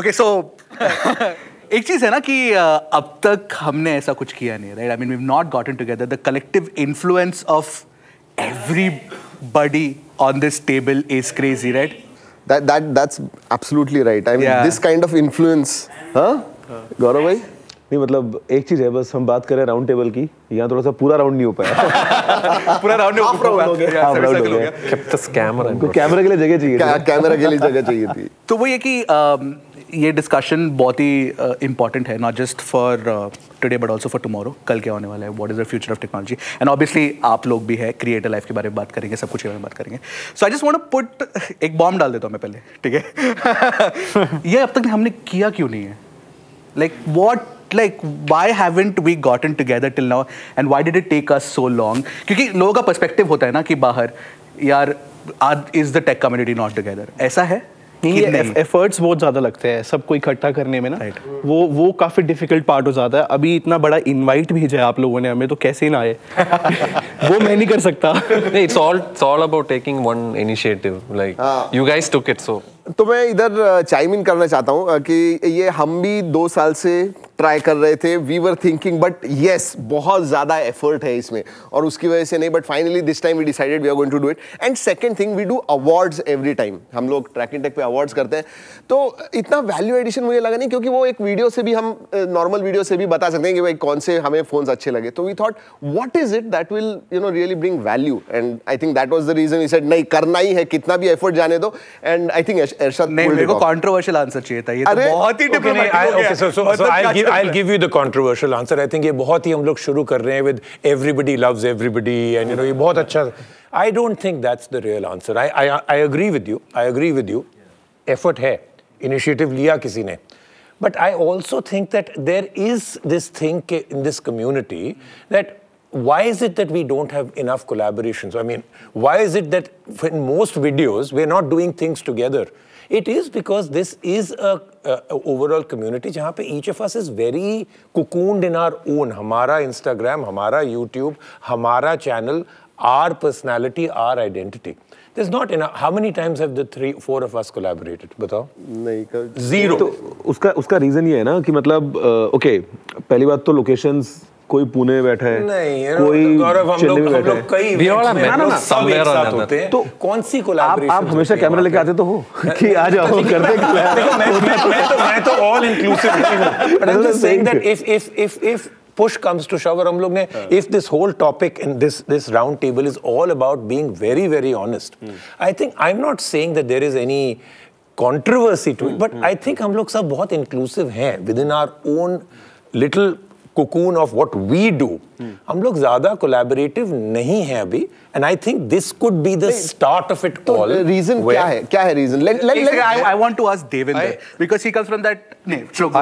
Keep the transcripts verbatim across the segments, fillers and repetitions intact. Okay so एक चीज़ है ना कि अब तक हमने ऐसा कुछ किया नहीं, right. I mean we have not gotten together. The collective influence of everybody on this table is crazy, right. That that that's absolutely right. I mean, yeah. this kind of influence, हाँ, गौरव भाई. नहीं मतलब एक चीज है बस, हम बात करें राउंड टेबल की, यहाँ थोड़ा सा पूरा राउंड नहीं हो पाया. पूरा राउंड नहीं हो गया, हाफ राउंड हो गया. Kept the camera. को कैमरा के लिए जगह चाहिए थी. कैमरा के लिए जगह चाहिए थी. तो वो ये कि ये डिस्कशन बहुत ही इम्पोर्टेंट है, not just for today but also for tomorrow. कल क्या होने वाला है, what is the future of technology, and obviously आप लोग भी है, क्रिएटर लाइफ के बारे में बात करेंगे, सब कुछ के बारे में बात करेंगे. So I just want to put एक बॉम्ब डाल देता हूँ मैं पहले, ठीक है. ये अब तक हमने किया क्यों नहीं है, like what, like why haven't we gotten together till now, and why did it take us so long. क्योंकि लोगों का पर्सपेक्टिव होता है ना कि बाहर, यार is the tech community not together. ऐसा है नहीं, नहीं. एफर्ट्स बहुत ज़्यादा लगते हैं सबको इकट्ठा करने में ना, right. वो वो काफ़ी डिफिकल्ट पार्ट हो जाता है. अभी इतना बड़ा इनवाइट भेजा है आप लोगों ने हमें, तो कैसे ना आए. वो मैं नहीं कर सकता. नहीं, it's all it's all about taking one initiative, like you guys took it. So तो मैं इधर चाइम इन करना चाहता हूँ कि ये हम भी दो साल से ट्राई कर रहे थे. We were thinking but yes, बहुत ज़्यादा एफर्ट है इसमें और उसकी वजह से नहीं, but finally this time we decided we are going to do it. And second thing, we do awards every time. हम लोग ट्रैक एंड टेक पे अवार्ड्स करते हैं, तो इतना वैल्यू एडिशन मुझे लगा नहीं, क्योंकि वो एक वीडियो से भी, हम नॉर्मल वीडियो से भी बता सकते हैं कि भाई कौन से हमें फ़ोन्स अच्छे लगे. तो we thought what is it that will you know really bring value, and I think that was the reason we said नहीं, करना ही है, कितना भी एफर्ट जाने दो. एंड आई थिंक नहीं, मेरे को कंट्रोवर्शियल आंसर चाहिए था. ये तो बहुत ही डिप्लोमेटिक हो गया. So so I give I give you the controversial answer. I think ये बहुत ही हम लोग शुरू कर रहे हैं with everybody loves everybody, and you know ये बहुत अच्छा. I don't think that's the real answer. I I I agree with you, I agree with you. Effort है, इनिशिएटिव लिया किसी ने, but I also think that there is this thing in this community that why is it that we don't have enough collaborations? I mean, why is it that in most videos we're not doing things together? It is because this is a, a, a overall community jahan pe each of us is very cocooned in our own, hamara Instagram, hamara YouTube, hamara channel, our personality, our identity. There's not enough. How many times have the three, four of us collaborated? बताओ. नहीं. Zero. तो उसका उसका reason ये है ना कि मतलब ओके, पहली बात तो लोकेशंस, कोई पुणे बैठा है, नहीं, कोई चेन्नई में बैठा है, तो कौन सी कोलैबोरेशन. आप हमेशा कैमरा लेके आते तो हो कि आ जाओ करते कोलैबोरेशन. मैं तो ऑल इंक्लूसिव हूं, but I am just saying that if if if if push comes to shove, हम लोग ने if this whole topic and this this round table is all about being very very honest. I think I'm not saying that there is any controversy to it, but I think हम लोग सब बहुत inclusive हैं within our own little cocoon of what we do. हम लोग ज़्यादा collaborative नहीं हैं अभी, and I think this could be the start of it all. तो reason क्या है? क्या है reason? Let let let. I want to ask Devinder because he comes from that.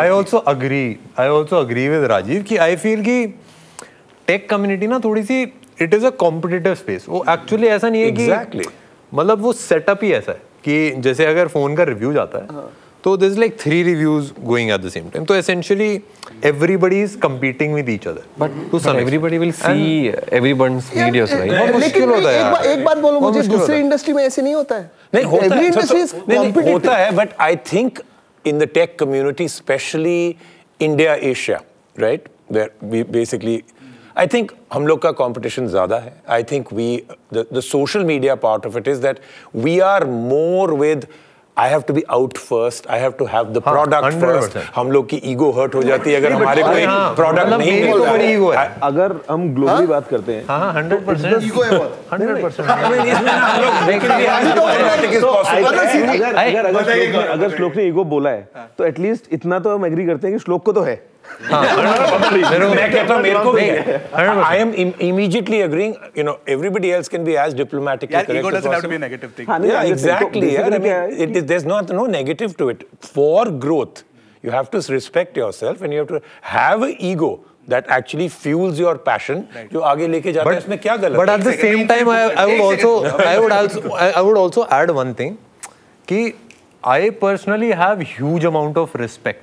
I also agree. I also agree with Rajiv कि I feel कि tech community ना थोड़ी सी it is a competitive space. वो actually ऐसा नहीं है कि exactly मतलब वो setup ही ऐसा है कि जैसे अगर phone का review जाता है तो there's like three reviews going at the same time. So essentially, everybody is competing with each other. But to some everybody will see everyone's videos, right? लेकिन एक एक बात बोलो मुझे, दूसरे industry में ऐसे नहीं होता है. नहीं होता है. Every industry में होता है, but I think in the tech community, especially India, Asia, right? Where we basically, I think हम लोग का competition ज़्यादा है. I think we the the social media part of it is that we are more with I have to be out first. I have to have the product first. हम लोग की ego hurt हो जाती है अगर हमारे कोई product नहीं मिलता है. अगर हम globally बात करते हैं, हाँ one hundred percent ego है बहुत. one hundred percent. इसमें हम लोग लेकिन भी आज तो इस पॉसिबल है. अगर अगर अगर श्लोक ने ego बोला है, तो at least इतना तो हम agree करते हैं कि श्लोक को तो है. मैं कहता हूँ मेरे को भी है. I am immediately agreeing. You know, everybody else can be as diplomatically correct as possible. Ego doesn't have to be a negative thing. Yeah, exactly. I mean, it there's not no negative to it. For growth, you have to respect yourself and you have to have an ego that actually fuels your passion. जो आगे लेके जाता है, इसमें क्या गलत है? But at the same time, I I would also I would also I would also add one thing कि I personally have huge amount of respect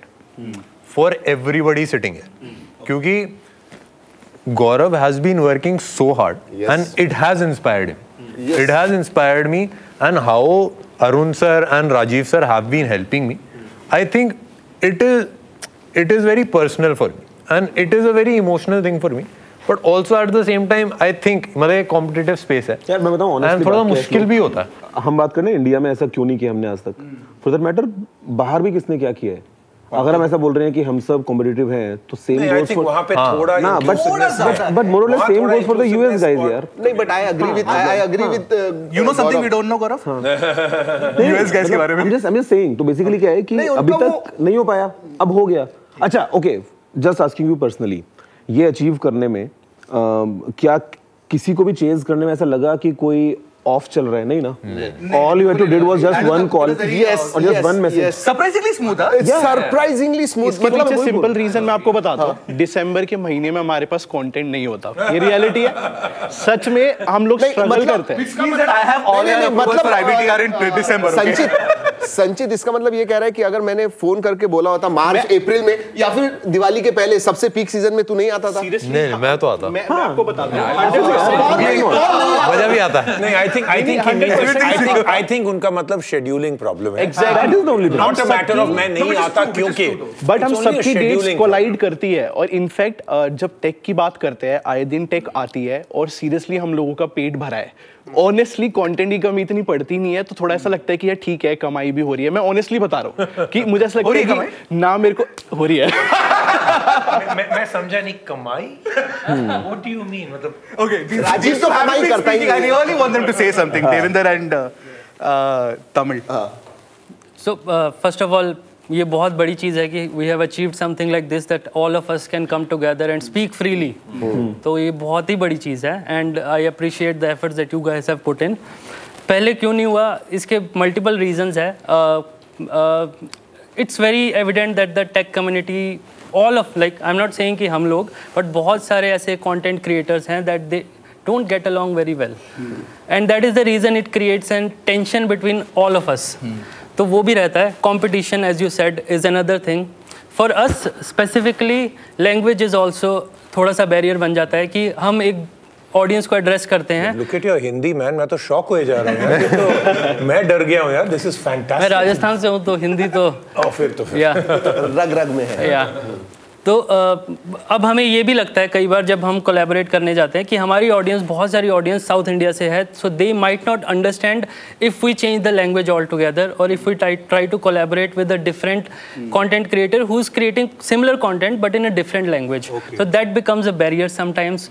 for everybody sitting here, क्योंकि Gaurav has been working so hard, yes, and it has inspired him. Yes. It has inspired me, and how Arun sir and Rajiv sir have been helping me. I think it is it is very personal for me, and it is a very emotional thing for me. But also at the same time, I think मतलब competitive space है यार, मैं बताऊँ honestly, and थोड़ा मुश्किल भी होता है। हम बात करें इंडिया में ऐसा क्यों नहीं किया हमने आज तक, for that matter बाहर भी किसने क्या किया है। अगर हम ऐसा बोल रहे हैं कि हम सब कॉम्पिटिटिव हैं तो सेम गोस फॉर वहां पे थोड़ा ना, बट बट मोर और less same goes for the US guys यार। नहीं but I agree with I agree with you know something we don't know Gaurav US guys के बारे में। I am just I am just saying, तो basically क्या है कि अभी तक नहीं हो पाया, अब हो गया। अच्छा okay, just asking you personally, ये अचीव करने में क्या किसी को भी चेज करने में ऐसा लगा कि कोई ऑफ चल रहा है? नहीं ना, all you had to did was just one call और just one message. Surprisingly smooth था, सरप्राइजिंगली स्मूथ। मतलब इससे सिंपल रीजन मैं आपको बताता हूं, दिसंबर के महीने में हमारे पास कंटेंट नहीं होता, ये रियलिटी है। सच में हम लोग स्ट्रगल करते हैं। आई हैव ऑल मतलब private are in December. Sanchit Sanchit इसका मतलब ये कह रहा है कि अगर मैंने फोन करके बोला होता मार्च अप्रैल में या फिर दिवाली के पहले सबसे पीक सीजन में, तू नहीं आता था? नहीं नहीं, मैं तो आता। मैं आपको बताता हूं, मजा भी आता है। नहीं I think I think I think उनका मतलब शेड्यूलिंग प्रॉब्लम है। Exactly, that is the only problem, not a matter of मैं नहीं आता क्योंकि। बट हम सबकी डेट्स कोलाइड करती है, और इनफैक्ट जब टेक की बात करते हैं आए दिन टेक आती है, और सीरियसली हम लोगों का पेट भरा है। ऑनेस्टली कंटेंट की कमी इतनी पड़ती नहीं है, तो थोड़ा ऐसा लगता है कि यार ठीक है कमाई भी हो रही है। मैं ऑनेस्टली बता रहा हूँ कि मुझे ऐसा लगता है कि ना मेरे को हो रही है। मैं, मैं, मैं समझा नहीं, कमाई? What do you mean? मतलब okay, राजीव तो कमाई करता ही नहीं। I really want them to say something, Devinder and Tamil. So first of all, ये बहुत बड़ी चीज़ है कि we have achieved something like this that all of us can come together and speak freely. तो ये बहुत ही बड़ी चीज़ है, and I appreciate the efforts that you guys have put in. पहले क्यों नहीं हुआ, इसके multiple reasons है. It's very evident that the tech community, all of like I'm not saying कि हम लोग, but बहुत सारे ऐसे content creators हैं that they don't get along very well, and that is the reason it creates an tension between all of us. तो वो भी रहता है। Competition, as you said, is another thing. For us specifically, language is also थोड़ा सा barrier बन जाता है कि हम एक audience को address करते हैं। Look at your Hindi man, मैं तो shock हुए जा रहा हूँ यार, मैं डर गया हूँ यार, this is fantastic। मैं राजस्थान से हूँ तो हिंदी तो और फिर तो फिर रग रग में है। Yeah. तो अब हमें ये भी लगता है कई बार जब हम कोलैबोरेट करने जाते हैं कि हमारी ऑडियंस, बहुत सारी ऑडियंस साउथ इंडिया से है, so they might not understand if we change the language all together, और if we try to collaborate with a different content creator who is creating similar content but in a different language, so that becomes a barrier sometimes.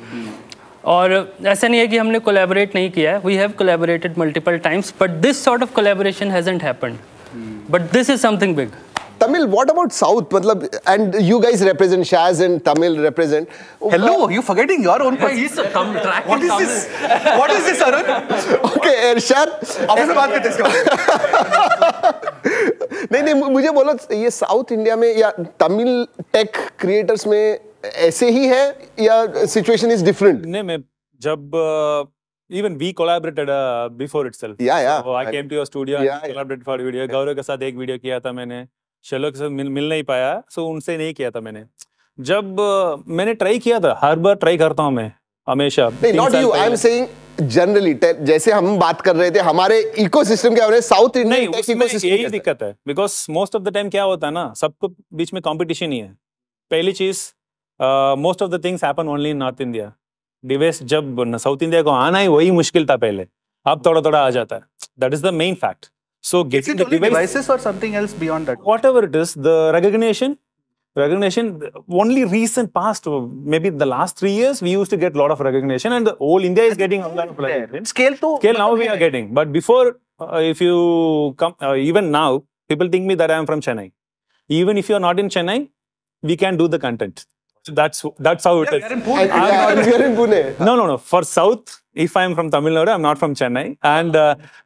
और ऐसा नहीं है कि हमने collaborate नहीं किया है, we have collaborated multiple times, but this sort of collaboration hasn't happened, but this is something big. Tamil, what about South? Matlab, and you guys represent Shaz and Tamil represent. Hello, uh, you forgetting your own point? He's a Tamil track. What is Tamil? This? What is this, Arun? Okay, Ershad. आपसे बात करते हैं इसका। नहीं नहीं, मुझे बोलो ये South India में या Tamil tech creators में ऐसे ही है या situation is different? नहीं मैं जब even we collaborated uh, before itself. Yeah yeah. So I came to your studio yeah, and collaborated for video. Gaurav के साथ एक video किया था मैंने, शैलो के साथ मिल मिल नहीं पाया, सो उनसे नहीं किया था मैंने। जब uh, मैंने ट्राई किया था, हर बार ट्राई करता हूँ मैं हमेशा। नहीं, not you, I am saying generally, जैसे हम बात कर रहे थे हमारे इकोसिस्टम के बारे में, साउथ इंडियन टेक इकोसिस्टम यही दिक्कत है, because most of the time क्या होता है ना, सबको बीच में कॉम्पिटिशन ही है। पहली चीज, most of the things happen only in North India. Device जब साउथ इंडिया को आना ही वही मुश्किल था पहले, अब थोड़ा थोड़ा आ जाता है, that is the main fact. So getting the device, devices or something else beyond that, whatever it is, the recognition recognition only recent past, maybe the last three years we used to get a lot of recognition, and the whole India is getting online scale to scale now we are getting. But before, uh, if you come, uh, even now people think me that I am from Chennai. Even if you are not in Chennai, we can do the content. So that's that's how it yeah, is. We are in Pune. No no no, for South, if I am from Tamil Nadu, I am not from Chennai. And uh,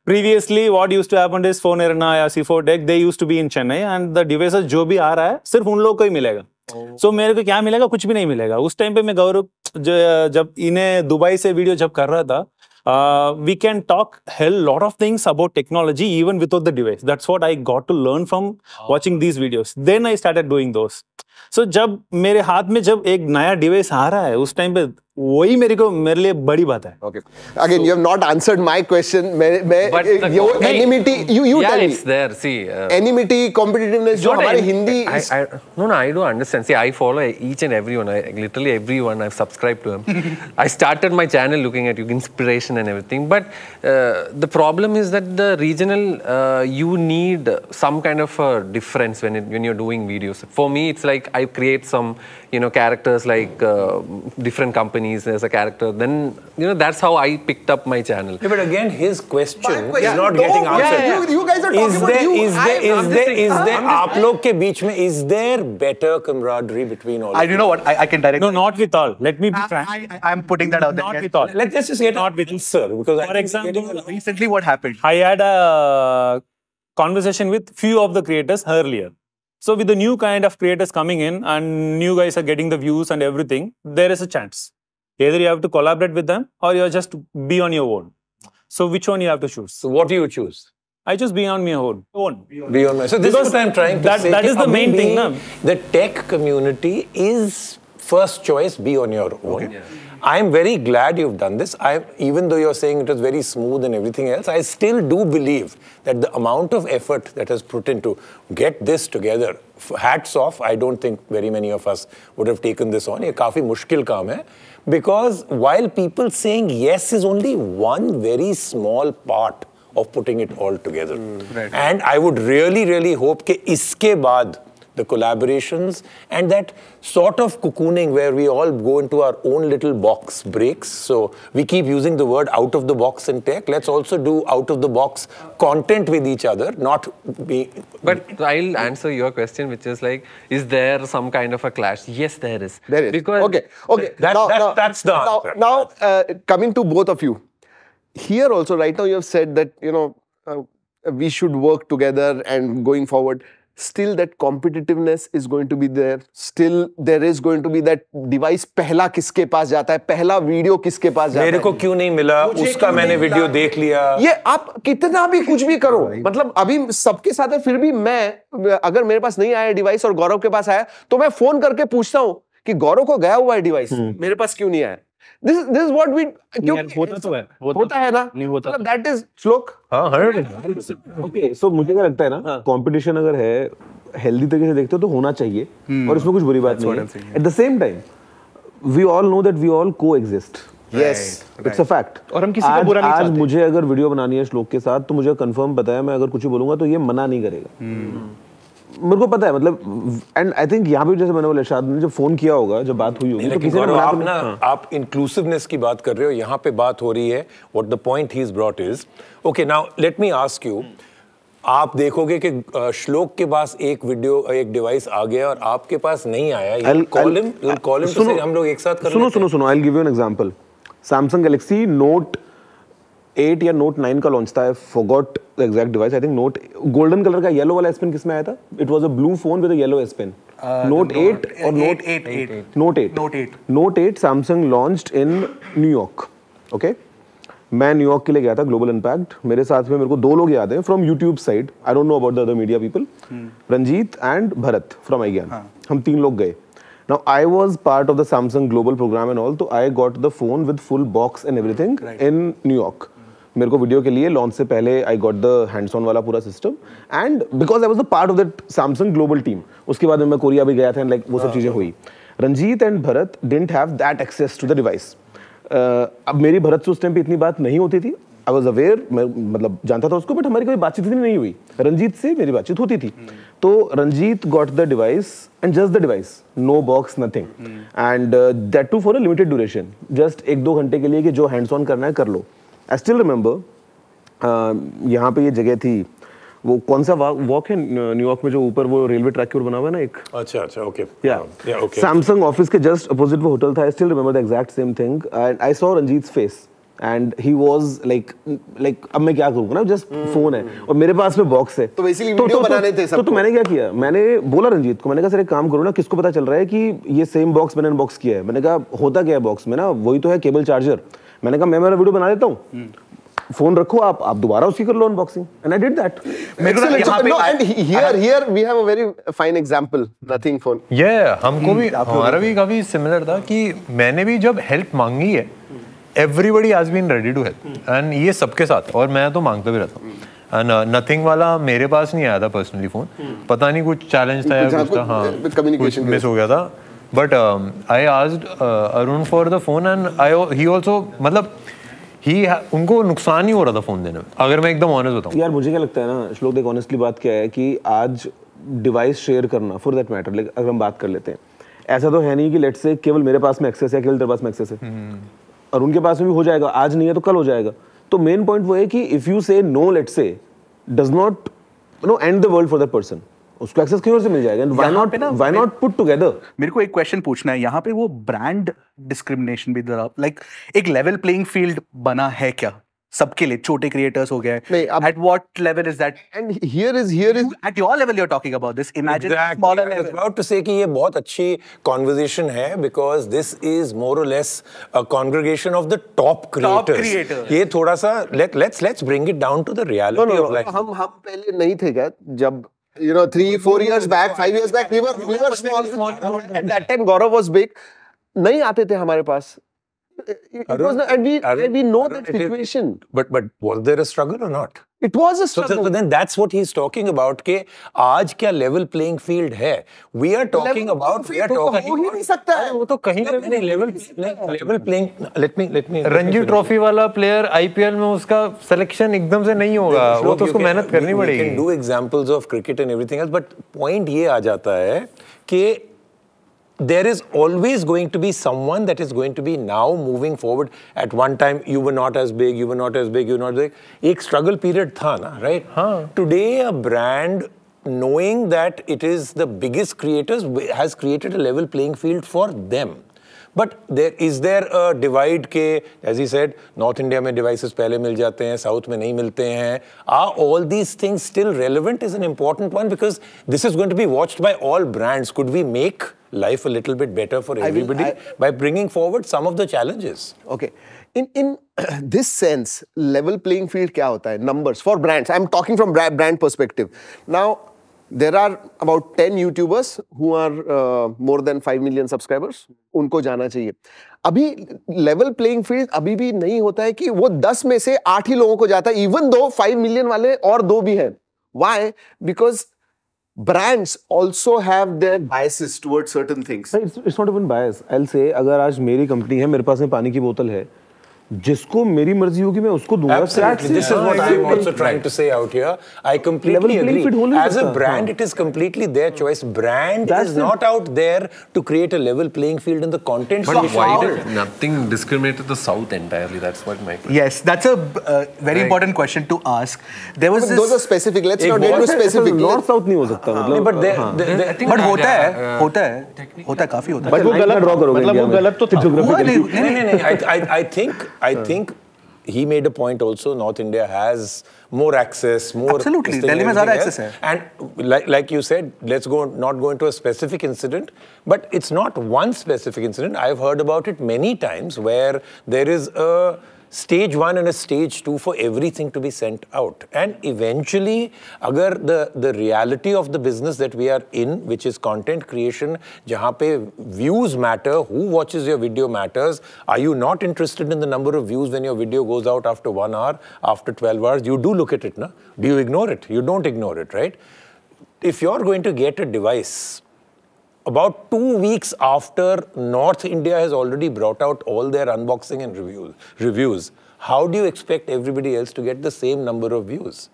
previously, what used to happen is Phone Arena या C four Tech, they used to be in Chennai, and the devices जो भी आ रहा है सिर्फ उन लोगों को ही मिलेगा। So मेरे को क्या मिलेगा? कुछ भी नहीं मिलेगा। उस टाइम पे मैं गौरव जब इन्हें दुबई से वीडियो जब कर रहा था, we can talk hell lot of things about technology even without the device. That's what I got to learn from watching these videos. Then I started doing those. So जब मेरे हाथ में जब एक नया डिवाइस आ रहा है, उस टाइम पे वही मेरे को मेरे लिए बड़ी बात है. Okay. Again, so, you have not answered my question. मैं मैं your enmity you you yeah, tell it's me. There. See, uh, enmity, competitiveness. जो हमारे Hindi I, I, no no I don't understand. See, I follow each and everyone. I literally everyone I've subscribed to him. I started my channel looking at your inspiration and everything. But uh, the problem is that the regional uh, you need some kind of a difference when it, when you're doing videos. For me, it's like I create some you know characters like uh, different companies. As a character, then you know that's how I picked up my channel. Yeah, but again, his question, question is yeah, not no, getting answered. Yeah, yeah. You, you guys are talking is about there, you. Is there, is there, there, is there? आप लोग के बीच में is there better camaraderie between all? I don't know what I, I can direct. No, not with all. Let me be frank. I, I, I'm putting that out there. Not with all. Let's just, just get not with all, sir. Because for example, recently what happened? I had a conversation with few of the creators earlier. So with the new kind of creators coming in and new guys are getting the views and everything, there is a chance. Either you have to collaborate with them or you just be on your own. So which one you have to choose? So what do you choose? I choose be on my own. Own. Be on, be on my own. So this because is what I'm trying to that, say. That is the main thing. Na? The tech community is first choice, be on your own. Okay. Yeah. I'm very glad you've done this. I, even though you're saying it was very smooth and everything else, I still do believe that the amount of effort that has put into get this together, hats off, I don't think very many of us would have taken this on. It's a very difficult job. Because while people saying yes is only one very small part of putting it all together. Mm, right. And I would really, really hope that iske baad the collaborations and that sort of cocooning where we all go into our own little box breaks. So we keep using the word out of the box in tech. Let's also do out of the box content with each other, not be... But I'll answer your question, which is like, is there some kind of a clash? Yes, there is. There is. Because okay, okay. That, now, that, now, that's the answer. Now, now uh, coming to both of you. Here also, right now you have said that, you know, uh, we should work together and going forward. Still that competitiveness is going to be there. Still there is going to be that device पहला किसके पास जाता है, पहला video किसके पास जाता है. मेरे को क्यों नहीं मिला, उसका मैंने वीडियो देख लिया. ये आप कितना भी कुछ भी करो, मतलब अभी सबके साथ है, फिर भी मैं अगर मेरे पास नहीं आया डिवाइस और गौरव के पास आया तो मैं फोन करके पूछता हूँ कि गौरव को गया हुआ है डिवाइस, मेरे पास क्यों नहीं आया. This this is what we होता तो है होता है ना नहीं होता मतलब that is श्लोक हाँ हंड्रेड परसेंट. Okay, so मुझे क्या लगता है ना, कंपटीशन अगर है हेल्दी तरीके से देखते हो तो होना चाहिए और इसमें कुछ बुरी बात नहीं है. At the same time, we all know that we all coexist. Yes, it's a fact. और हम किसी का बुरा नहीं चाहते. आज मुझे अगर वीडियो बनानी है श्लोक के साथ तो मुझे कंफर्म पता है मैं अगर कुछ बोलूंगा तो ये मना नहीं करेगा, मेरे को पता है. मतलब एंड आई थिंक यहाँ पे जैसे मैंने बोला शायद ने जब फोन किया होगा, जब बात हुई होगी तो किसी ने आप ना आप इंक्लूसिवनेस की बात कर रहे हो, यहाँ पे बात हो रही है. What the point he is brought is okay. Now let me ask you, आप देखोगे कि श्लोक के पास एक वीडियो एक डिवाइस आ गया और आपके पास नहीं आया, कॉल हिम कॉल हिम से हम लोग एक साथ कर. सुनो सुनो सुनो I will give you an example. Samsung Galaxy Note eight या नोट नाइन का लॉन्च था. I forgot the exact device. I think note golden colour का येलो वाला एस पेन किसमें आया था? It was a blue phone with a yellow S pen. Note eight और note eight note eight note eight note eight Samsung launched in New York. Okay, मैं New York के लिए गया था ग्लोबल अनपैक्ड. मेरे साथ में मेरे को दो लोग याद हैं from YouTube side. I don't know about the other media people. Ranjit and Bharat from iGyaan. हम तीन लोग गए. Now I was part of the Samsung global program and all, so I got the phone with full box and everything right. in New York. मेरे को video के लिए launch से पहले I got the hands-on वाला पूरा system and because I was the part of that Samsung global team. उसके बाद मैं कोरिया भी गया था and like वो सब चीजें हुई. Ranjit and Bharat didn't have that access to the device. अब मेरी भरत से उस टाइम पे इतनी बात नहीं होती थी. I was aware, मैं मतलब जानता था उसको, but हमारी कोई बातचीत ही नहीं हुई. रंजीत से मेरी बातचीत होती थी. तो Ranjit got the device and just the device, no box, nothing, and uh, that too for a limited duration, just एक दो घंटे के लिए कि जो hands on करना है कर लो. I still remember uh, यहाँ पे ये जगह थी, वो कौन सा वॉक है न्यूयॉर्क में जो ऊपर वो रेलवे ट्रैक के ऊपर बना हुआ है ना एक. अच्छा अच्छा ओके या ओके. सैमसंग ऑफिस के जस्ट अपोजिट वो होटल था. I still remember the exact same thing and I saw Ranjit's face. And he was like, like अब मैं क्या करूँगा ना, just phone है और मेरे पास में box है. तो basically video बनाने थे सब. तो तो मैंने क्या किया, मैंने बोला रंजीत को, मैंने कहा सर एक काम करो ना, किसको पता चल रहा है कि ये same box मैंने unbox किया है. मैंने कहा होता क्या है box में ना, वही तो है केबल चार्जर. मैंने कहा मैं मेरा video बना देता हूँ. फोन रखो आप आप दोबारा उसकी कर लो unboxing and I did that no and here here we have a very fine example nothing phone ये हमको भी हमारा भी काफी सिमिलर था कि मैंने भी जब हेल्प मांगी है everybody has been ready to help and ये सबके साथ और मैं तो मांगता भी रहता हूं नथिंग वाला मेरे पास नहीं आया था पर्सनली फोन पता नहीं कुछ चैलेंज था या कुछ था हां कम्युनिकेशन मिस हो गया था but I asked Arun for the phone and I he also मतलब ही उनको नुकसान ही हो रहा था फोन देने में अगर मैं एकदम ऑनेस्ट बताऊं यार मुझे क्या लगता है ना श्लोक देख ऑनेस्टली बात क्या है कि आज डिवाइस शेयर करना फॉर दैट मैटर लाइक अगर हम बात कर लेते हैं ऐसा तो है नहीं कि लेट्स से केवल मेरे पास में एक्सेस है केवल तेरे पास में एक्सेस है और उनके पास में भी हो जाएगा आज नहीं है तो कल हो जाएगा तो मेन पॉइंट वो है कि if you say no let's say does not know and the world for that person उसको एक्सेस कहीं और से मिल जाएगा and why not why not put together मेरे को एक क्वेश्चन पूछना है यहाँ पे वो ब्रांड डिस्क्रिमिनेशन भी जरा लाइक एक लेवल प्लेइंग फील्ड बना है क्या सबके लिए छोटे क्रिएटर्स हो गए at what level is that and here is here is at your level you are talking about this imagine smaller level about to say कि ये बहुत अच्छी कन्वर्सेशन है बिकॉज़ दिस इज मोर और less a congregation of the top creators ये थोड़ा सा let let's let's bring it down to the reality of life हम हम पहले नहीं थे क्या जब you know three four years back five years back we were we were small small at that time Gaurav was big nahi aate the hamare paas it was not, and we and we know that situation but but was there a struggle or not it was a struggle so, so then that's what he's talking about ke aaj kya level playing field hai we are talking level about we are talking ho hi nahi sakta hai wo to kahin pe nahi level level playing let me let me ranji trophy wala player I P L mein uska selection ekdam se nahi hoga wo to usko mehnat karni padegi we can do examples of cricket and everything else but point ye aa jata hai ke there is always going to be someone that is going to be now moving forward at one time you were not as big you were not as big you were not big ek struggle period tha na right huh. today a brand knowing that it is the biggest creators has created a level playing field for them but there is there a divide ke as he said north india mein devices pehle mil jate hain south mein nahi milte hain are all these things still relevant is an important one because this is going to be watched by all brands could we make life a little bit better for everybody I mean, I, by bringing forward some of the challenges okay in in uh, this sense level playing field kya hota hai numbers for brands I'm talking from brand perspective now there are about ten YouTubers who are uh, more than five million subscribers unko jana chahiye abhi level playing field abhi bhi nahi hota hai ki wo दस mein se आठ hi logon ko jata hai even though five million wale aur do bhi hai why because brands also have their biases towards certain things it's, it's not even bias I'll say agar aaj meri company hai mere paas mein pani ki bottle hai jisko meri marzi hogi main usko dunga absolutely this is what I'm also trying to say out here I completely agree as a brand it is completely their choice brand is not out there to create a level playing field in the content but why did nothing discriminated the south entirely that's what my question yes that's a uh, very important question to ask there was this those are specific let's not get too specific north south nahi ho sakta matlab but but hota hai hota hai hota kafi hota hai but wo galat draw karoge matlab wo galat to geography nahi nahi nahi I I think I uh. think he made a point also North India has more access more absolutely Delhi mein zyada access hai and like like you said let's go not go into a specific incident but it's not one specific incident I've heard about it many times where there is a stage one and a stage two for everything to be sent out and eventually agar the the reality of the business that we are in which is content creation jahan pe views matter who watches your video matters are you not interested in the number of views when your video goes out after one hour after twelve hours you do look at it na do you ignore it you don't ignore it right if you're going to get a device about two weeks after North India has already brought out all their unboxing and review reviews how do you expect everybody else to get the same number of views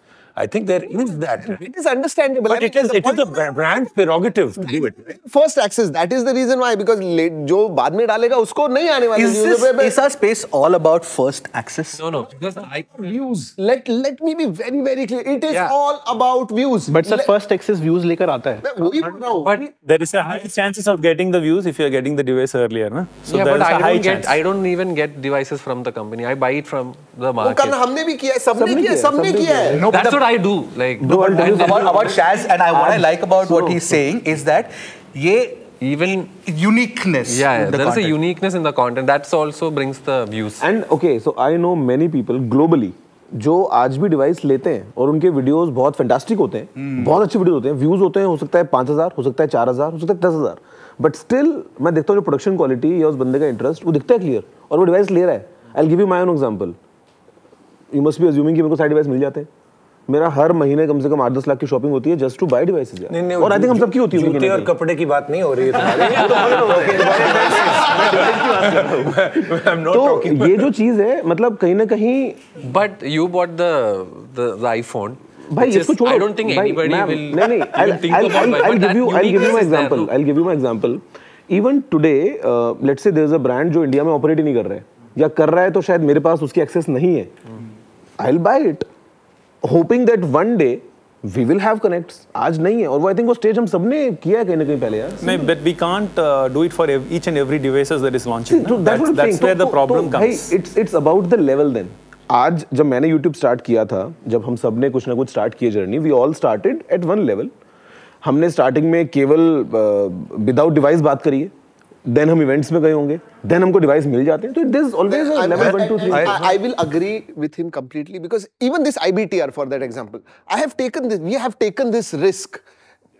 I think there is that it is understandable but I mean, it is it is a brand prerogative to do it first access that is the reason why because jo baad mein dalega usko nahi aane wale user pe is our space all about first access no no because I views let let me be very very clear it is yeah. all about views but sir first access views lekar aata hai no, but, no. but there is a high chances of getting the views if you are getting the device earlier na so yeah, there is I a high get, chance I don't even get devices from the company I buy it from the market wo karna humne bhi kiya hai sabne kiya sabne kiya hai that's I do like no, about, do about about Shaz and I what I like about so, what he's saying is that ye even uniqueness yeah, yeah the there content. is a uniqueness in the content that's also brings the views and okay so I know many people globally जो आज भी device लेते हैं और उनके videos बहुत fantastic होते हैं, बहुत अच्छे वीडियोस होते हैं, व्यूज होते हैं, हो सकता है पाँच हज़ार, हो सकता है चार हज़ार, हो सकता है दस हज़ार, बट स्टिल मैं देखता हूँ जो प्रोडक्शन क्वालिटी या उस बंदे का इंटरेस्ट वो दिखता है क्लियर और वो डिवाइस ले रहा है। I give you my own example, you must be assuming कि मेरे को सारे डिवाइस मिल जाते हैं, मेरा हर महीने कम से कम आठ दस लाख की शॉपिंग होती है जस्ट टू बाय डिवाइसेस। और आई थिंक हम सबकी होती है, जूते और कपड़े की बात नहीं हो रही है। तो ये जो चीज है मतलब कहीं ना कहीं, but you bought the iPhone भाई, इसको छोड़ो, I don't think anybody will, नहीं नहीं I give you I give you my example I give you my example even today let's say there is a brand जो India में operate ही नहीं कर रहा है या कर रहा है तो शायद मेरे पास उसकी एक्सेस नहीं है, I will buy it hoping that one day we will have connects. आज नहीं है और वो I think वो stage हम सबने किया है कहीं ना कहीं पहले यार। नहीं, but we can't uh, do it for each and every devices that is launching. See, that's that's, that's where the problem comes. Hey, it's it's about the level then. आज जब मैंने YouTube start किया था, जब हम सबने कुछ ना कुछ start किया journey, we all started at one level. हमने starting में केवल uh, without device बात करी है, then हम events में गए होंगे, then हमको device मिल जाते हैं, तो there is always a level one two three. I, I will agree with him completely because even this I B T R for that example, I have taken this, we have taken this risk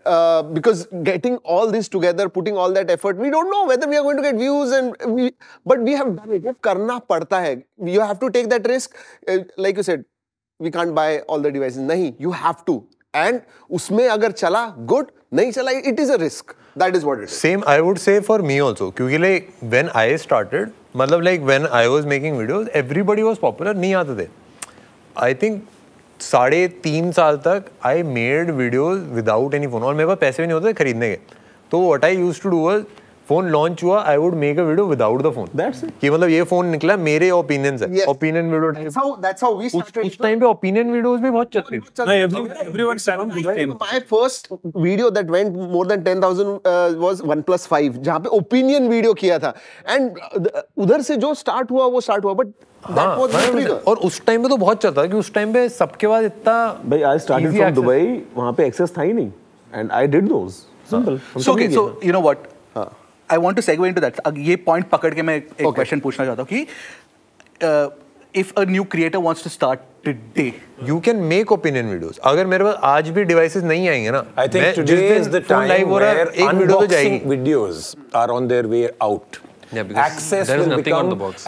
uh, because getting all this together, putting all that effort, we don't know whether we are going to get views and we, but we have done it. करना पड़ता है. You have to take that risk. Uh, like you said, we can't buy all the devices. नहीं, you have to. And उसमें अगर चला good, नहीं चला it is a risk. That is what it is. Same, I would say for me also. Because like when I started, मतलब like when I was making videos, everybody was popular. नहीं आते थे. I think साढ़े तीन साल तक I made videos without any phone. और मेरे पास पैसे भी नहीं होते थे खरीदने के. तो what I used to do was phone launch हुआ, I would make a video without the phone. That's it. कि मतलब ये phone निकला मेरे opinions है. Yes. Opinion video. That's how that's how we started. उस time पे opinion videos भी बहुत चलते थे. नहीं everyone everyone started. My first video that went more than ten thousand uh, was OnePlus five जहाँ पे opinion video किया था. And uh, उधर से जो start हुआ वो start हुआ but that was video. और उस time पे तो बहुत चलता था कि उस time पे सबके पास इतना. भाई I started from Dubai, वहाँ पे access था ही नहीं. And I did those. Simple. So okay, so you know what? I want to segue into that. ये point पकड़ के मैं एक question पूछना चाहता हूँ कि if a new creator wants to start today, you can make opinion videos. अगर मेरे पास आज भी devices नहीं आएंगे ना, I think today is the time where unboxing videos are on their way out. Yeah, because there is nothing on the box.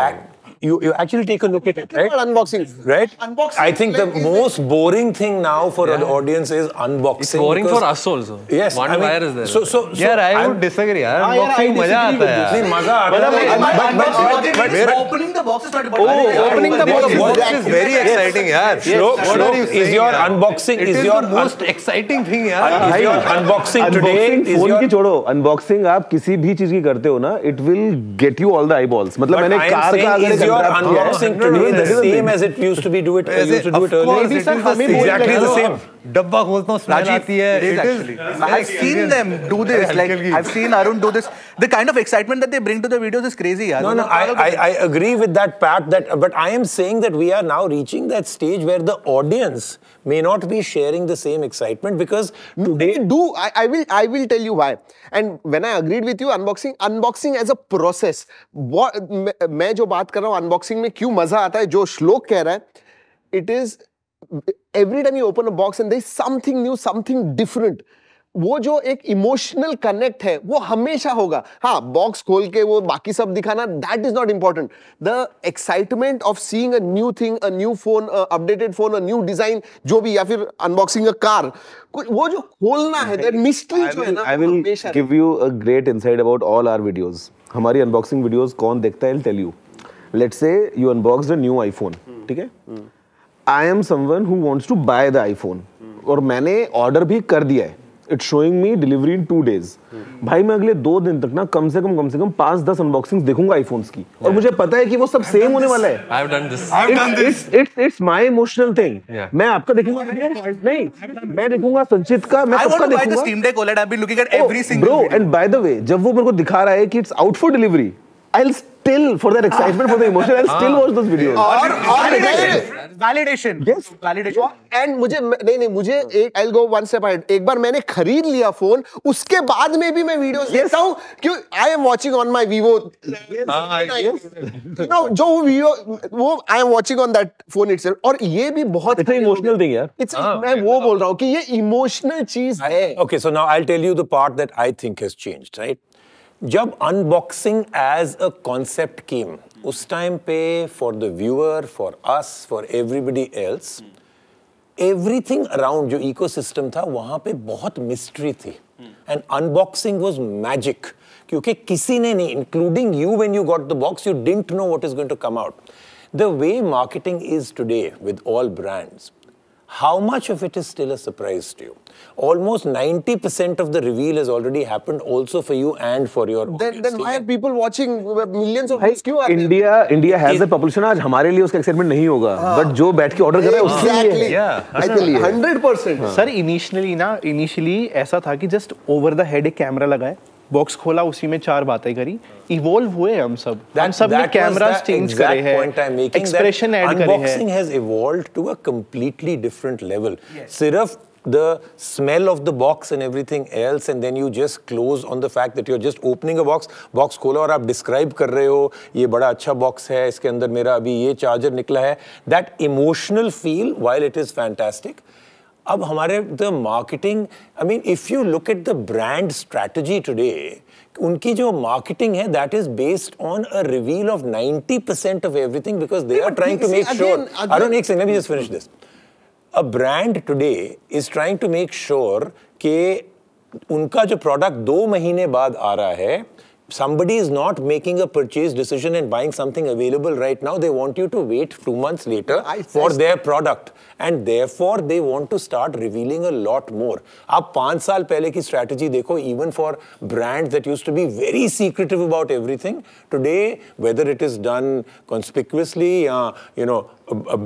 You you actually take a look at it, right? Unboxing, right? Unboxing. I think the most boring thing now for an audience is unboxing. It's boring for us also. Yes, one wire is there. So so yeah, I would disagree. Unboxing मजा आता है. नहीं मजा आता है. But opening the box is not. Oh, opening the box is very exciting, यार. Shlok, is your unboxing is your most exciting thing, यार. Is your unboxing today is your. उनकी छोड़ो. Unboxing आप किसी भी चीज की करते हो ना, it will get you all the eyeballs. मतलब मैंने कार का अगर your unboxing today the same as it used to be do it as used to do it earlier exactly the same डब्बा खोलता हूँ स्मेल आती है it is I've seen them do this like I've seen Arun do this the kind of excitement that they bring to the videos is crazy yaar no no I I I agree with that Pat that but I am saying that we are now reaching that stage where the audience may not be sharing the same excitement because today do I I will I will tell you why and when I agreed with you unboxing unboxing as a process what मैं जो बात कर रहा हूँ unboxing में क्यों मजा आता है जो श्लोक कह रहा है it is every time you open a box and there is something new something different वो जो एक इमोशनल कनेक्ट है वो हमेशा होगा हाँ बॉक्स खोल के वो बाकी सब दिखाना that is not important the excitement of seeing a new thing a new phone updated phone a new design जो भी या फिर अनबॉक्सिंग अ कार वो जो खोलना है दैट मिस्ट्री जो है ना I will give you a great insight about all our videos हमारी अनबॉक्सिंग वीडियोस कौन देखता है I will tell you Let's say you unboxed a new iPhone, ठीक है? I am someone who wants to buy the iPhone. और मैंने order भी कर दिया है. It's showing me delivery in two days. भाई मैं अगले दो दिन तक ना कम से कम कम से कम पांच दस unboxings देखूंगा iPhones की. और मुझे पता है कि वो सब same होने वाला है. I've done this. I've done this. It's it's my emotional thing. मैं आपका देखूंगा नहीं. मैं देखूंगा संचित का. मैं सबका देखूंगा. I want to buy the Steam Deck OLED. I've been looking at every single. Bro, and by the way, जब वो मेरे को दिखा रहा है कि it's out for delivery. I'll still, for that excitement, for the emotion, I'll still watch those videos. और validation, validation, yes, validation. And मुझे नहीं नहीं मुझे एक I'll go one step ahead. एक बार मैंने खरीद लिया phone, उसके बाद में भी मैं videos देखता हूँ क्यों I am watching on my Vivo. No, जो Vivo वो I am watching on that phone itself. और ये भी बहुत इतना emotional thing यार. It's मैं वो बोल रहा हूँ कि ये emotional चीज है. Okay, so now I'll tell you the part that I think has changed, right? जब unboxing as a concept came, उस time पे for the viewer, for us, for everybody else, everything around जो ecosystem था वहाँ पे बहुत mystery थी, and unboxing was magic क्योंकि किसी ने नहीं, including you when you got the box, you didn't know what is going to come out. The way marketing is today with all brands, how much of it is still a surprise to you? Almost ninety percent of the reveal has already happened also for you and for your audience. Then, then why are people watching millions of views? India, India has the population. Today, हमारे लिए उसका excitement नहीं होगा. But जो बैठ के order कर रहा है उसके लिए. Yeah, actually, hundred percent. Sir, initially ना, initially ऐसा था कि just over the head एक camera लगाए. बॉक्स खोला उसी में चार बातें करी इवॉल्व हुए हम सब हम सब ने कैमरास चेंज करे हैं एक्सप्रेशन ऐड करे हैं unboxing has evolved to a completely different level सिर्फ the smell of the box and everything else and then you just close on the fact that you're just opening a box, box खोला और आप describe कर रहे हो, ये बड़ा अच्छा box है, इसके अंदर मेरा अभी ये charger निकला है, that emotional feel while it is fantastic, अब हमारे the marketing, I mean if you look at the brand strategy today, उनकी जो marketing है that is based on a reveal of ninety percent of everything because they are trying to make sure, Arun एक second, let me just finish this. A brand today is trying to make sure that their product two months later, somebody is not making a purchase decision and buying something available right now. They want you to wait two months later for their product. And therefore, they want to start revealing a lot more. आप पांच साल पहले की strategy देखो, even for brands that used to be very secretive about everything. Today, whether it is done conspicuously, या, you know,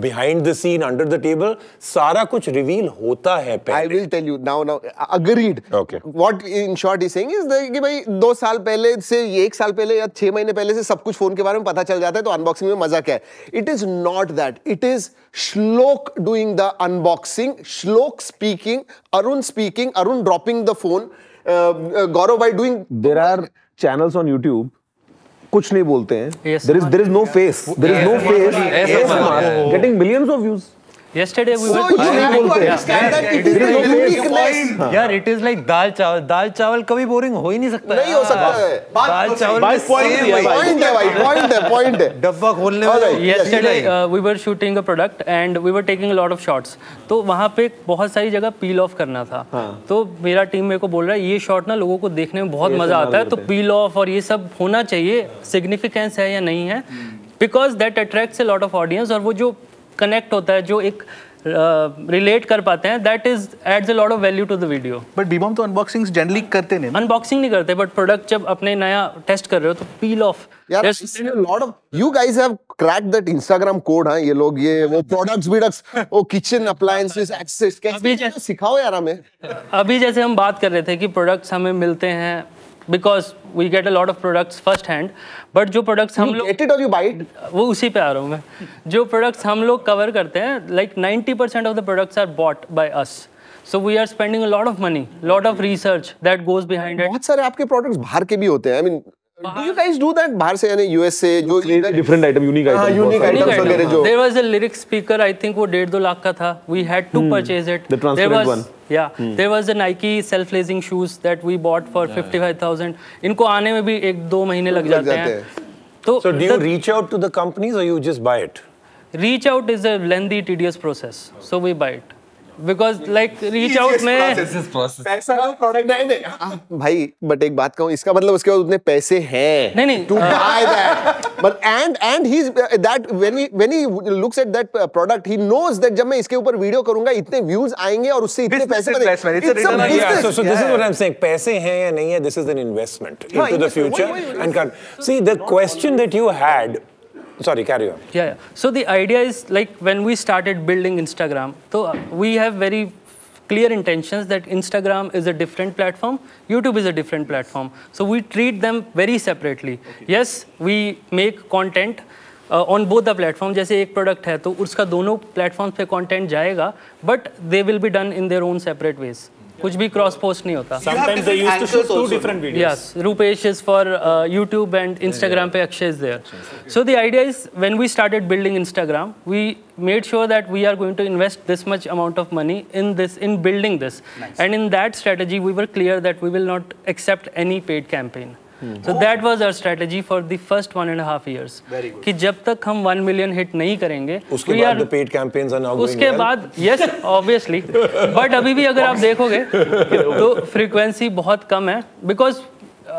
behind the scene, under the table, सारा कुछ reveal होता है पहले. I will tell you now, now, agreed. Okay. What in short he's saying is that कि भाई दो साल पहले से एक साल पहले या छह महीने पहले से सब कुछ phone के बारे में पता चल जाता है तो unboxing में मजा क्या है? It is not that. It is Shlok doing the unboxing, Shlok speaking, Arun speaking, Arun dropping the phone, uh, uh, Gaurav by doing. There are channels on YouTube. कुछ नहीं बोलते हैं there is there is no face there is no face getting millions of views yesterday we were कुछ नहीं बोलते हैं यार it is like दाल चावल दाल चावल कभी boring हो ही नहीं सकता नहीं हो सकता है दाल चावल point है point है point है डब्बा खोलने वाला yesterday we were shooting a product and we were taking a lot of shots तो वहाँ पे बहुत सारी जगह peel off करना था तो मेरा team मेरे को बोल रहा है ये shot ना लोगों को देखने में बहुत मजा आता है तो peel off और ये सब होना चाहिए significance है या नहीं है because that attracts a lot of audience और वो जो कनेक्ट होता है जो एक रिलेट कर पाते हैं that is adds a lot of value to the video but Beebom तो अनबॉक्सिंग्स जनरली करते नहीं अनबॉक्सिंग नहीं करते बट प्रोडक्ट जब अपने नया टेस्ट कर रहे हो तो पील ऑफ यार lot of you guys have cracked that Instagram code है ये लोग ये वो प्रोडक्ट्स बिडक्स वो किचन अप्लायंसेस एक्सेस कैसे सिखाओ यार हमें अभी जैसे हम बात कर रहे थे कि प्रोडक्ट्स हमें मिलते हैं because we get a lot of products first hand, but जो products हम लोग get it or you buy it वो उसी पे आ रहा हूँ मैं जो products हम लोग cover करते हैं like ninety percent of the products are bought by us, so we are spending a lot of money, lot of research that goes behind it. बहुत सारे आपके products बाहर के भी होते हैं I mean do you guys do that बाहर से यानी U S से जो different item unique item हाँ unique items वगैरह जो there was a lyric speaker I think वो डेढ़ दो लाख का था we had to purchase it the transparent one Yeah, hmm. there was a Nike self-lacing shoes that we bought for yeah. fifty-five thousand. इनको आने में भी एक दो महीने लग जाते हैं. So, so do you the, reach out to the companies or you just buy it? Reach out is a lengthy, tedious process. So we buy it because like reach out में पैसा का product नहीं नहीं. भाई but एक बात कहूँ इसका मतलब उसके बाद उतने पैसे हैं. नहीं नहीं. To buy that. But and and he's that when he when he looks at that product he knows that जब मैं इसके ऊपर वीडियो करूँगा इतने views आएंगे और उससे इतने पैसे बनेंगे. So so this is what I'm saying. पैसे हैं या नहीं है? This is an investment into the future and see the question that you had. Sorry, carry on. Yeah, yeah. So the idea is like when we started building Instagram, so we have very clear intentions that Instagram is a different platform, YouTube is a different platform. So we treat them very separately. Okay. Yes, we make content Uh, on both the platform. जैसे एक product है तो उसका दोनों platforms पे content जाएगा, but they will be done in their own separate ways. कुछ भी क्रॉस पोस्ट नहीं होता. Sometimes they used to shoot two different videos. Yes, Rupesh is for uh, YouTube and Instagram पे Akshay is there. So the idea is when we started building Instagram, we made sure that we are going to invest this much amount of money in this, in building this. Nice. And in that strategy, we were clear that we will not accept any paid campaign. Hmm. So oh. that was our strategy for the first one and a half years. Very good. कि जब तक हम one million hit नहीं करेंगे, उसके बाद the paid campaigns are now going well. उसके बाद yes obviously, but अभी भी अगर आप देखोगे तो frequency बहुत कम है, because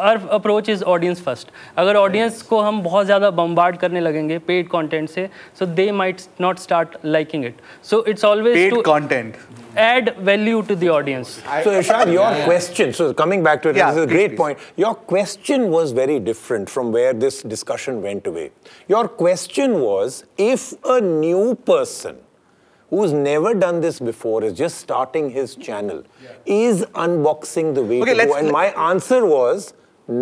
our approach is audience first. अगर audience को हम बहुत ज़्यादा bombard करने लगेंगे paid content से, so they might not start liking it. So it's always paid to content. Add value to the audience. I, so Irshad, your yeah, question, yeah. so coming back to it, yeah, this is a please, great please. point. Your question was very different from where this discussion went away. Your question was, if a new person who's never done this before is just starting his channel, yeah. is unboxing the way okay, to go? And my answer was,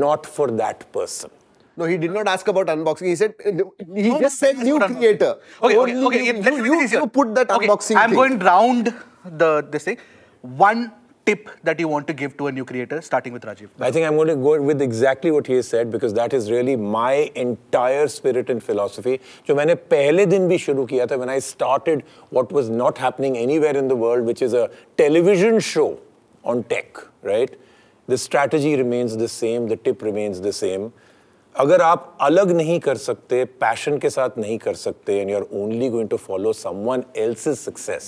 not for that person. No, he did not ask about unboxing. He said he no, just said new creator. Okay, okay, okay. okay. You, let's you, you put that okay, unboxing. I'm thing. going round the this thing. One tip that you want to give to a new creator, starting with Rajiv. I think I'm going to go with exactly what he said, because that is really my entire spirit and philosophy. जो मैंने पहले दिन भी शुरू किया था, when I started what was not happening anywhere in the world, which is a television show on tech, right? The strategy remains the same. The tip remains the same. अगर आप अलग नहीं कर सकते, पैशन के साथ नहीं कर सकते, and you are only going to follow someone else's success,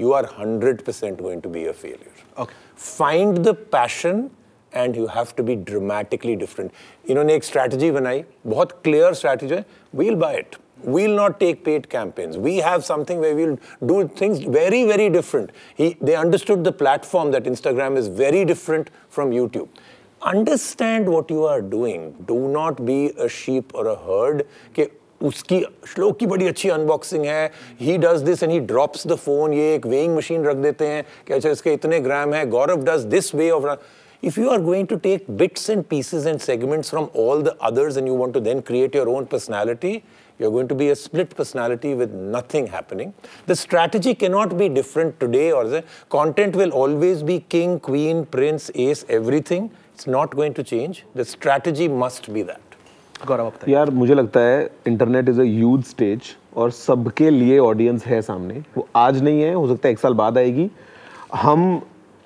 you are hundred percent going to be a failure. Find the passion and you have to be dramatically different. इन्होंने एक स्ट्रैटेजी बनाई, बहुत clear strategy है. We'll buy it. We'll not take paid campaigns. We have something where we'll do things very, very different. He, they understood the platform, that Instagram is very different from YouTube. Understand what you are doing. Do not be a sheep or a herd. के उसकी श्लोक की बड़ी अच्छी unboxing है. He does this and he drops the phone. ये एक weighing machine रख देते हैं कि अच्छा इसके इतने ग्राम है. Gaurav does this way of. If you are going to take bits and pieces and segments from all the others and you want to then create your own personality, you're going to be a split personality with nothing happening. The strategy cannot be different today, or the content will always be king, queen, prince, ace, everything. It's not going to change. The strategy must be that. Gaurav, up there. यार मुझे लगता है internet is a huge stage और सबके लिए audience है सामने. वो आज नहीं है, हो सकता है एक साल बाद आएगी. हम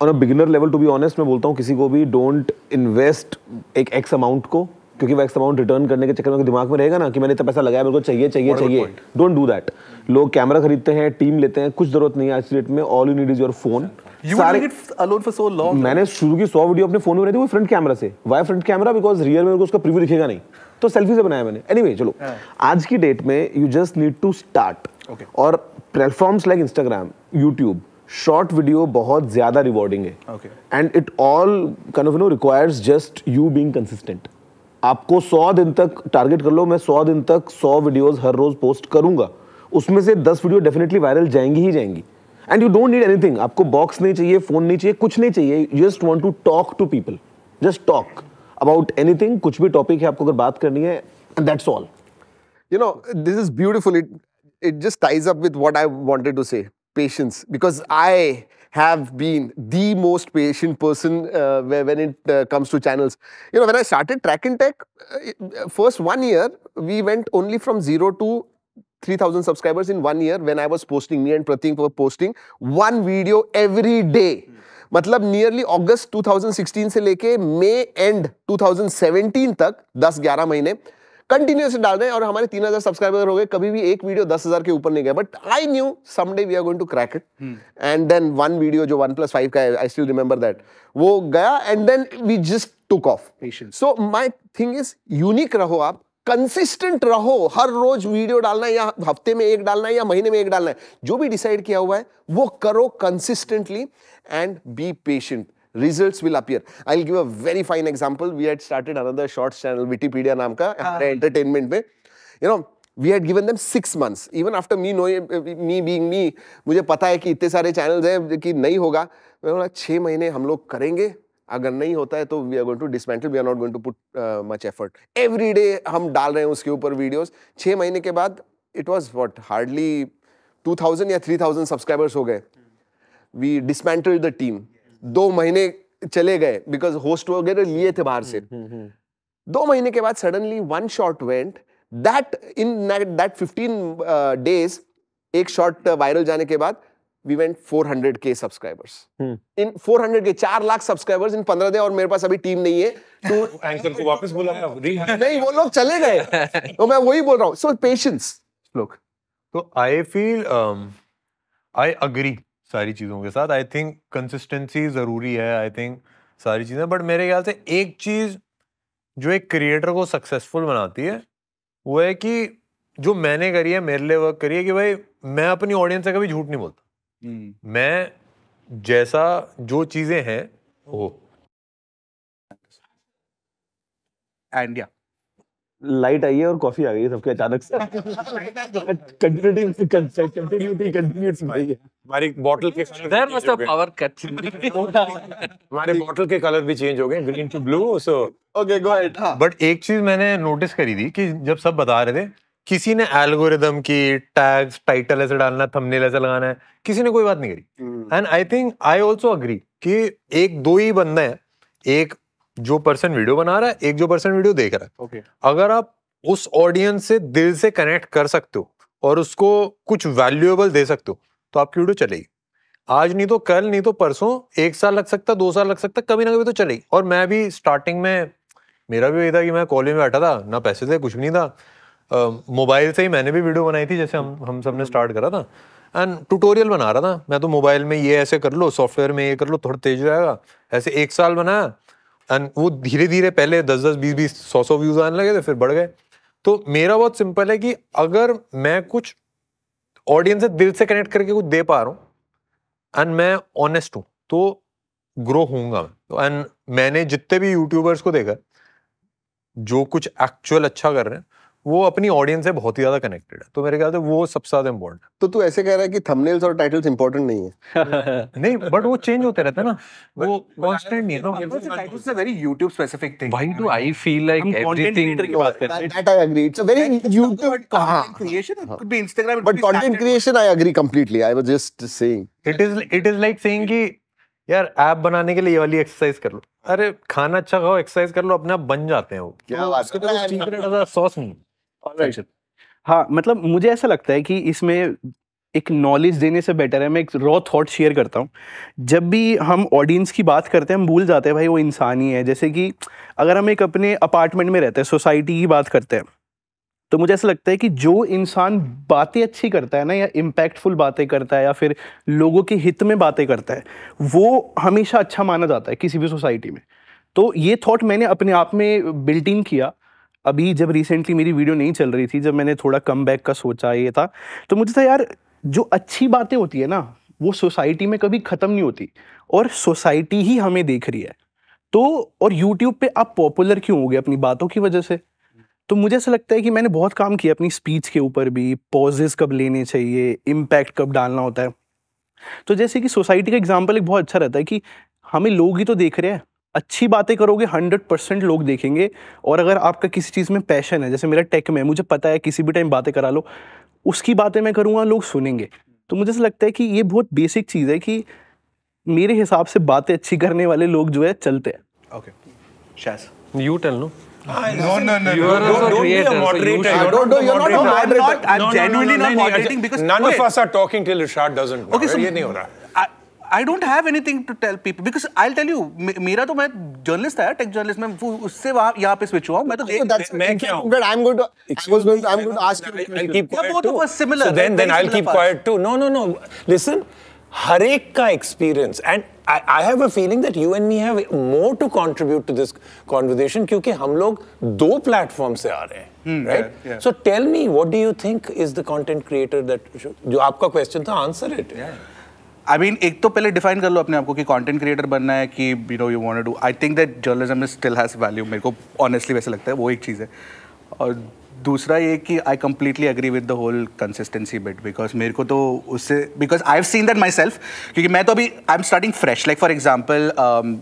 on a beginner level, to be honest, मैं बोलता हूँ किसी को भी don't invest एक x amount को, क्योंकि वो एक्स अमाउंट रिटर्न करने के चक्कर में दिमाग में रहेगा ना कि मैंने इतना पैसा लगाया, मेरे को चाहिए चाहिए चाहिए. Don't do that. लोग कैमरा खरीदते हैं, टीम लेते हैं, कुछ जरूरत नहीं है आज की डेट में. All you need is your phone. सारे अलोन फॉर सो लॉन्ग. मैंने शुरू की सौ वीडियो अपने फोन में बनाई थी, वो फ्रंट कैमरा से. Why front camera? Because rear में उसका प्रीव्यू दिखेगा नहीं, तो सेल्फी से बनाया मैंने. एनीवे चलो, आज की डेट में you just need to start. और platforms like Instagram, YouTube, short video बहुत ज्यादा रिवॉर्डिंग है. And it all kind of you know requires just you being consistent. आपको सौ दिन तक टारगेट कर लो, मैं सौ दिन तक सौ वीडियोस हर रोज पोस्ट करूंगा, उसमें से दस वीडियो डेफिनेटली वायरल जाएंगी ही जाएंगी. And you don't need anything. आपको बॉक्स नहीं चाहिए, फोन नहीं चाहिए, कुछ नहीं चाहिए. You just want to talk to people. Just talk about anything. कुछ भी टॉपिक है आपको अगर बात करनी है, that's all. You know, this is beautiful. It it just ties up with what I wanted to say. Patience, because I have been the most patient person uh, when it uh, comes to channels. You know, when I started Track and Tech, uh, first one year, we went only from zero to three thousand subscribers in one year when I was posting, me and Pratik were posting one video every day. Mm. मतलब nearly August twenty sixteen से लेके May end twenty seventeen तक ten eleven महीने continuous डाल रहे हैं और हमारे तीन हजार सब्सक्राइबर हो गए. कभी भी एक वीडियो दस हजार के ऊपर नहीं गया. But I knew someday we are going to crack it. And then one video जो वन प्लस फाइव का है, आई स्टिल रिमेंबर दैट, वो गया. And then we just took off. So my thing is, unique रहो आप, consistent रहो. हर रोज video डालना है, या हफ्ते में एक डालना है, या महीने में एक डालना है, जो भी डिसाइड किया हुआ है वो करो consistently. And be patient. Results will appear. I'll give a very fine example. We had started another shorts channel, Wikipedia naam ka, uh, entertainment mein. You know, We had given them six months. Even after me knowing, me being me, मुझे पता है कि इतने सारे channels हैं कि नहीं होगा. मैंने बोला छः महीने हम लोग करेंगे. अगर नहीं होता है तो we are going to dismantle. We are not going to put uh, much effort. Every day हम डाल रहे हैं उसके ऊपर videos. छः महीने के बाद it was what hardly two thousand या three thousand subscribers हो गए. We dismantled the team. दो महीने चले गए because host वगैरह लिए थे बाहर से. दो महीने के बाद suddenly one shot went. That in that fifteen uh, days, एक shot uh, viral जाने के बाद we went four hundred K subscribers. Hmm. In four hundred K, चार लाख subscribers in पंद्रह दिन और मेरे पास अभी team नहीं है. तो anchor को वापस बुलाया. नहीं वो लोग चले गए. तो मैं वही बोल रहा हूँ. So patience. Look. So I feel um, I agree सारी चीजों के साथ. I think consistency जरूरी है. I think सारी चीजें. But मेरे ख्याल से एक चीज जो एक creator को successful बनाती है वो है कि जो मैंने करी है मेरे लिए वर्क करी है कि भाई मैं अपनी ऑडियंस से कभी झूठ नहीं बोलता. hmm. मैं जैसा जो चीजें हैं वो एंड या लाइट आई है और कॉफी आ गई है सबके अचानक से. कंटिन्यूटी कंटिन्यूटी कंटिन्यूटी भाई है. हमारी बोतल के colour must of power cut. हमारे बोतल के कलर भी चेंज हो गए green to blue. So okay go ahead. But एक चीज मैंने नोटिस करी थी कि जब सब बता रहे थे किसी ने एल्गोरिदम की टैग्स टाइटल ऐसे डालना थंबनेल ऐसे लगाना है किसी ने कोई बात नहीं करी. And I think I also agree कि एक दो ही बंदा है. एक जो पर्सन वीडियो बना रहा है एक जो पर्सन वीडियो देख रहा है. okay. अगर आप उस ऑडियंस से दिल से कनेक्ट कर सकते हो और उसको कुछ वैल्यूएबल दे सकते हो तो आपकी वीडियो चलेगी. आज नहीं तो कल नहीं तो परसों एक साल लग सकता दो साल लग सकता कभी ना कभी तो चलेगी. और मैं भी स्टार्टिंग में मेरा भी वही था कि मैं कॉलेज में बैठा था ना पैसे थे कुछ भी नहीं था. मोबाइल से ही मैंने भी वीडियो बनाई थी जैसे हम हम सब ने स्टार्ट करा था. एंड ट्यूटोरियल बना रहा था मैं तो मोबाइल में ये ऐसे कर लो सॉफ्टवेयर में ये कर लो थोड़ा तेज रहेगा ऐसे एक साल बनाया. एंड वो धीरे धीरे पहले दस दस बीस बीस सौ सौ व्यूज आने लगे थे फिर बढ़ गए. तो मेरा बहुत सिंपल है कि अगर मैं कुछ ऑडियंस से दिल से कनेक्ट करके कुछ दे पा रहा हूँ एंड मैं ऑनेस्ट हूँ तो ग्रो होऊंगा. एंड मैंने जितने भी यूट्यूबर्स को देखा जो कुछ एक्चुअल अच्छा कर रहे हैं वो अपनी ऑडियंस से बहुत ही ज्यादा कनेक्टेड है. तो मेरे ख्याल से वो सबसे ज्यादा इम्पोर्टेंट है. तो तू ऐसे कह रहा है कि थंबनेल्स और टाइटल्स इम्पोर्टेंट नहीं है. नहीं बट वो चेंज होते रहते हैं ना वो कांस्टेंट नहीं है. Titles is a very YouTube specific thing. Why do I feel like everything की बात कर रहे हैं. That I agree. It's a very YouTube content creation. It could be Instagram but content creation I agree completely. I was just saying it is it is like saying कि यार app बनाने के लिए ये वाली एक्सरसाइज कर लो. अरे खाना अच्छा खाओ एक्सरसाइज कर लो अपने आप बन जाते हैं. वो क्या बात है. सॉस नहीं. Right. हाँ मतलब मुझे ऐसा लगता है कि इसमें एक नॉलेज देने से बेटर है. मैं एक रॉ थॉट शेयर करता हूँ. जब भी हम ऑडियंस की बात करते हैं हम भूल जाते हैं भाई वो इंसान ही है. जैसे कि अगर हम एक अपने अपार्टमेंट में रहते हैं सोसाइटी की बात करते हैं तो मुझे ऐसा लगता है कि जो इंसान बातें अच्छी करता है ना या इम्पैक्टफुल बातें करता है या फिर लोगों के हित में बातें करता है वो हमेशा अच्छा माना जाता है किसी भी सोसाइटी में. तो ये थॉट मैंने अपने आप में बिल्ट इन किया. अभी जब रिसेंटली मेरी वीडियो नहीं चल रही थी जब मैंने थोड़ा कम बैक का सोचा ये था तो मुझे था यार जो अच्छी बातें होती है ना वो सोसाइटी में कभी ख़त्म नहीं होती और सोसाइटी ही हमें देख रही है. तो और यूट्यूब पे आप पॉपुलर क्यों हो गए अपनी बातों की वजह से. तो मुझे ऐसा लगता है कि मैंने बहुत काम किया अपनी स्पीच के ऊपर भी. पॉजेज़ कब लेने चाहिए इम्पैक्ट कब डालना होता है. तो जैसे कि सोसाइटी का एग्जाम्पल एक बहुत अच्छा रहता है कि हमें लोग ही तो देख रहे हैं. अच्छी बातें करोगे हंड्रेड परसेंट लोग देखेंगे. और अगर आपका किसी चीज़ में पैशन है जैसे मेरा टेक में मुझे पता है किसी भी टाइम बातें करा लो उसकी बातें मैं करूँगा लोग सुनेंगे. तो मुझे ऐसा लगता है कि ये बहुत बेसिक चीज़ है कि मेरे हिसाब से बातें अच्छी करने वाले लोग जो है चलते हैं. ओके शायद you tell no. No, no, no. You are also a creator. I'm genuinely not moderating because none of us are talking till Irshad doesn't go. ये नहीं हो रहा. I don't have anything to tell people because I'll tell you मेरा तो मैं journalist था tech journalist मैं उससे वहाँ यहाँ पे switch हुआ मैं तो मैं क्या हूँ but I'm going to I was going to I'm going to ask you and keep quiet too. Both of us similar. So then then I'll keep quiet too. No no no listen हर एक का experience and I I have a feeling that you and me have more to contribute to this conversation क्योंकि हम लोग दो platform से आ रहे हैं. Hmm, right? Yeah, yeah. So tell me what do you think is the content creator that जो आपका question था answer it. Yeah. I mean, एक तो पहले डिफाइन कर लो अपने आपको कि कंटेंट क्रिएटर बनना है कि you know you want to do. I think that journalism still has value. मेरे को ऑनेस्टली वैसे लगता है वो एक चीज़ है. और दूसरा ये कि I completely agree with the whole consistency bit, because मेरे को तो उससे because I have seen that myself, क्योंकि मैं तो अभी I am starting fresh. Like for example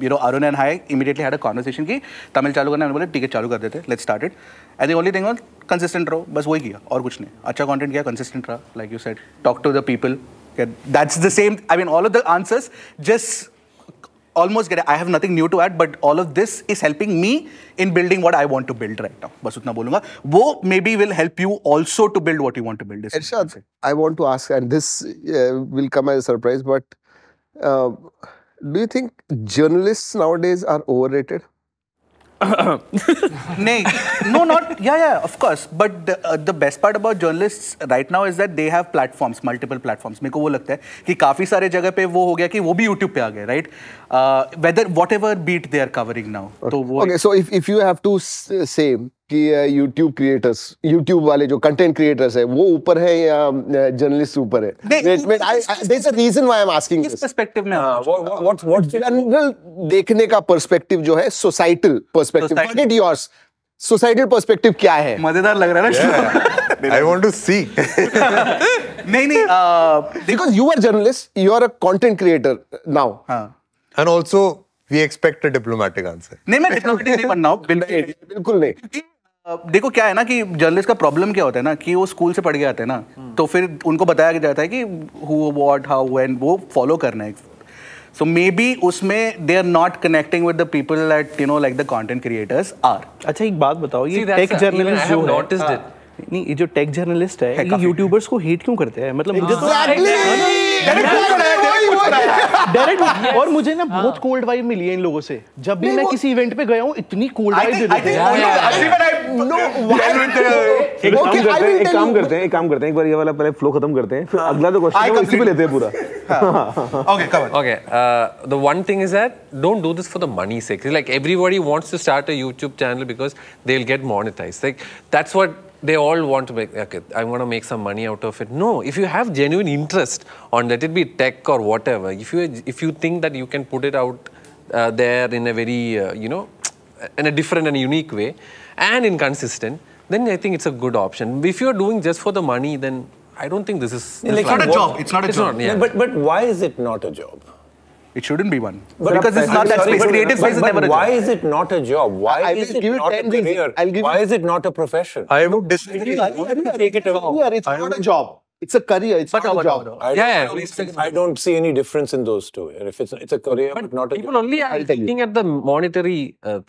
you know Arun and I immediately had a conversation की तमिल चालू करना, मैंने बोला ठीक है चालू कर देते, let's start it. And the only thing was consistent रहो, बस वही किया और कुछ नहीं. अच्छा कॉन्टेंट किया, कंसिस्टेंट रहा, like you said talk to the people, that's the same. I mean all of the answers just almost get it. I have nothing new to add, but all of this is helping me in building what I want to build right now. बस उतना बोलूँगा. वो maybe will help you also to build what you want to build. Irshad, I want to ask, and this uh, will come as a surprise, but uh, do you think journalists nowadays are overrated? Nay, no, not yeah, yeah, of course. But the, uh, the best part about journalists right now is that they have platforms, multiple platforms. मेरे को वो लगता है कि काफी सारे जगह पे वो हो गया कि वो भी YouTube पे आ गए, right? Uh, whether whatever beat they are covering now. Okay. तो वो okay, so if if you have to say कि uh, YouTube creators, YouTube वाले जो content creators है, वो ऊपर है या journalists ऊपर है? There's a reason why I'm asking this. किस perspective में? हाँ, what what what general देखने का perspective जो है societal perspective. What is yours? Societal perspective क्या है? मजेदार लग रहा है ना? I want to see. नहीं नहीं. Because you are journalist, you are a content creator now. हाँ. And also we expect a diplomatic answer. नहीं मैं diplomatic नहीं बनना हूँ. बिल्कुल नहीं. देखो क्या है ना कि जर्नलिस्ट का प्रॉब्लम क्या होता है ना कि वो स्कूल से पढ़ के आते हैं ना, तो फिर उनको बताया जाता है कि हु व्हाट हाउ व्हेन वो फॉलो करना है. सो मे बी उसमें they are not connecting with the people that you know like the content creators are. अच्छा एक बात बताओ, ये टेक जर्नलिस्ट जो नोटिस्ड इट नहीं, ये जो टेक जर्नलिस्ट है ये यूट्यूबर्स को हेट क्यों करते हैं? मतलब मुझे डायरेक्ट और मुझे ना बहुत कोल्ड वाइब मिली है इन लोगों से. जब भी मैं किसी इवेंट पे गया हूँ इतनी कोल्ड वाइब देते हैं. एक काम करते हैं एक काम करते हैं एक बार ये वाला पहले फ्लो खत्म करते हैं, फिर अगला तो क्वेश्चन इसी पे लेते हैं पूरा. Okay okay the one thing is that don't do this for the money sake. Like everybody wants to start a YouTube channel because they will get monetized. Like that's what they all want to make, okay, I want to make some money out of it. No, if you have genuine interest on that, it be tech or whatever, if you if you think that you can put it out uh, there in a very uh, you know in a different and unique way and inconsistent, then I think it's a good option. If you are doing just for the money, then I don't think this is like, it's not a job. It's not a it's job not, yeah. no, but but why is it not a job? It shouldn't be one. But because it's not that space. Creative space is never a job. Why is it not a job? Why is it not a career? Why is it not a profession? I would disagree. Take it away. It's not a job. It's a career. It's not a job. Yeah, I don't see any difference in those two. If it's it's a career, but not a job. People only are looking at the monetary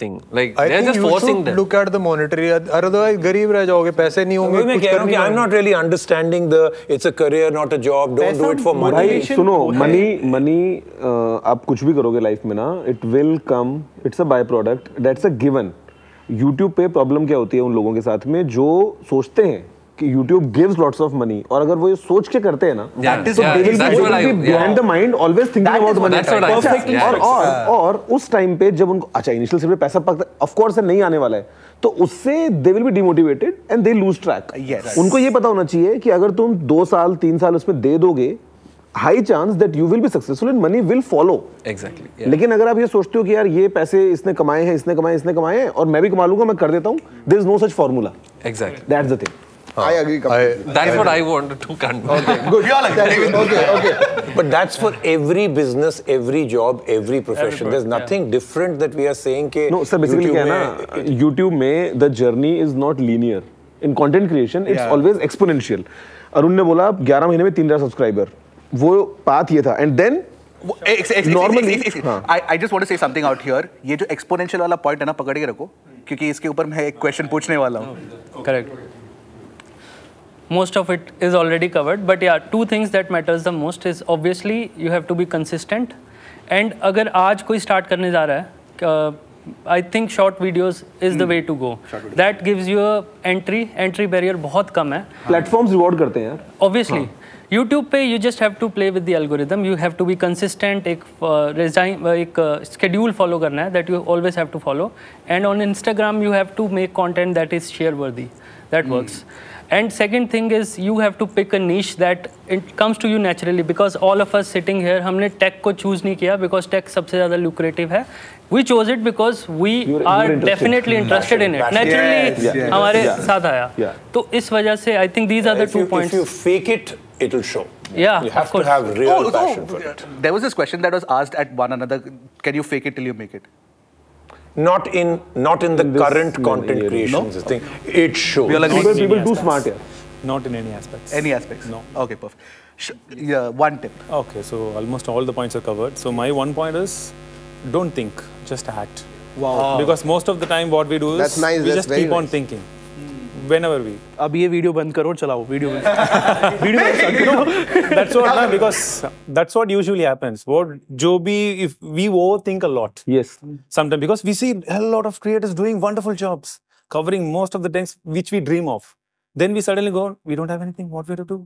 thing. Like they're just forcing them. Look at the monetary. Otherwise, गरीब रह जाओगे, पैसे नहीं होंगे. मैं कह रहा हूँ कि I'm not really understanding the it's a career, not a job. Don't do it for money. भाई सुनो, money money आप कुछ भी करोगे लाइफ में ना, it will come. It's a byproduct. That's a given. YouTube पे प्रॉब्लम क्या होती है उन लोगों के साथ में जो सोचते हैं YouTube gives lots of money, और अगर वो ये सोच के करते हैं ना, that is what I mean. Behind the mind, always thinking about money. Perfectly. और और और उस time पे जब उनको अच्छा initial से पैसा पकता, of course है नहीं आने वाला है, तो उससे they will be demotivated and they lose track. Yes. उनको ये पता होना चाहिए कि अगर तुम दो साल, तीन साल उसमें दे दोगे, high chance that you will be successful and money will follow. Exactly. लेकिन अगर आप ये सोचते हो कि यार ये पैसे इसने कमाए हैं, इसने कमाए, इसने कमाए हैं, और मैं भी कमा लूँगा, मैं कर देता हूँ, there is no such formula. Exactly. That's the thing. I agree completely. That's what I wanted to convey. Okay, good. We all agree with okay, okay. But that's for every business, every job, every profession. There's nothing different that we are saying. No, sir. Basically, क्या है ना? YouTube में the journey is not linear. In content creation, it's always exponential. Arun ने बोला आप ग्यारह महीने में तीन हजार subscriber. वो path ये था. And then normally, I I just want to say something out here. ये जो exponential वाला point है ना, पकड़ के रखो, क्योंकि इसके ऊपर मैं एक question पूछने वाला हूँ. Correct. Most of it is already covered, but yeah, two things that matters the most is obviously you have to be consistent. And अगर आज कोई start करने जा रहा है, I think short videos is the way to go. That gives you a entry entry barrier बहुत कम है. Platforms reward करते हैं. Obviously. यूट्यूब पे you just have to play with the algorithm, you have to be consistent, एक regime एक schedule follow करना है that you always have to follow. And on Instagram you have to make content that is share worthy, that works. And second thing is you have to pick a niche that it comes to you naturally, because all of us sitting here, हमने tech को choose नहीं किया because tech सबसे ज़्यादा lucrative है. We chose it because we you're, are you're interested. definitely interested in it. Naturally हमारे साथ आया. तो इस वजह से I think these yeah, are the two you, points. If you fake it, it will show. Yeah, you have of course. to have real oh, passion oh, for it. There was this question that was asked at one another. Can you fake it till you make it? Not in, not in the in current this, content creation no? thing. Okay. It shows. We are like people, people too smart here. Not in any aspects. Any aspects? No. Okay, perfect. Sh yeah, one tip. Okay, so almost all the points are covered. So my one point is, don't think, just act. Wow. Oh. Because most of the time what we do is, that's nice, we that's just very keep nice. on thinking. Whenever we. अब ये video बंद करो, चलाओ video video बंद करो. That's what ना, because that's what usually happens. What जो भी if we overthink a lot. Yes. Sometimes because we see a lot of creators doing wonderful jobs, covering most of the things which we dream of. Then we suddenly go, we don't have anything. What we have to do?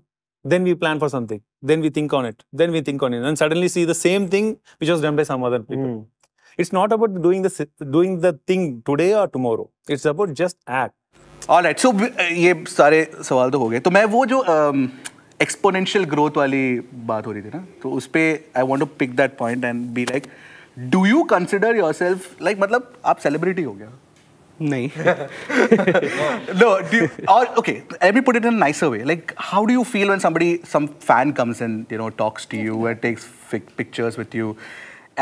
Then we plan for something. Then we think on it. Then we think on it, and suddenly see the same thing which was done by some other people. Mm. It's not about doing the doing the thing today or tomorrow. It's about just act. Alright, so ये सारे सवाल तो हो गए. तो मैं वो जो एक्सपोनेंशियल ग्रोथ वाली बात हो रही थी ना, तो उस पर I want to pick that point and be like, do you consider yourself like, मतलब आप सेलिब्रिटी हो गया? नहीं. No. Okay, let me put it in a nicer way. Like, how do you feel when somebody, some fan comes and, you know, talks to you and takes pictures with you?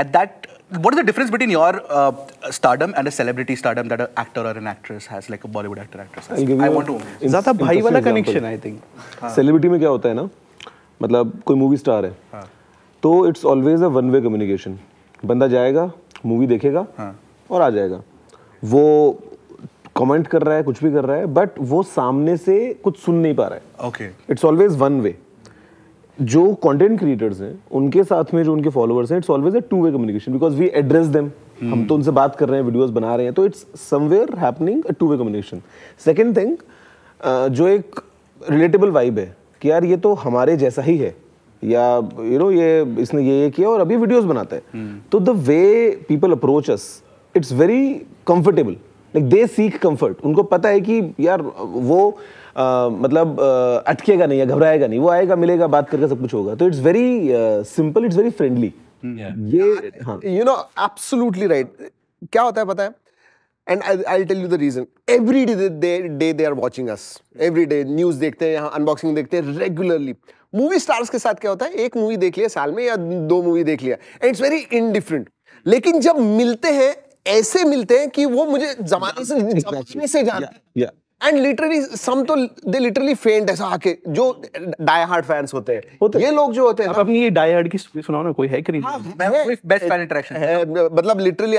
At that, what is the difference between your uh, stardom and a celebrity stardom that an actor or an actress has, like a Bollywood actor actress has? I want to. ज़्यादा भाई वाला connection I think. Celebrity में क्या होता है ना, मतलब कोई movie star है, तो it's always a one way communication. बंदा जाएगा, movie देखेगा और आ जाएगा. वो comment कर रहा है, कुछ भी कर रहा है, but वो सामने से कुछ सुन नहीं पा रहा है. Okay. It's always one way. जो कंटेंट क्रिएटर्स हैं उनके साथ में जो उनके फॉलोअर्स हैं, it's always a two way communication, because we address them. हम तो उनसे बात कर रहे हैं, वीडियोस बना रहे हैं, तो it's somewhere happening a two way communication. Second thing, जो एक रिलेटेबल वाइब है कि यार ये तो हमारे जैसा ही है, या यू नो ये इसने ये ये किया और अभी वीडियोज बनाता है, तो the way people approach us, it's very comfortable. Like they seek comfort. उनको पता है कि यार वो Uh, मतलब uh, अटकेगा नहीं या घबराएगा नहीं, वो आएगा, मिलेगा, बात करके सब कुछ होगा. तो it's very simple, it's very friendly. ये यू नो एब्सोल्युटली राइट. क्या होता है पता है, and I will tell you the reason. Every day they are watching us, every day news देखते हैं, यहाँ अनबॉक्सिंग देखते हैं रेगुलरली. मूवी स्टार्स के साथ क्या होता है, एक मूवी देख लिया साल में या दो मूवी देख लिया, एंड इट्स वेरी इनडिफरेंट. लेकिन जब मिलते हैं, ऐसे मिलते हैं कि वो मुझे जमाने से जमाने से जानते हैं. एंड लिटरली सम तो दे लिटरली फेंट ऐसा आके, जो डाई हार्ड फैंस होते हैं, ये लोग जो होते हैं. अपनी ये डाई हार्ड की सुनाओ ना, कोई है कि नहीं? मैं बेस्ट फैन इंटरेक्शन, मतलब literally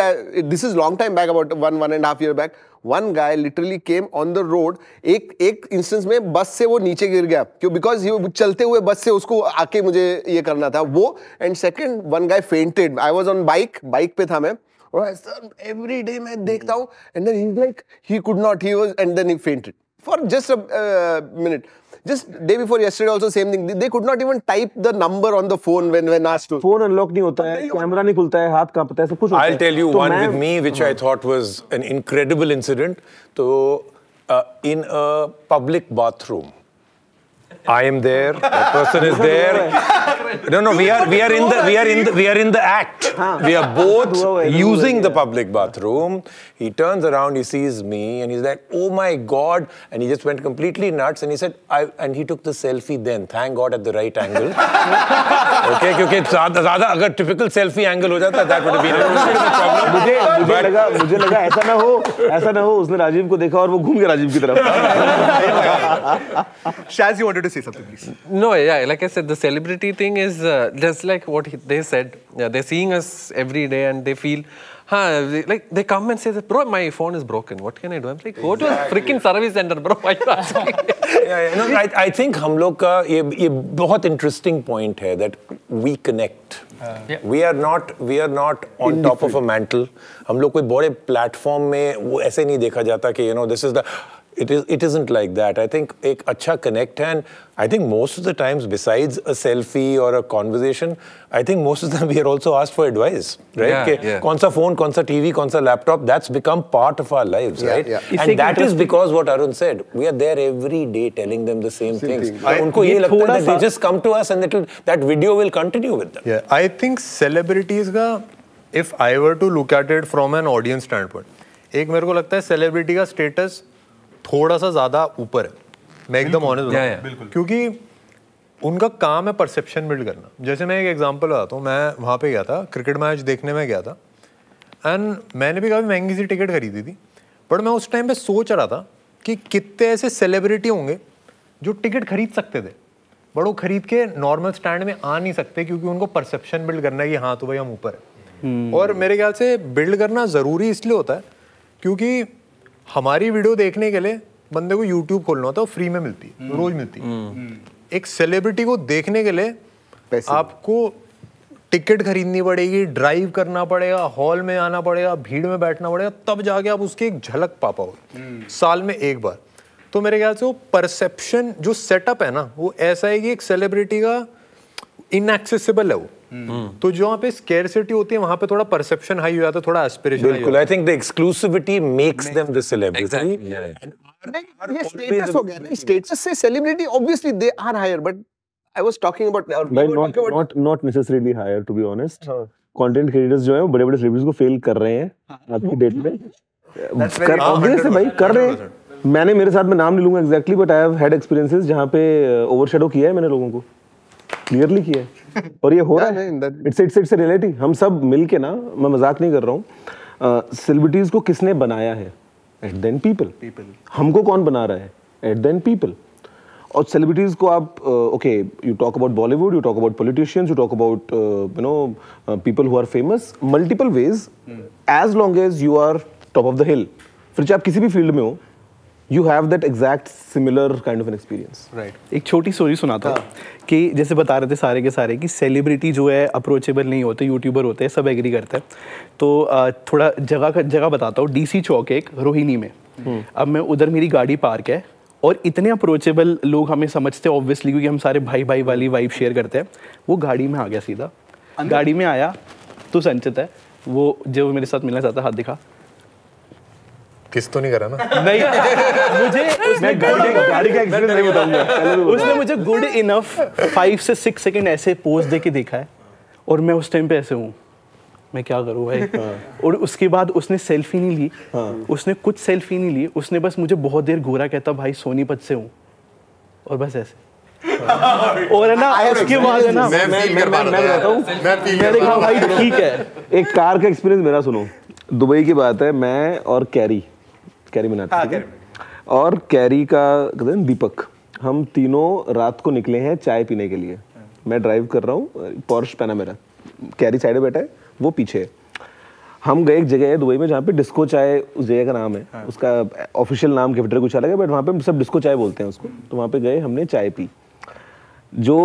this is long time back, about one one and half year back. One guy literally came on the road. एक एक इंस्टेंस में बस से वो नीचे गिर गया, क्यों? बिकॉज चलते हुए बस से उसको आके मुझे ये करना था वो. And second, one guy fainted. I was on bike, bike पे था मैं, एवरी डे मैं देखता हूँ. And then he like he could not, he was, and then he fainted for just a minute. Just day before yesterday also same thing. They could not even type the number on the phone when when asked to. Phone unlock नहीं होता है, camera नहीं खुलता है, हाथ कांपता है, सब कुछ होता है. I'll tell you one with me which I thought was an incredible incident. तो in a public bathroom, I am there, the person is there. No, no, we are we are in the we are in the we are in the act. We are both using the public bathroom. He turns around, he sees me, and he's like, "Oh my God!" And he just went completely nuts. And he said, "I." And he took the selfie. Then, thank God, at the right angle. Okay, because ज़्यादा अगर typical selfie angle हो जाता, that would have been a problem. मुझे मुझे लगा मुझे लगा ऐसा ना हो ऐसा ना हो. उसने राजीव को देखा और वो घूम के राजीव की तरफ. Shaz, you wanted to say something, please? No, yeah, like I said, the celebrity thing is uh, just like what he, they said. Yeah, they're seeing us every day, and they feel. Huh, like they come and say, "Bro, my phone is broken. What can I do?" I'm like, "Go to a freaking service center, bro." I know. I I think हम लोग का ये ये बहुत interesting point है that we connect. We are not we are not on top of a mantle. हम लोग कोई बड़े platform में वो ऐसे नहीं देखा जाता कि you know this is the It is. It isn't like that. I think एक अच्छा connect है, and I think most of the times, besides a selfie or a conversation, I think most of them we are also asked for advice, right? Yeah, yeah. कौन सा phone, कौन सा T V, कौन सा laptop? That's become part of our lives, yeah, right? Yeah. And that is because what Arun said, we are there every day telling them the same, same things. Thing. I, उनको ये लगता है that they just come to us and it'll that video will continue with them. Yeah, I think celebrities का, if I were to look at it from an audience standpoint, एक मेरे को लगता है celebrity का status थोड़ा सा ज़्यादा ऊपर है, मैं एकदम ऑनेस्ट हूँ, क्योंकि उनका काम है परसेप्शन बिल्ड करना. जैसे मैं एक एग्जांपल बताता हूँ, मैं वहाँ पे गया था, क्रिकेट मैच देखने में गया था, एंड मैंने भी काफ़ी महंगी सी टिकट खरीदी थी, बट मैं उस टाइम पे सोच रहा था कि कितने ऐसे सेलिब्रिटी होंगे जो टिकट खरीद सकते थे बट वो खरीद के नॉर्मल स्टैंड में आ नहीं सकते, क्योंकि उनको परसेप्शन बिल्ड करना है कि हाँ तो भाई हम ऊपर है. और मेरे ख्याल से बिल्ड करना ज़रूरी इसलिए होता है क्योंकि हमारी वीडियो देखने के लिए बंदे को यूट्यूब खोलना होता है, फ्री में मिलती है, रोज मिलती है. एक सेलिब्रिटी को देखने के लिए आपको टिकट खरीदनी पड़ेगी, ड्राइव करना पड़ेगा, हॉल में आना पड़ेगा, भीड़ में बैठना पड़ेगा, तब जाके आप उसकी एक झलक पा पाओगे साल में एक बार. तो मेरे ख्याल से वो परसेप्शन जो सेटअप है ना, वो ऐसा है कि एक सेलिब्रिटी का इनएक्सेसिबल है वो. तो जहाँ पे स्केर्सिटी होती है वहाँ पे थोड़ा परसेप्शन हाई हो जाता है, थोड़ा एस्पिरेशन. बिल्कुल, I think the exclusivity makes them the celebrity. ये स्टेटस हो गया ना, स्टेटस से celebrity obviously they are higher, but I was talking about not not necessarily higher to be honest. Content creators जो है वो बड़े बड़े सेलिब्रिटीज को फेल कर रहे हैं आज की डेट में, ऑब्वियसली भाई कर रहे हैं. मैंने मेरे साथ में नाम नहीं लूंगा exactly, but I have had experiences जहाँ पे ओवरशैडो किया है मैंने लोगों को, क्लियरली किया है, और ये हो रहा है. It's it's it's reality. हम सब मिलके ना, मैं मजाक नहीं कर रहा हूँ, सेलिब्रिटीज uh, को किसने बनाया है? At then people. हमको कौन बना रहा है? At then people. और सेलिब्रिटीज को आप, okay, you talk about Bollywood, you talk about politicians, you talk about you know people who are famous multiple ways, as long as you are top of the hill, फिर चाहे आप किसी भी field में हो, you have that exact similar kind of an experience, right? एक छोटी story सुनाता हूँ कि जैसे बता रहे थे सारे के सारे कि सेलिब्रिटी जो है अप्रोचेबल नहीं होते, यूट्यूबर होते हैं, सब एग्री करते हैं. तो थोड़ा जगह का जगह बताता हूँ, डीसी चौक एक रोहिणी में, अब मैं उधर मेरी गाड़ी पार्क है, और इतने अप्रोचेबल लोग हमें समझते हैं ऑब्वियसली, क्योंकि हम सारे भाई भाई वाली वाइब शेयर करते हैं. वो गाड़ी में आ गया, सीधा गाड़ी में आया, तो संचित है वो जो मेरे साथ मिलना चाहता, हाथ दिखा, किस तो नहीं करा ना नहीं मुझे मैं गाड़ी गाड़ी का एक्सपीरियंस नहीं बताऊंगा. उसने मुझे गुड इनफ फाइव से सिक्स सेकंड ऐसे पोज देके देखा है, और मैं उस टाइम पे ऐसे हूँ, मैं क्या करूँ भाई. और उसके बाद उसने सेल्फी नहीं ली, उसने कुछ सेल्फी नहीं ली, उसने बस मुझे बहुत देर गोरा कहता, भाई सोनीपत से हूँ, और बस ऐसे. और है ना, उसके बाद है ना, मैं मैं मैं बताता हूँ, मैंने कहा भाई ठीक है. एक कार का एक्सपीरियंस मेरा सुनो, दुबई की बात है, मैं और कैरी कैरी बनाते हैं, हाँ, और कैरी का दिन दीपक, हम तीनों रात को निकले हैं चाय पीने के लिए. मैं ड्राइव कर रहा हूँ पोर्श पैनामेरा, कैरी साइड में बैठा है, वो पीछे है. हम गए एक जगह है दुबई में जहाँ पे डिस्को चाय, उस जगह का नाम है, हाँ, उसका ऑफिशियल नाम कैफेटेरिया कुछ अलग है, बट वहाँ पे सब डिस्को चाय बोलते हैं उसको. तो वहाँ पे गए, हमने चाय पी. जो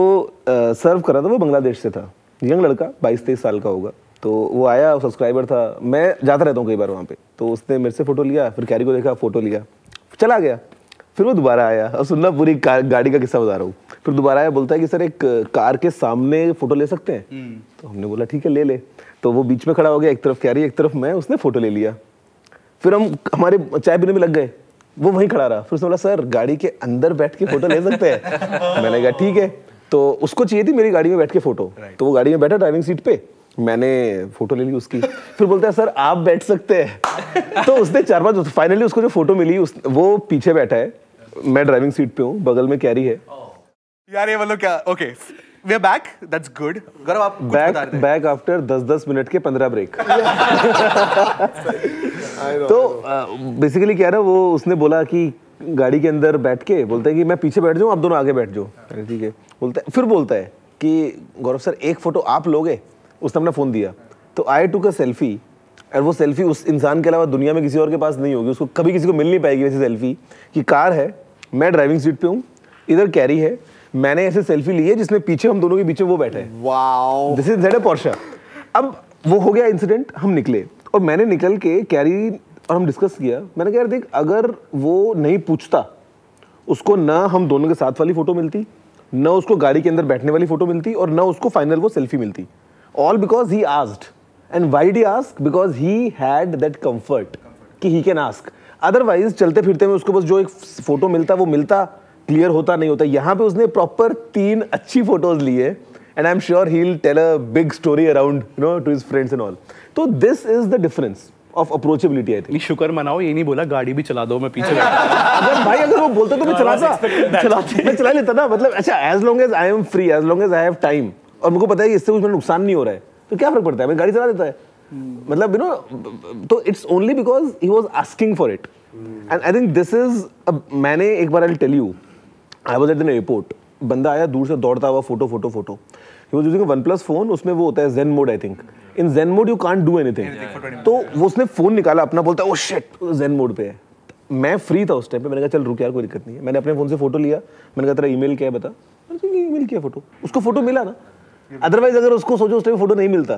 सर्व कर रहा था वो बांग्लादेश से था, यंग लड़का, बाईस तेईस साल का होगा. तो वो आया, सब्सक्राइबर था, मैं जाता रहता हूँ कई बार वहाँ पे. तो उसने मेरे से फ़ोटो लिया, फिर कैरी को देखा, फ़ोटो लिया, चला गया. फिर वो दोबारा आया, और सुनना पूरी गाड़ी का किस्सा बता रहा हूँ, फिर दोबारा आया, बोलता है कि सर एक कार के सामने फ़ोटो ले सकते हैं? तो हमने बोला ठीक है ले ले. तो वो बीच में खड़ा हो गया, एक तरफ कैरी, एक तरफ मैं, उसने फ़ोटो ले लिया. फिर हम हमारे चाय पीने में लग गए, वो वहीं खड़ा रहा. फिर उसने बोला सर गाड़ी के अंदर बैठ के फ़ोटो ले सकते हैं? मैंने कहा ठीक है. तो उसको चाहिए थी मेरी गाड़ी में बैठ के फ़ोटो, तो वो गाड़ी में बैठा ड्राइविंग सीट पर, मैंने फोटो ले ली उसकी. फिर बोलता है सर आप बैठ सकते हैं. तो उसने चार पांच, फाइनली उसको जो फोटो मिली, उस वो पीछे बैठा है, मैं ड्राइविंग सीट पे हूँ, बगल में कैरी है. यार ये मतलब क्या, okay we are back, that's good. अगर आप बैक बैक आफ्टर दस दस मिनट के पंद्रह ब्रेक. तो बेसिकली क्या ना, वो उसने बोला कि गाड़ी के अंदर बैठ के, बोलता है कि मैं पीछे बैठ जाऊँ, आप दोनों आगे बैठ जाओ, ठीक है. बोलता है, फिर बोलता है कि गौरव सर एक फोटो आप लोगे. उसने अपना फ़ोन दिया, तो आई टू का सेल्फी, और वो सेल्फी उस इंसान के अलावा दुनिया में किसी और के पास नहीं होगी, उसको कभी किसी को मिल नहीं पाएगी वैसी सेल्फी. कि कार है, मैं ड्राइविंग सीट पे हूँ, इधर कैरी है, मैंने ऐसे सेल्फी ली है जिसमें पीछे हम दोनों के बीच में वो बैठा है. Wow, this is that a Porsche. अब वो हो गया इंसिडेंट, हम निकले, और मैंने निकल के कैरी और हम डिस्कस किया, मैंने कहा यार देख अगर वो नहीं पूछता उसको ना हम दोनों के साथ वाली फ़ोटो मिलती, ना उसको गाड़ी के अंदर बैठने वाली फ़ोटो मिलती और ना उसको फाइनल वो सेल्फी मिलती. All because he asked. And why did he ask? Because he had that comfort कि ही कैन आस्क. अदरवाइज चलते फिरते में उसको बस जो एक फ़ोटो मिलता वो मिलता, क्लियर होता नहीं होता. यहाँ पे उसने प्रॉपर तीन अच्छी फोटोज ली है and I am sure he will tell a big story around you know to his friends and all. तो this is the difference of approachability. I think शुक्र मनाओ ये नहीं बोला गाड़ी भी चला दो मैं पीछे अगर भाई अगर वो बोलता तो मैं चलाता चलाते मैं चला लेता ना. मतलब अच्छा as long as I am free, as long as I have time और मुझे पता है कि इससे कुछ नुकसान नहीं हो रहा है तो क्या फर्क पड़ता है, मैं गाड़ी चला देता है. मतलब यू नो तो it's only because he was asking for it. And I think this is मैंने एक बार I tell you I was at an airport. बंदा आया दूर से दौड़ता हुआ, photo photo photo. He was using one plus phone, उसमें वो होता है जेन mode I think. In gen mode you can't do anything. तो वो उसने फोन निकाला अपना, बोलता है ओ शिट जेन मोड पे है. मैं फ्री था उस टाइम पे, मैंने कहा चल रुक यार कोई दिक्कत नहीं है. मैंने अपने फोन से फोटो लिया, मैंने कहा तेरा ईमेल क्या है बता. मैंने ईमेल किया फोटो, उसको फोटो मिला ना. अदरवाइज अगर उसको सोचो उस टाइम फोटो नहीं मिलता.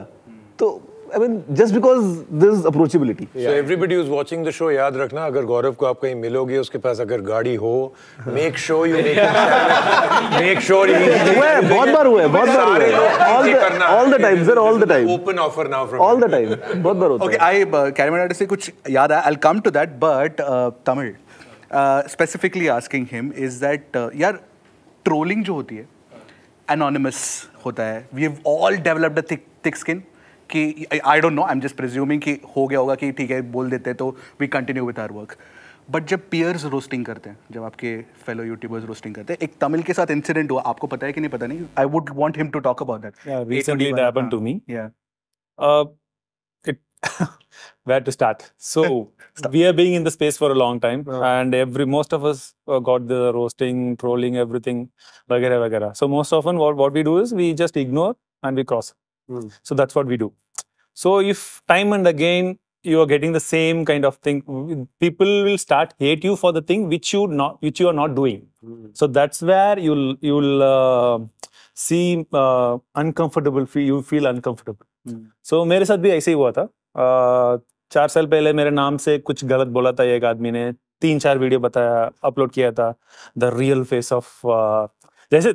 तो I mean, just because there's approachability. So yeah. everybody who's watching the show, याद रखना अगर गौरव को आप कहीं मिलोगे उसके पास अगर गाड़ी हो, make sure you make make sure you. हुआ है, बहुत बार हुआ है, बहुत बार हुआ है. All the time, sir, all the time. Open offer now from. All the time, बहुत बार होता है. Okay, I camera से कुछ याद आया, I'll come to that, but Tamil specifically asking him is that यार trolling जो होती है, anonymous होता है. We've all developed a thick thick skin. कि I don't know, I am just presuming कि हो गया होगा कि ठीक है बोल देते तो we continue with our work. But जब पीयर्स रोस्टिंग करते हैं, जब आपके फेलो यूट्यूबर्स रोस्टिंग करते हैं, एक तमिल के साथ इंसिडेंट हुआ, आपको पता है कि नहीं पता नहीं, I would want him to talk about that. Recently that happened to me. या where to start? So we are being in the space for a long time and every most of us got the roasting, trolling, everything वगैरह वगैरह. So most often what what we do is we just ignore and we cross. Mm. So that's what we do. So if time and again you are getting the same kind of thing, people will start hate you for the thing which you not which you are not doing. Mm. So that's where you'll you'll uh, see uh, uncomfortable. You feel uncomfortable. Mm. So मेरे साथ भी ऐसे ही हुआ था. uh, चार साल पहले मेरे नाम से कुछ गलत बोला था एक आदमी ने. तीन चार वीडियो बताया, अपलोड किया था. The real face of uh, जैसे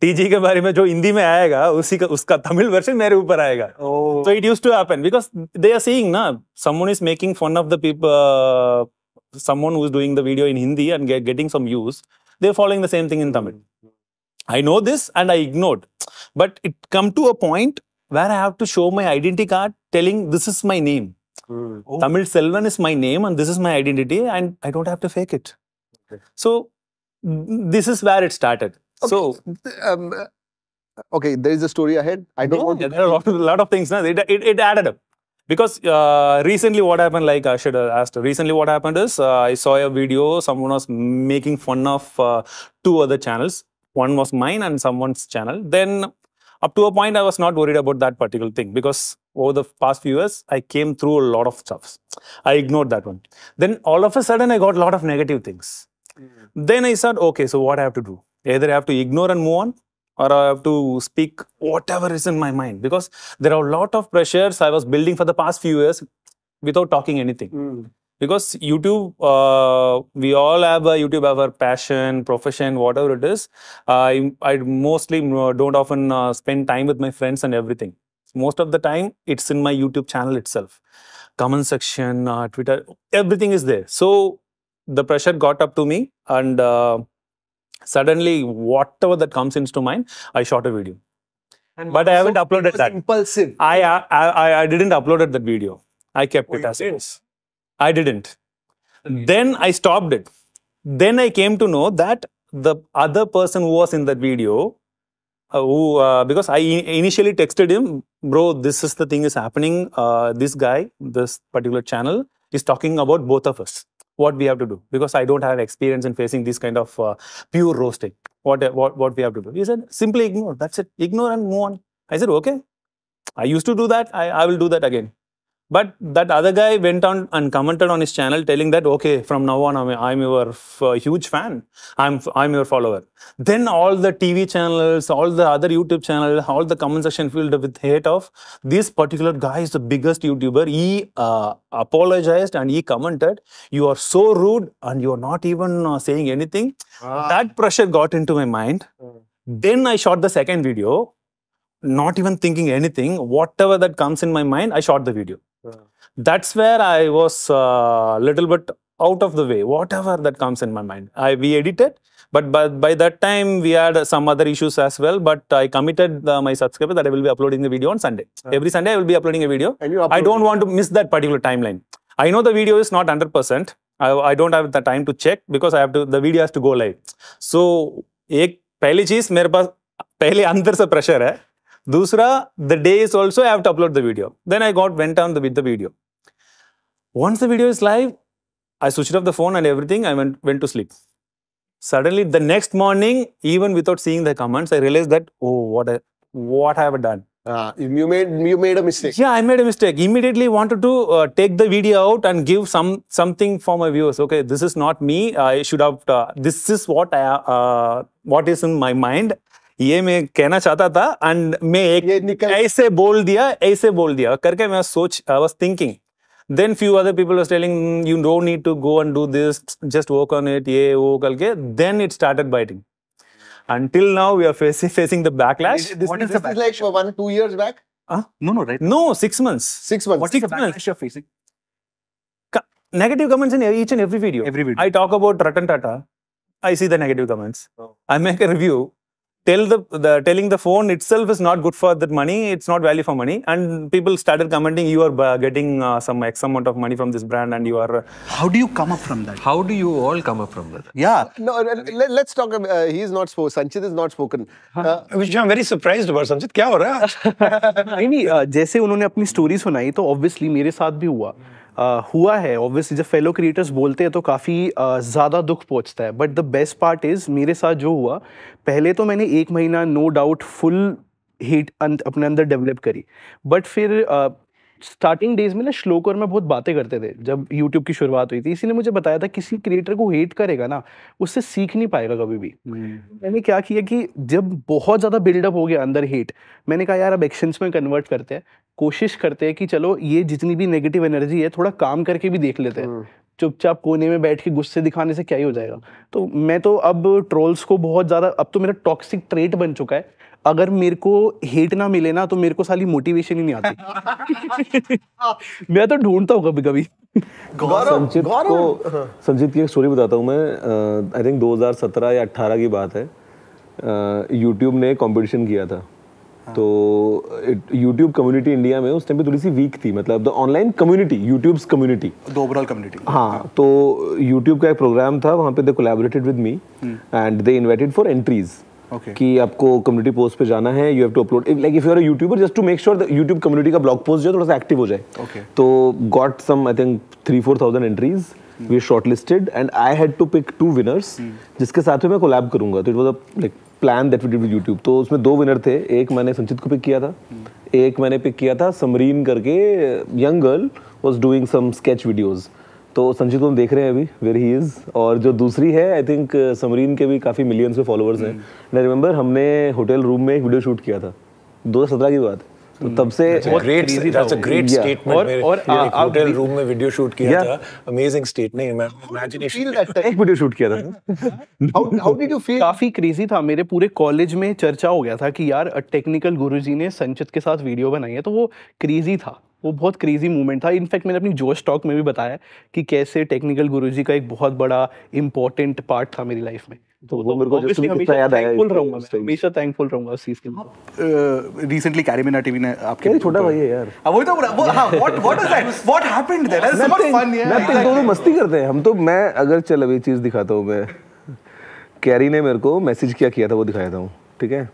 टीजी के बारे में जो हिंदी में आएगा उसी का उसका तमिल वर्जन मेरे ऊपर आएगा. तो it used to happen because they are seeing ना, someone is making fun of the people, someone who is doing the video in Hindi and getting some views, they are following the same thing in Tamil. I know this and I ignored, but it come to a point where I have to show my identity card telling this is my name. Tamil Selvan is my name and this is my identity and I don't have to fake it. So this is where it started. Okay. So, um, okay, there is a story ahead. I don't. Yeah, want to there are a lot of things. No, it it, it added up because uh, recently what happened? Like I should have asked. Recently, what happened is uh, I saw a video. Someone was making fun of uh, two other channels. One was mine and someone's channel. Then up to a point, I was not worried about that particular thing because over the past few years, I came through a lot of stuffs. I ignored that one. Then all of a sudden, I got a lot of negative things. Mm. Then I said, okay, so what I have to do? Either I have to ignore and move on, or I have to speak whatever is in my mind because there are a lot of pressures I was building for the past few years without talking anything. Mm. Because YouTube, uh, we all have a YouTube, have our passion, profession, whatever it is. I I mostly don't often uh, spend time with my friends and everything. Most of the time, it's in my YouTube channel itself. Comment section, uh, Twitter, everything is there. So the pressure got up to me and. Uh, Suddenly, whatever that comes into mind, I shot a video, and but I haven't uploaded that. Impulsive. I I I didn't upload that video. I kept it as it is. I didn't. Then I stopped it. Then I came to know that the other person who was in that video, uh, who uh, because I initially texted him, bro, this is the thing is happening. Uh, this guy, this particular channel, is talking about both of us. What we have to do? Because I don't have experience in facing this kind of uh, pure roasting. What what what we have to do? He said, simply ignore. That's it. Ignore and move on. I said, okay. I used to do that. I I will do that again. But that other guy went on and commented on his channel telling that, okay, from now on, I'm, I'm your f huge fan. I'm, I'm your follower. Then all the T V channels, all the other YouTube channels, all the comment section filled with hate of this particular guy is the biggest YouTuber. He uh, apologized and he commented, you are so rude and you're not even uh, saying anything. Ah. That pressure got into my mind. Mm. Then I shot the second video, not even thinking anything. Whatever that comes in my mind, I shot the video. That's where I was a uh, little bit out of the way, whatever that comes in my mind. I, we edited, but by, by that time we had some other issues as well, but I committed uh, my subscriber that I will be uploading the video on Sunday. Uh-huh. Every Sunday I will be uploading a video. And you upload I don't it. want to miss that particular timeline. I know the video is not one hundred percent. I, I don't have the time to check because I have to, the video has to go live. So, ek pehle cheez mere paas pehle andar se pressure hai. Dusra, the day is also I have to upload the video. Then I got went on the, with the video. Once the video is live, I switched off the phone and everything. I went, went to sleep. Suddenly, the next morning, even without seeing the comments, I realized that, oh, what I, what have I done? Uh, you made you made a mistake. Yeah, I made a mistake. Immediately wanted to uh, take the video out and give some something for my viewers. Okay, this is not me. I should have. Uh, this is what I uh, what is in my mind. ये मैं कहना चाहता था and मैं एक ऐसे बोल दिया ऐसे बोल दिया करके मैं सोच I was thinking then few other people was telling you don't need to go and do this just work on it ये वो करके then it started biting until now we are facing facing the backlash. This, this, this, this is like one two years back. huh? no no right no six months. six months. What is the backlash you are facing? Negative comments in each and every video. Every video I talk about Ratan Tata, I see the negative comments. oh. I make a review. Tell the, the telling the phone itself is not good for that money. It's not value for money. And people started commenting, you are getting uh, some X amount of money from this brand, and you are. Uh, How do you come up from that? How do you all come up from that? Yeah. No. Let, let's talk. Uh, he is not spoken. Sanchit is not spoken. Huh? Uh, Which I'm very surprised about. Sanchit, क्या हो रहा है? नहीं नहीं. जैसे उन्होंने अपनी story सुनाई तो obviously मेरे साथ भी हुआ. Uh, हुआ है ऑब्वियसली जब फेलो क्रिएटर्स बोलते हैं तो काफ़ी uh, ज़्यादा दुख पहुंचता है. But the best part is मेरे साथ जो हुआ, पहले तो मैंने एक महीना नो डाउट फुल हेट अपने अंदर डेवलप करी. बट फिर स्टार्टिंग uh, डेज में ना श्लोक और मैं बहुत बातें करते थे जब यूट्यूब की शुरुआत हुई थी. इसी ने मुझे बताया था किसी क्रिएटर को हेट करेगा ना, उससे सीख नहीं पाएगा कभी भी. mm. मैंने क्या किया कि जब बहुत ज़्यादा बिल्डअप हो गया अंदर हेट, मैंने कहा यार अब एक्शंस में कन्वर्ट करते हैं. कोशिश करते हैं कि चलो ये जितनी भी नेगेटिव एनर्जी है थोड़ा काम करके भी देख लेते हैं. चुपचाप कोने में बैठ के गुस्से दिखाने से क्या ही हो जाएगा. तो मैं तो अब ट्रोल्स को बहुत ज़्यादा, अब तो मेरा टॉक्सिक ट्रेट बन चुका है. अगर मेरे को हेट ना मिले ना तो मेरे को साली मोटिवेशन ही नहीं आती. मैं तो ढूंढता हूँ कभी कभी. संजीत को संजीत की एक स्टोरी बताता हूँ मैं. आई थिंक दो हज़ार सत्रह या अट्ठारह की बात है. यूट्यूब ने कॉम्पिटिशन किया था तो YouTube कम्युनिटी इंडिया में उस टाइम पे थोड़ी सी वीक थी. मतलब the online community, YouTube's community, the overall community. हाँ, तो YouTube का एक प्रोग्राम था वहाँ पे they collaborated with me and they invited for entries कि आपको कम्युनिटी पोस्ट पे जाना है. You have to upload like if you are a YouTuber just to make sure the YouTube community का ब्लॉग पोस्ट जो है थोड़ा सा एक्टिव हो जाए. okay. तो got some I think three four thousand entries. We are short listed and I had to pick two winners जिसके साथ में मैं कोलैब करूँगा. तो it was a like plan that we did with YouTube. तो उसमें दो विनर थे, एक मैंने संचित को पिक किया था, एक मैंने पिक किया था समरीन करके young girl was doing some sketch videos. तो संचित को हम देख रहे हैं अभी वेयर ही इज़. और जो दूसरी है आई थिंक समरीन के भी काफ़ी मिलियंस के फॉलोअर्स हैं. आई रिमेंबर हमने होटल रूम में एक वीडियो शूट किया था दो हज़ार सत्रह की बात. तो तब से ग्रेट ग्रेट स्टेटमेंट. और होटल रूम में वीडियो शूट किया था. Amazing statement. इमेजिनेशन एक वीडियो शूट किया था. How did you feel? काफी क्रेजी था. मेरे पूरे कॉलेज में चर्चा हो गया था कि यार टेक्निकल गुरुजी ने संचित के साथ वीडियो बनाई है. तो वो क्रेजी था, वो बहुत क्रेजी मूवमेंट था. इनफैक्ट मैंने अपनी जोश टॉक में भी बताया कि कैसे टेक्निकल गुरुजी का एक बहुत बड़ा इंपॉर्टेंट पार्ट था मेरी लाइफ में. तो वो मेरे को जस्ट कितना याद आया. थैंकफुल रहूंगा, हमेशा थैंकफुल रहूंगा उस चीज के लिए. रिसेंटली कैरीमेना टीवी ने आपके छोटा भाई है यार. अब वही तो what what is that, what happened there, it's so much fun. यार हम दोनों मस्ती करते हैं हम तो. मैं अगर चल अभी चीज दिखाता हूं मैं. कैरी ने मेरे को मैसेज किया किया था वो दिखाया था हूं. ठीक है,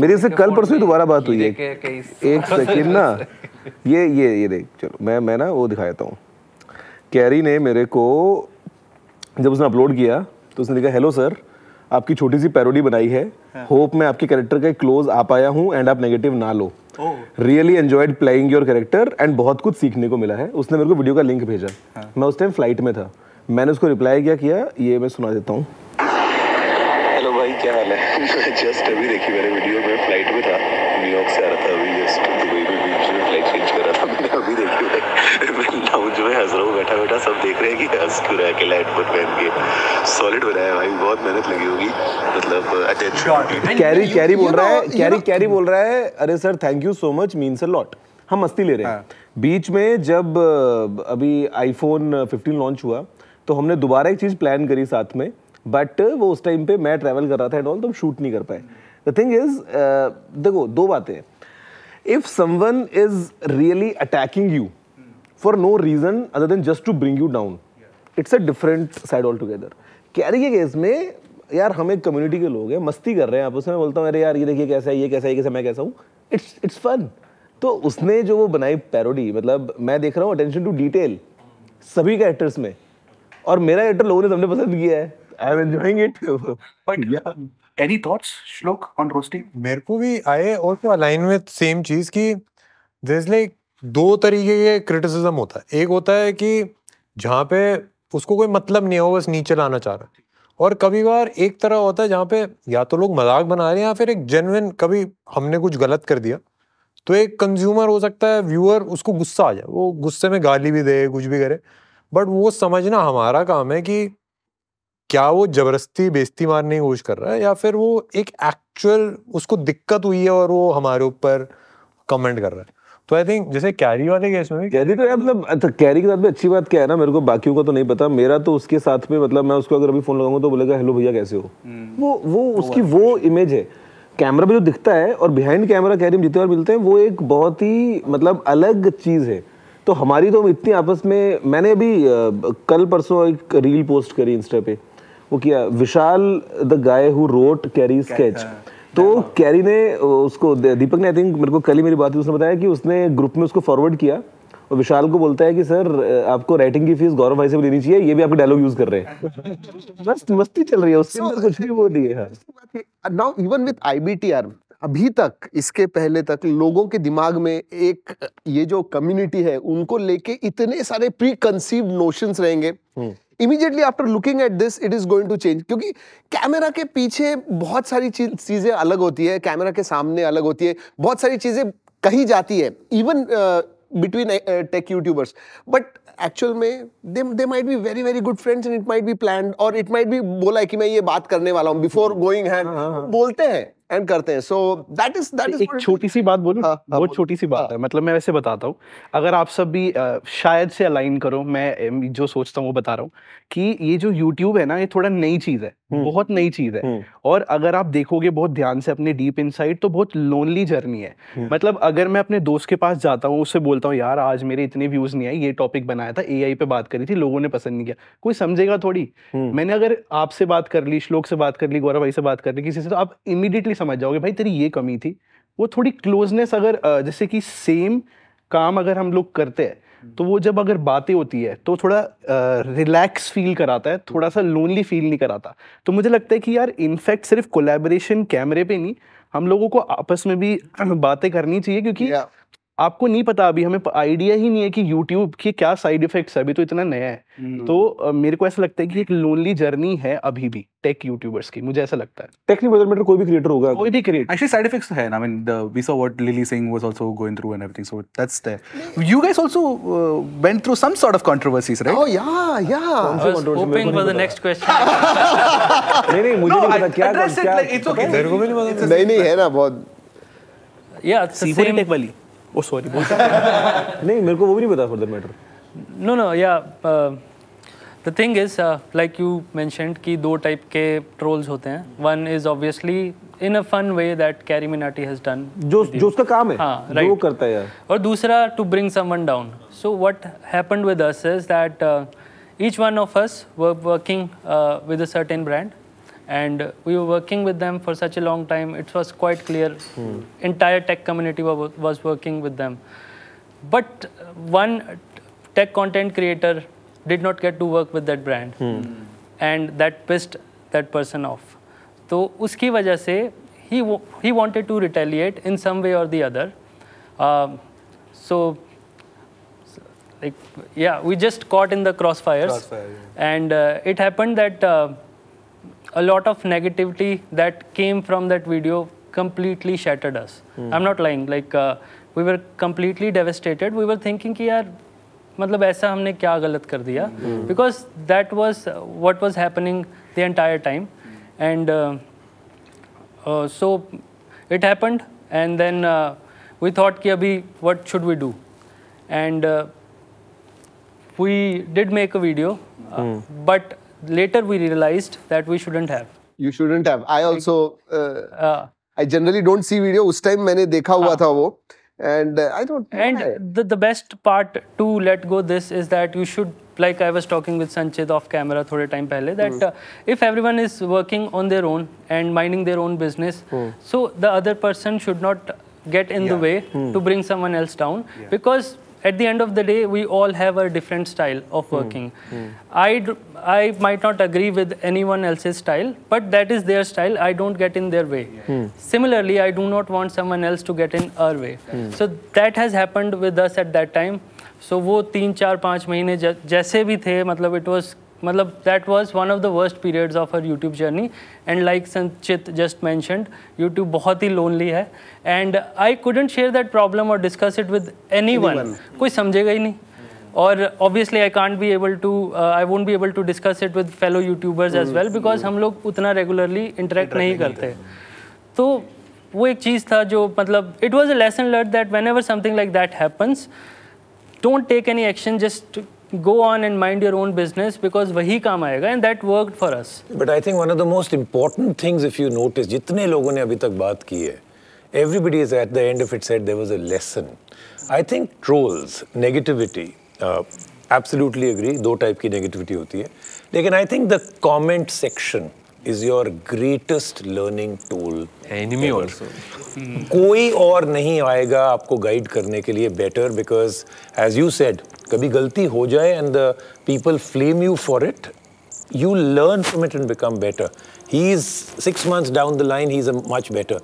मेरे से कल परसों ही दोबारा बात हुई है. एक सेकंड ना, ये ये ये देख. चलो मैं मैं ना वो दिखाता हूं. कैरी ने मेरे को जब उसने अपलोड किया तो उसने लिखा हेलो सर आपकी छोटी सी पैरोडी बनाई है, होप मैं आपके कैरेक्टर के क्लोज आ पाया हूँ एंड आप नेगेटिव ना लो। Really enjoyed playing your character and बहुत कुछ सीखने को मिला है। उसने मेरे को वीडियो का लिंक भेजा, मैं उस टाइम फ्लाइट में था, मैंने उसको रिप्लाई क्या किया ये मैं सुना देता हूँ। हेलो भाई क्या हाल है, जस्ट अभी देखी मैंने वीडियो, मैं फ्लाइट में था, न्यूयॉर्क से आ रहा था, अभी जस्ट दुबई में बीच में फ्लाइट चेंज कर रहा था, मैंने अभी देखी मैं लाउंज में हंस रहा हूँ बैठा बैठा, सब देख रहे हैं कि हंस क्यों रहा है अकेला हेडफोन पहन के। सॉलिड बनाया भाई, बहुत मेहनत लगी होगी, मतलब अटेंशन। कैरी कैरी बोल रहा है कैरी कैरी बोल रहा है अरे sir thank you so much, means a lot. हम मस्ती ले रहे हैं। बीच में जब अभी आईफोन फिफ्टीन लॉन्च हुआ तो हमने दोबारा एक चीज़ प्लान करी साथ में, बट वो उस टाइम पे मैं ट्रैवल कर रहा था एंड ऑल, तो हम शूट नहीं कर पाए। द थिंग इज देखो दो बातें, if someone is really attacking you for no reason other than just to bring you down, it's a different side all together. Carry के केस में यार हम एक कम्युनिटी के लोग हैं, मस्ती कर रहे हैं आपस में, बोलता हूँ अरे यार ये देखिए कैसा है, ये कैसा है, ये कैसा, मैं कैसा हूँ, इट्स इट्स फन। तो उसने जो वो बनाई पैरोडी, मतलब मैं देख रहा हूँ अटेंशन टू डिटेल सभी कैरेक्टर्स में, और मेरा कैरेक्टर लोगों ने सबने पसंद किया है। I am enjoying it. But yeah. Any thoughts, Shlok, on roasting? मेरे को भी आए और तो align with same चीज़ कि there's like दो तरीके के criticism होता है। एक होता है कि जहाँ पे उसको कोई मतलब नहीं हो, बस नीचे लाना चाह रहा है, और कभी बार एक तरह होता है जहाँ पे या तो लोग मजाक बना रहे हैं या फिर एक genuine, कभी हमने कुछ गलत कर दिया तो एक कंज्यूमर हो सकता है, व्यूअर, उसको गुस्सा आ जाए, वो गुस्से में गाली भी दे, कुछ भी करे, बट वो समझना हमारा काम है कि क्या वो जबरदस्ती बेइज्जती मारने की कोशिश कर रहा है या फिर वो एक एक्चुअल उसको दिक्कत हुई है और वो हमारे ऊपर कमेंट कर रहा है। तो आई थिंक जैसे कैरी वाले केस में भी कैरी तो यार मतलब कैरी के साथ भी अच्छी बात क्या है ना, मेरे को बाकियों का तो नहीं पता, मेरा तो उसके साथ में मतलब मैं उसको अगर अभी फ़ोन लगाऊंगा तो बोलेगा हेलो भैया कैसे हो, वो वो उसकी वो इमेज है कैमरा में जो दिखता है, और बिहाइंड कैमरा कैरी में जितने बार मिलते हैं वो एक बहुत ही मतलब अलग चीज़ है। तो हमारी तो इतनी आपस में, मैंने अभी कल परसों एक रील पोस्ट करी इंस्टा पे, वो किया Vishal the guy who wrote Carry sketch, तो कैरी ने उसको, दीपक ने आई थिंक मेरे को कल ही मेरी बात हुई, उसने बताया कि उसने ग्रुप में उसको फॉरवर्ड किया और विशाल को बोलता है कि सर आपको राइटिंग की फीस गौरव भाई से भी देनी चाहिए, ये भी आपके डायलॉग यूज कर रहे हैं। बस मस्ती चल रही है उससे, so, कुछ भी बोल रही है। Now even with I B T R अभी तक, इसके पहले तक लोगों के दिमाग में एक ये जो कम्युनिटी है उनको लेके इतने सारे प्री कंसीव्ड नोशंस रहेंगे। Immediately after looking at this, it is going to change. क्योंकि कैमरा के पीछे बहुत सारी चीजें अलग होती है, कैमरा के सामने अलग होती है, बहुत सारी चीजें कही जाती है even between tech YouTubers, but actual में they they might be very very good friends and it might be planned और इट माइट बी बोला है कि मैं ये बात करने वाला हूँ बिफोर गोइंग हैंड बोलते हैं एंड करते हैं। So that is that is एक छोटी सी बात बोलूं, बहुत छोटी सी बात है, मतलब मैं वैसे बताता हूँ, अगर आप सब भी शायद से अलाइन करो, मैं जो सोचता हूँ वो बता रहा हूँ कि ये जो यूट्यूब है ना ये थोड़ा नई चीज़ है, बहुत नई चीज़ है, और अगर आप देखोगे बहुत ध्यान से अपने डीप इनसाइड तो बहुत लोनली जर्नी है। मतलब अगर मैं अपने दोस्त के पास जाता हूँ, उससे बोलता हूँ यार आज मेरे इतने व्यूज नहीं आए, ये टॉपिक बनाया था, ए आई पे बात करी थी, लोगों ने पसंद नहीं किया, कोई समझेगा थोड़ी। मैंने अगर आपसे बात कर ली, श्लोक से बात कर ली, गौरव भाई से बात कर ली, किसी से, तो आप इमीडिएटली समझ जाओगे भाई तेरी ये कमी थी। वो थोड़ी क्लोजनेस, अगर जैसे कि सेम काम अगर हम लोग करते हैं तो वो जब अगर बातें होती है तो थोड़ा रिलैक्स फील कराता है, थोड़ा सा लोनली फील नहीं कराता। तो मुझे लगता है कि यार इनफैक्ट सिर्फ कोलैबोरेशन कैमरे पे नहीं, हम लोगों को आपस में भी बातें करनी चाहिए, क्योंकि yeah. आपको नहीं पता, अभी हमें आइडिया ही नहीं है कि यूट्यूब के क्या साइड इफेक्ट्स है, अभी तो इतना नया है। hmm. तो uh, मेरे को ऐसा लगता है कि एक लोनली जर्नी है अभी भी टेक यूट्यूबर्स की, मुझे ऐसा लगता है। टेक्निकल मेटर कोई भी क्रिएटर होगा, कोई भी क्रिएटर, एक्चुअली साइड इफेक्ट्स है ना, I mean we saw what Lilly Singh was also going through and everything, so that's there. You guys also went through some sort of controversies, right? Oh या ya opening for the next question. नहीं नहीं मुझे नहीं पता क्या क्या it's okay, मेरे को भी नहीं पता। नहीं नहीं है ना बहुत, या सीबोरी टेक वाली, ओ सॉरी बोलता नहीं, मेरे को वो भी नहीं पता for that matter. No no या the thing is like you mentioned कि दो टाइप के ट्रोल्स होते हैं, one is obviously in a fun way that Carry Minati has done, जो जो उसका काम है, हाँ, right. जो करता है यार, और दूसरा to bring someone down. So what happened with us is that each one of us were working with a certain brand and we were working with them for such a long time, it was quite clear hmm. entire tech community was, was working with them, but one tech content creator did not get to work with that brand hmm. and that pissed that person off. तो उसकी वजह से ही ही wanted to retaliate in some way और the other. So like yeah we just caught in the crossfires crossfire, yeah. and uh, it happened that uh, a lot of negativity that came from that video completely shattered us. hmm. I'm not lying, like uh, we were completely devastated. We were thinking ki yaar matlab aisa humne kya galat kar diya. hmm. Because that was what was happening the entire time. hmm. And uh, uh, so it happened and then uh, we thought ki abhi what should we do, and uh, we did make a video. uh, hmm. But later we realized that we shouldn't have. You shouldn't have. I also uh, uh, I generally don't see video. Us time maine dekha uh, hua tha wo, and uh, I don't. And I, the the best part to let go this is that you should, like I was talking with Sanchit off camera thode time pehle, that hmm. uh, if everyone is working on their own and minding their own business, hmm. so the other person should not get in yeah. the way hmm. to bring someone else down. yeah. Because at the end of the day we all have a different style of working. mm. Mm. i i might not agree with anyone else's style, but that is their style. I don't get in their way. mm. Similarly, I do not want someone else to get in our way. mm. So that has happened with us at that time. So wo three four five mahine jaise bhi the, matlab it was, matlab that was one of the worst periods of our YouTube journey. And like Sanchit just mentioned, YouTube bahut hi lonely hai, and I couldn't share that problem or discuss it with anyone, anyone. koi samjhega hi nahi. Or obviously I can't be able to uh, I won't be able to discuss it with fellow YouTubers mm. as well, because mm. hum log utna regularly interact nahi karte. तो वो एक चीज़ था जो, मतलब it was a lesson learned that whenever something like that happens, don't take any action, just go on and mind your own business, because वही काम आएगा. And that worked for us. But I think one of the most important things, if you notice, जितने लोगों ने अभी तक बात की है, everybody is at the end of it said there was a lesson. I think trolls, negativity, uh, absolutely agree. दो type की negativity होती है, लेकिन I think the comment section is your greatest learning tool. Enemy also. कोई और नहीं आएगा आपको guide करने के लिए better, because as you said, कभी गलती हो जाए and the people flame you for it, you learn from it and become better. He is six months down the line, he is much better.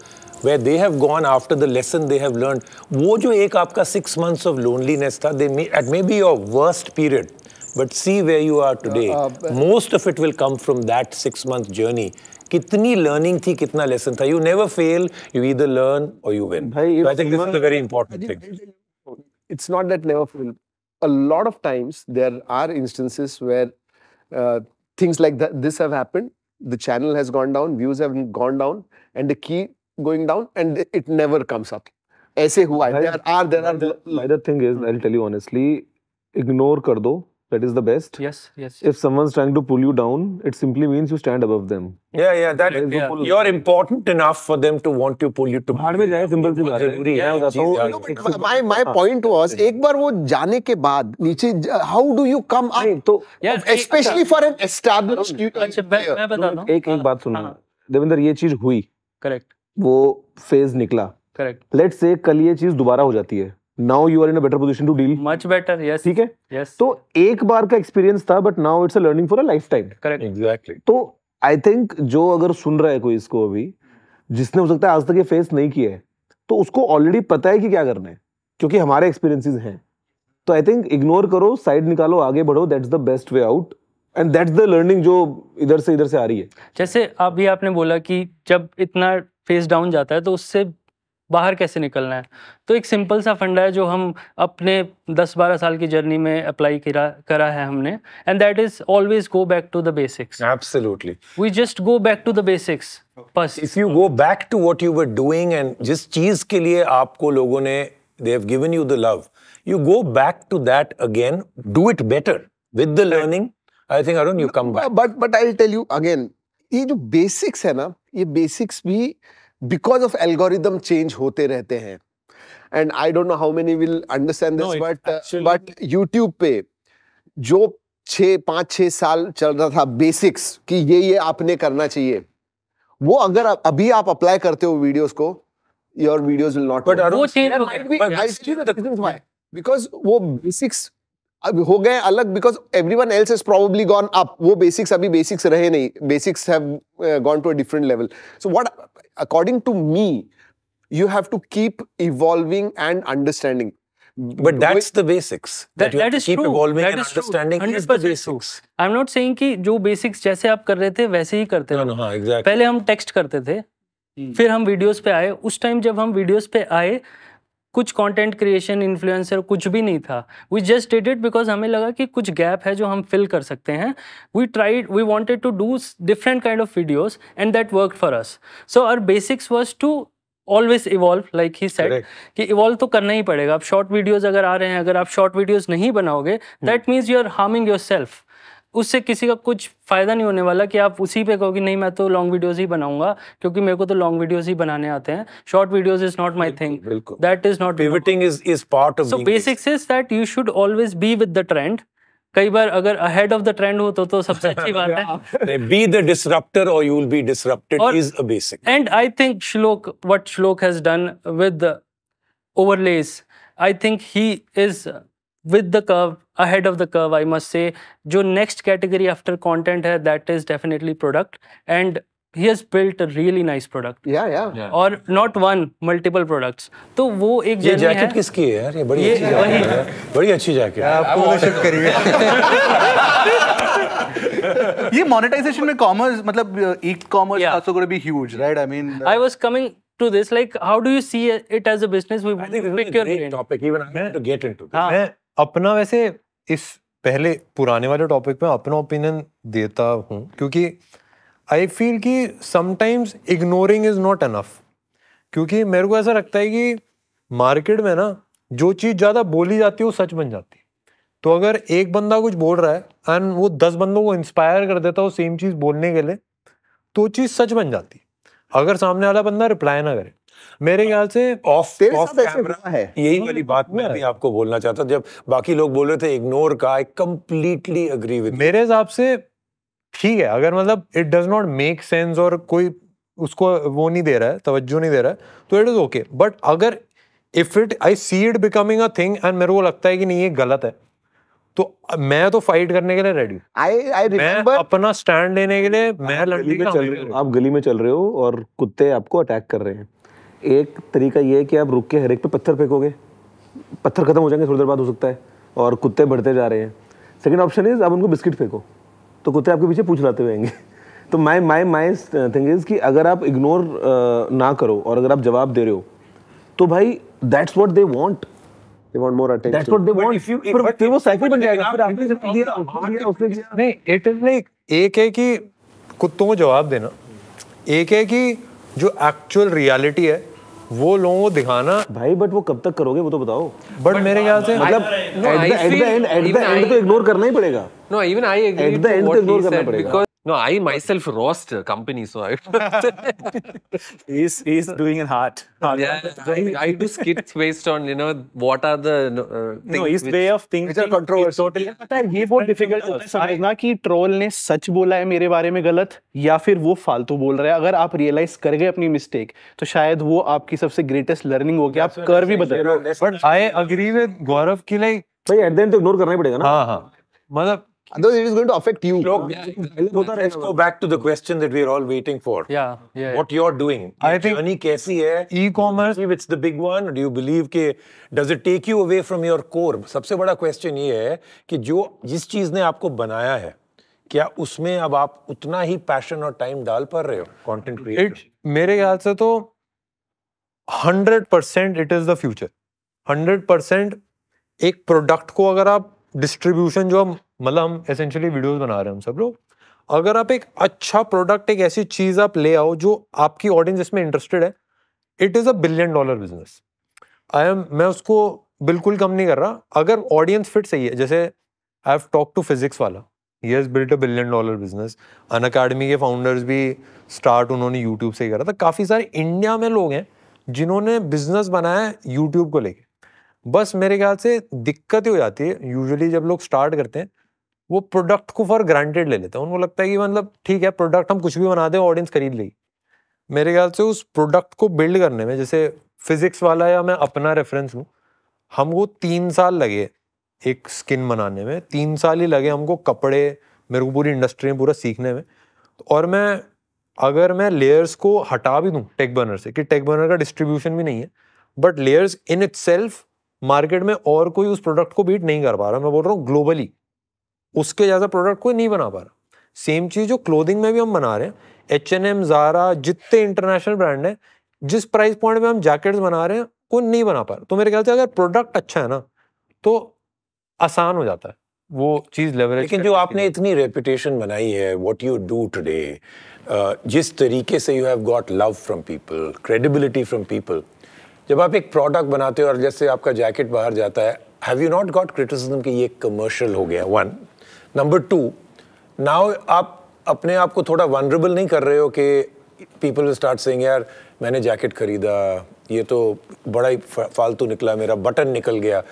Where they have gone after the lesson they have learned. वो जो एक आपका six months of loneliness था, they may, it may be your worst period. But see where you are today. Uh, uh, Most of it will come from that six-month journey. कितनी learning थी, कितना lesson था. You never fail. You either learn or you win. Bhai, so I think this is a very important thing. It's not that never fail. A lot of times there are instances where uh, things like that, this have happened. The channel has gone down, views have gone down, and they keep going down, and it never comes up. ऐसे हुआ. There are there are. The thing is, I'll tell you honestly, ignore कर दो. That is the best. Yes, yes. If someone's trying to pull you down, it simply means you stand above them. Yeah, yeah. That is, yeah. You're important enough for them to want to pull you to. बाहर में जाए, simple सी बात है. My my point was, एक बार वो जाने के बाद नीचे, how do you come up? तो especially for an established. अच्छा, मैं बता दूँ. एक एक बात सुनना. देवेंद्र, ये चीज हुई. Correct. वो phase निकला. Correct. Let's say कल ये चीज दोबारा हो जाती है. Now you are in a better position to deal. Much better, yes. ठीक है? Yes. तो एक बार का experience था, but now it's a learning for a lifetime. Correct. Exactly. तो I think जो अगर सुन रहा है कोई इसको अभी, जिसने हो सकता है आज तक ये face नहीं किया है, तो उसको already पता है कि क्या करना है, क्योंकि हमारे experiences हैं. तो I think ignore करो, side निकालो, आगे बढ़ो. That's the best way out. And that's the learning जो इधर से इधर से आ रही है. जैसे अभी आपने बोला कि जब इतना face down जाता है, तो उससे बाहर कैसे निकलना है, तो एक सिंपल सा फंडा है जो हम अपने दस बारह साल की जर्नी में अप्लाई करा करा है हमने. And that is always go back to the basics. Absolutely, we just go back to the basics. बस if you go back to what you were doing, and जिस चीज के लिए आपको लोगों ने, they have given you the love, you go back to that again, do it better with the learning. I think Arun, you come back. But but I will tell you again, ये जो basics है ना, ये basics भी because of algorithm change होते रहते हैं. And I don't know how many will understand this, no, but actually... but YouTube पे जो छः पाँच छः साल चल रहा था बेसिक्स कि ये ये आपने करना चाहिए, वो अगर अभी आप अप्लाई करते हो वीडियोस को, your videos will not. But वो change, because वो बेसिक्स अब हो गए अलग because everyone else has probably gone up. वो बेसिक्स अभी बेसिक्स रहे नहीं, basics have gone to a different level. So what according to me you have to keep evolving and understanding. But that's the basics. That, that you have that to is keep true. evolving that and is understanding true. is the basics. I'm not saying कि जो basics जैसे आप कर रहे थे वैसे ही करते रहो. No, no, हाँ, exactly. पहले हम text करते थे, hmm. फिर हम videos पे आए. उस time जब हम videos पे आए, कुछ content creation, influencer कुछ भी नहीं था. We just did it because हमें लगा कि कुछ gap है जो हम fill कर सकते हैं. We tried, we wanted to do different kind of videos and that worked for us. So our basics was to always evolve, like he said कि इवॉल्व तो करना ही पड़ेगा. आप शॉर्ट वीडियोस अगर आ रहे हैं, अगर आप शॉर्ट वीडियोस नहीं बनाओगे that means you are harming yourself. उससे किसी का कुछ फ़ायदा नहीं होने वाला कि आप उसी पे कहोगे नहीं मैं तो लॉन्ग वीडियोस ही बनाऊंगा क्योंकि मेरे को तो लॉन्ग वीडियोस ही बनाने आते हैं, short videos is not my thing. That is not pivoting is is part of so basics is that you should always be with the trend. कई बार अगर ahead of the trend हो तो तो सबसे अच्छी बात है. Be the disruptor or you will be disrupted or, is a basic. And I think Shlok, what Shlok has done with the overlays, I think he is with the curve, ahead of the curve. I must say, जो next category after content है, that is definitely product, and he has built a really nice product. Yeah, yeah. yeah. और not one, multiple products. तो वो एक ये jacket किसकी है यार? ये बड़ी अच्छी जैकेट है. बड़ी अच्छी जैकेट है. आपको शिप करिए. ये मोनेटाइजेशन में कॉमर्स मतलब e-commerce also going to be huge, right? I mean, I was coming to this like, how do you see it as a business? We I think it's a great topic. Even I want to get into. मैं अपना वैसे इस पहले पुराने वाले topic में अपना opinion देता हूँ क्योंकि आई फील कि sometimes ignoring is not enough. क्योंकि मेरे को ऐसा लगता है कि मार्केट में ना जो चीज़ ज़्यादा बोली जाती है वो सच बन जाती है. तो अगर एक बंदा कुछ बोल रहा है एंड वो दस बंदों को इंस्पायर कर देता है वो सेम चीज़ बोलने के लिए, तो वो चीज़ सच बन जाती है अगर सामने वाला बंदा रिप्लाई ना करे. मेरे ख्याल से ऑफ ऑफ कैमरा है यही वाली बात मैं भी आपको बोलना चाहता. जब बाकी लोग बोल रहे थे इग्नोर का, आई कंप्लीटली अग्री विद. मेरे हिसाब से ठीक है अगर मतलब it does not make sense और कोई उसको वो नहीं दे रहा है, तवज्जो नहीं दे रहा है, तो इट इज़ ओके. बट अगर if it I see it becoming a thing and मेरे को लगता है कि नहीं ये गलत है, तो मैं तो फाइट करने के लिए रेडी. आई आई रिमेंबर अपना स्टैंड लेने के लिए मैं लड़ने का. आप गली में चल रहे हो और कुत्ते आपको अटैक कर रहे हैं, एक तरीका ये है कि आप रुक के हर एक पे पत्थर फेंकोगे, पत्थर खत्म हो जाएंगे थोड़ी देर बाद हो सकता है, और कुत्ते बढ़ते जा रहे हैं. सेकेंड ऑप्शन इज आप उनको बिस्किट फेंको तो कुत्ते आपके पीछे पूछ लाते हुएंगे. तो माई माई माई थिंग इज कि अगर आप इग्नोर uh, ना करो और अगर आप जवाब दे रहे हो तो भाई that's what they want. They want more attention. That's what they want. फिर वो साइकिल बन जाएगा. फिर आपने जब दिया उसने किया नहीं. इट इज लाइक एक है कि कुत्तों को जवाब देना, एक है कि जो एक्चुअल रियलिटी है वो लोगों को दिखाना. भाई बट वो कब तक करोगे वो तो बताओ. बट मेरे ख्याल से मतलब at the end at the end तो इग्नोर करना ही पड़ेगा. No even I agree at the end तो इग्नोर करना पड़ेगा. No I myself roast company so I he is he is doing in heart. I do skits based on you know what are the no is way of things which are controversy. Totally पता है ये बहुत difficult होता है समझना कि troll ने सच बोला है मेरे बारे में गलत या फिर वो फालतू बोल रहा है. अगर आप रियलाइज कर गए अपनी मिस्टेक तो शायद वो आपकी सबसे ग्रेटेस्ट लर्निंग होगी. आप कर भी बदल. But I agree with Gaurav कि लाइक भाई एट द एंड तो इग्नोर करना ही पड़ेगा ना. हां हां मतलब otherwise it is going to affect you. Look, yeah, exactly. Let's go back to the question that we are all waiting for. Yeah, yeah. What you're doing? I think journey kaisi hai? E-commerce, if it's the big one, do you believe ke does it take you away from your core? सबसे बड़ा question ये है कि जो जिस चीज ने आपको बनाया है क्या उसमें अब आप उतना ही passion और time डाल पा रहे हो? Content creator. मेरे ख्याल से तो hundred percent it is the future. hundred percent एक product को अगर आप डिस्ट्रीब्यूशन जो हम मतलब हम एसेंशियली वीडियोस बना रहे हैं हम सब लोग, अगर आप एक अच्छा प्रोडक्ट एक ऐसी चीज़ आप ले आओ जो आपकी ऑडियंस इसमें इंटरेस्टेड है, it is a billion dollar business. I am मैं उसको बिल्कुल कम नहीं कर रहा अगर ऑडियंस फिट सही है. जैसे I have talk to physics वाला, he has built a billion dollar business. On academy के फाउंडर्स भी स्टार्ट उन्होंने यूट्यूब से ही करा था. काफ़ी सारे इंडिया में लोग हैं जिन्होंने बिजनेस बनाया यूट्यूब को लेकर. बस मेरे ख्याल से दिक्कत हो जाती है यूजुअली जब लोग स्टार्ट करते हैं वो प्रोडक्ट को फॉर ग्रांटेड ले लेते हैं. उनको लगता है कि मतलब ठीक है प्रोडक्ट हम कुछ भी बना दें ऑडियंस खरीद लेगी. मेरे ख्याल से उस प्रोडक्ट को बिल्ड करने में जैसे फिजिक्स वाला या मैं अपना रेफरेंस लूँ, हमको तीन साल लगे एक स्किन बनाने में तीन साल ही लगे हमको कपड़े, मेरे को पूरी इंडस्ट्री में पूरा सीखने में। और मैं अगर मैं लेयर्स को हटा भी दूं टेक बर्नर से, कि टेक बर्नर का डिस्ट्रीब्यूशन भी नहीं है, but layers in itself market में और कोई उस प्रोडक्ट को बीट नहीं कर पा रहा। मैं बोल रहा हूँ ग्लोबली उसके जैसा प्रोडक्ट कोई नहीं बना पा रहा। सेम चीज़ जो क्लोथिंग में भी हम बना रहे हैं, एच एन एम, ज़ारा, जितने इंटरनेशनल ब्रांड हैं, जिस प्राइस पॉइंट में हम जैकेट्स बना रहे हैं वो नहीं बना पा रहे। तो मेरे ख्याल से अगर प्रोडक्ट अच्छा है ना तो आसान हो जाता है वो चीज़ लेवरेज। लेकिन जो आपने इतनी रेपुटेशन बनाई है, व्हाट यू डू टुडे, जिस तरीके से you have got love from people, credibility from people, जब आप एक प्रोडक्ट बनाते हो और जैसे आपका जैकेट बाहर जाता है, have you not got criticism कि ये कमर्शियल हो गया? वन नंबर टू, नाउ आप अपने आप को थोड़ा वनरेबल नहीं कर रहे हो कि पीपल विल स्टार्ट सेइंग यार मैंने जैकेट खरीदा, ये तो बड़ा ही फालतू निकला, मेरा बटन निकल गया।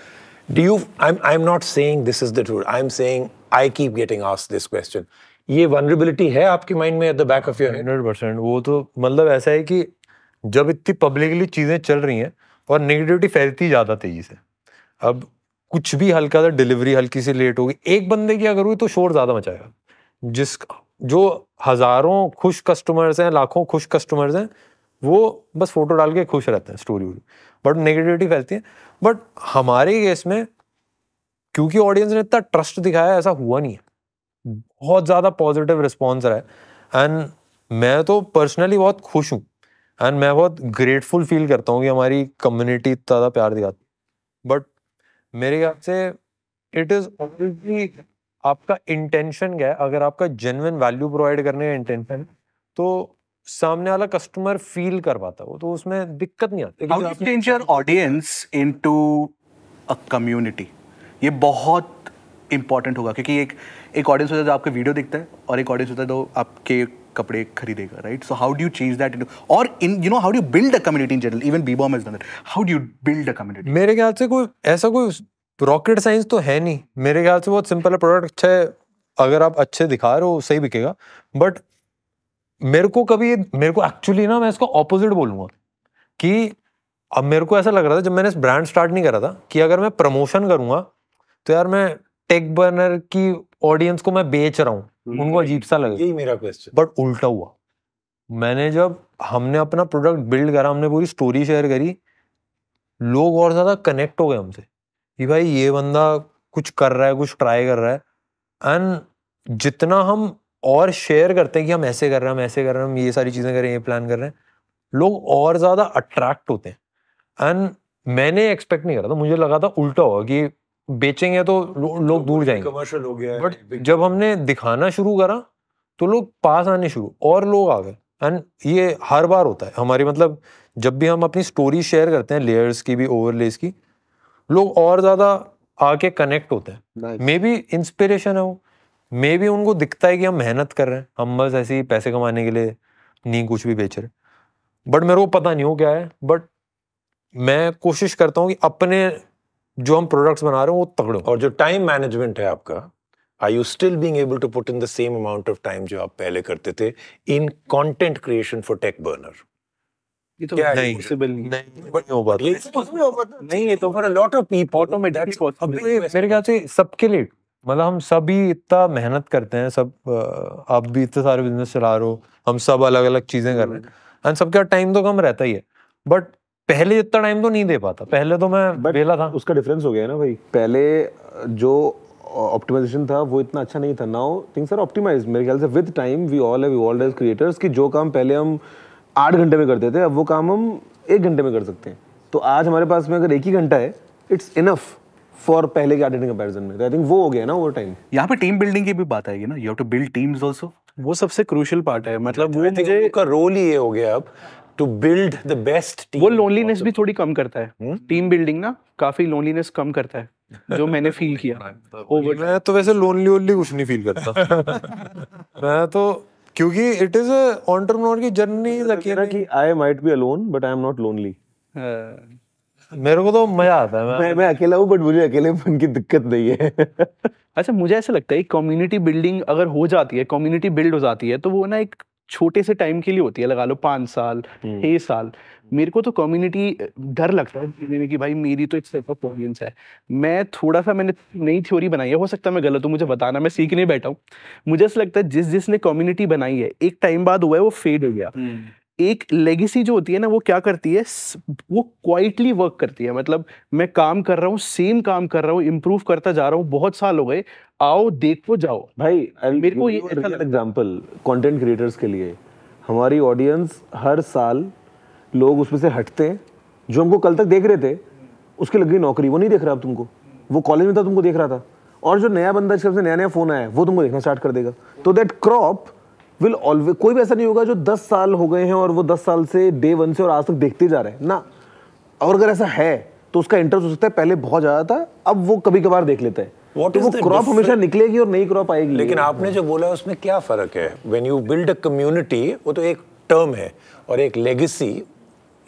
Do you I I am not saying this is the truth, I am saying I keep getting asked this question. ये वनरेबिलिटी है आपके माइंड में, at the back of your head? Hundred percent. वो तो मतलब ऐसा है कि जब इतनी पब्लिकली चीज़ें चल रही हैं और नेगेटिविटी फैलती ज़्यादा तेज़ी से, अब कुछ भी हल्का सा डिलीवरी हल्की सी लेट होगी, एक बंदे की अगर हुई तो शोर ज़्यादा मचाएगा, जिस जो हज़ारों खुश कस्टमर्स हैं, लाखों खुश कस्टमर्स हैं, वो बस फोटो डाल के खुश रहते हैं स्टोरी वोरी, बट नेगेटिविटी फैलती है। बट हमारे केस में क्योंकि ऑडियंस ने इतना ट्रस्ट दिखाया, ऐसा हुआ नहीं है, बहुत ज़्यादा पॉजिटिव रिस्पॉन्स रहा है। एंड मैं तो पर्सनली बहुत खुश हूँ एंड मैं बहुत ग्रेटफुल फील करता हूँ कि हमारी कम्युनिटी इतना ज़्यादा प्यार दिखाती है। बट मेरे ख्याल से इट इज़ ऑलरेडी आपका इंटेंशन क्या है, अगर आपका जेन्युइन वैल्यू प्रोवाइड करने का इंटेंशन तो सामने वाला कस्टमर फील कर पाता है वो, तो उसमें दिक्कत नहीं आती। How do you change your audience into a community? ये बहुत इंपॉर्टेंट होगा क्योंकि एक एक ऑडियंस होता है जो आपके वीडियो देखता है और एक ऑडियंस होता है जो आपके कपड़े खरीदेगा, right? So how do you change that into, और इन you know how do you build a community in general? Even बीबॉम has done that. How do you build a community? मेरे ख्याल से कोई ऐसा कोई रॉकेट साइंस तो है नहीं। मेरे ख्याल से बहुत सिंपल है, प्रोडक्ट अच्छा है, अगर आप अच्छे दिखा रहे हो सही बिकेगा। बट मेरे को कभी मेरे को एक्चुअली ना, मैं इसको ऑपोजिट बोलूँगा कि अब मेरे को ऐसा लग रहा था जब मैंने इस ब्रांड स्टार्ट नहीं करा था कि अगर मैं प्रमोशन करूँगा तो यार मैं टेक बर्नर की ऑडियंस को मैं बेच रहा हूँ, उनको अजीब सा लगेगा, यही मेरा क्वेश्चन। बट उल्टा हुआ, मैंने जब हमने अपना प्रोडक्ट बिल्ड करा, हमने पूरी स्टोरी शेयर करी, लोग और ज़्यादा कनेक्ट हो गए हमसे कि भाई ये बंदा कुछ कर रहा है, कुछ ट्राई कर रहा है। एंड जितना हम और शेयर करते हैं कि हम ऐसे कर रहे हैं, हम ऐसे कर रहे हैं, हम ये सारी चीज़ें कर रहे हैं, ये प्लान कर रहे हैं, लोग और ज़्यादा अट्रैक्ट होते हैं। एंड मैंने एक्सपेक्ट नहीं करा था, मुझे लगा था उल्टा होगा कि बेचेंगे तो लो, लोग दूर जाएंगे, कमर्शियल हो गया। बट जब हमने दिखाना शुरू करा तो लोग पास आने शुरू, और लोग आ गए। एंड ये हर बार होता है हमारी, मतलब जब भी हम अपनी स्टोरी शेयर करते हैं, लेयर्स की भी, ओवरलेस की, लोग और ज़्यादा आके कनेक्ट होते हैं। मे बी इंस्पिरेशन है वो, मे बी उनको दिखता है कि हम मेहनत कर रहे हैं, हम बस ऐसे ही पैसे कमाने के लिए नहीं कुछ भी बेच रहे, बट मेरे को पता नहीं हो क्या है। बट मैं कोशिश करता हूँ कि अपने जो हम प्रोडक्ट्स बना रहे हैं वो तगड़े। और जो टाइम मैनेजमेंट है आपका, are you still being able to put in the same amount of time जो आप पहले करते थे in content creation for Tech Burner? ये तो नहीं पॉसिबल नहीं नहीं बट हो बात ये पॉसिबल हो बात नहीं है। तो for a lot of people auto में दैट्स पॉसिबल। मेरे ख्याल से सबके लिए, मतलब हम सभी इतना मेहनत करते हैं, सब आप भी इतने सारे बिजनेस चला रहे हो, हम सब अलग अलग चीजें कर रहे हैं एंड सबका टाइम तो कम रहता ही है। बट पहले इतना टाइम तो नहीं दे पाता, पहले तो मैं बेला था। उसका डिफरेंस हो गया ना भाई, पहले जो ऑप्टिमाइजेशन था वो इतना अच्छा नहीं था। Now things are optimised. मेरे ख्याल से with time we all have evolved as creators कि जो काम पहले हम आठ घंटे में करते थे अब वो काम हम एक घंटे में कर सकते हैं। तो आज हमारे पास में अगर एक ही घंटा है, इट्स इनफ फॉर पहले के आठ घंटे कंपैरिजन में। आई थिंक वो हो गया ना ओवर टाइम। यहाँ पे टीम बिल्डिंग की भी बात आएगी ना, you have to build teams also, वो सबसे क्रूशियल पार्ट है। मतलब वो मुझे का रोल ही ये हो गया अब to build the best team। वो loneliness भी थोड़ी कम करता है। hmm? Team building ना काफी loneliness कम करता है, जो मैंने feel किया। मैं तो वैसे lonely only कुछ नहीं feel करता। मैं तो क्योंकि it is a entrepreneur की journey लगी ना कि I might be alone but I am not lonely। मेरे को तो मजा आता है, मैं मैं अकेला हूँ बट मुझे अकेलेपन की दिक्कत नहीं है। अच्छा, मुझे ऐसा लगता है कम्युनिटी बिल्डिंग अगर हो जाती है, कम्युनिटी बिल्ड हो जाती है, तो वो ना एक छोटे से टाइम के लिए होती है, लगा लो पाँच साल छः साल। मेरे को तो कम्युनिटी डर लगता है कि भाई मेरी तो एक सेट ऑफ ऑडियंस है, मैं थोड़ा सा मैंने नई थ्योरी बनाई है, हो सकता है मैं गलत हूँ, मुझे बताना, मैं सीखने बैठा हूँ। मुझे ऐसा लगता है जिस जिसने कम्युनिटी बनाई है एक टाइम बाद हुआ है वो फेड हो गया। एक लेगेसी जो होती है ना वो क्या करती है, वो क्वाइटली वर्क करती है। मतलब मैं काम कर रहा हूँ, सेम काम कर रहा हूँ, इम्प्रूव करता जा रहा हूँ, बहुत साल हो गए, आओ देखो जाओ। भाई मेरे को ये एग्जांपल कंटेंट क्रिएटर्स के लिए, हमारी ऑडियंस हर साल लोग उसमें से हटते हैं, जो हमको कल तक देख रहे थे उसके लग गई नौकरी, वो नहीं देख रहा अब तुमको, वो कॉलेज में था तुमको देख रहा था, और जो नया बंदा सबसे नया नया फोन आया वो तुमको देखना स्टार्ट कर देगा। तो दैट क्रॉप विल ऑलवेज, कोई भी ऐसा नहीं होगा जो दस साल हो गए हैं और वो दस साल से डे वन से और आज तक देखते जा रहे हैं ना। और अगर ऐसा है तो उसका इंटरेस्ट हो सकता है पहले बहुत ज़्यादा था, अब वो कभी कभार देख लेता है। What is the crop हमेशा निकलेगी और नई क्रॉप आएगी। लेकिन आपने जो बोला उसमें क्या फ़र्क है? When you build a community, वो तो एक टर्म है, और एक legacy,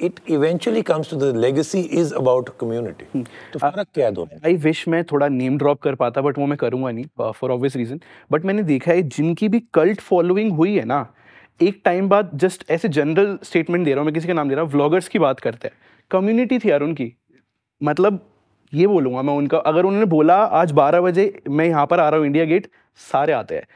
it eventually comes to the legacy is about community. तो फर्क क्या दोनों? I wish मैं थोड़ा name drop कर पाता, but वो मैं करूँगा नहीं for obvious reason. But मैंने देखा है जिनकी भी cult following हुई है ना, एक टाइम बाद, जस्ट ऐसे जनरल स्टेटमेंट दे रहा हूँ मैं, किसी का नाम दे रहा हूँ, व्लॉगर्स की बात करते हैं, कम्युनिटी थी यार उनकी। मतलब ये बोलूँगा मैं उनका, अगर उन्होंने बोला आज बारह बजे मैं यहाँ पर आ रहा हूँ इंडिया गेट, सारे आते हैं,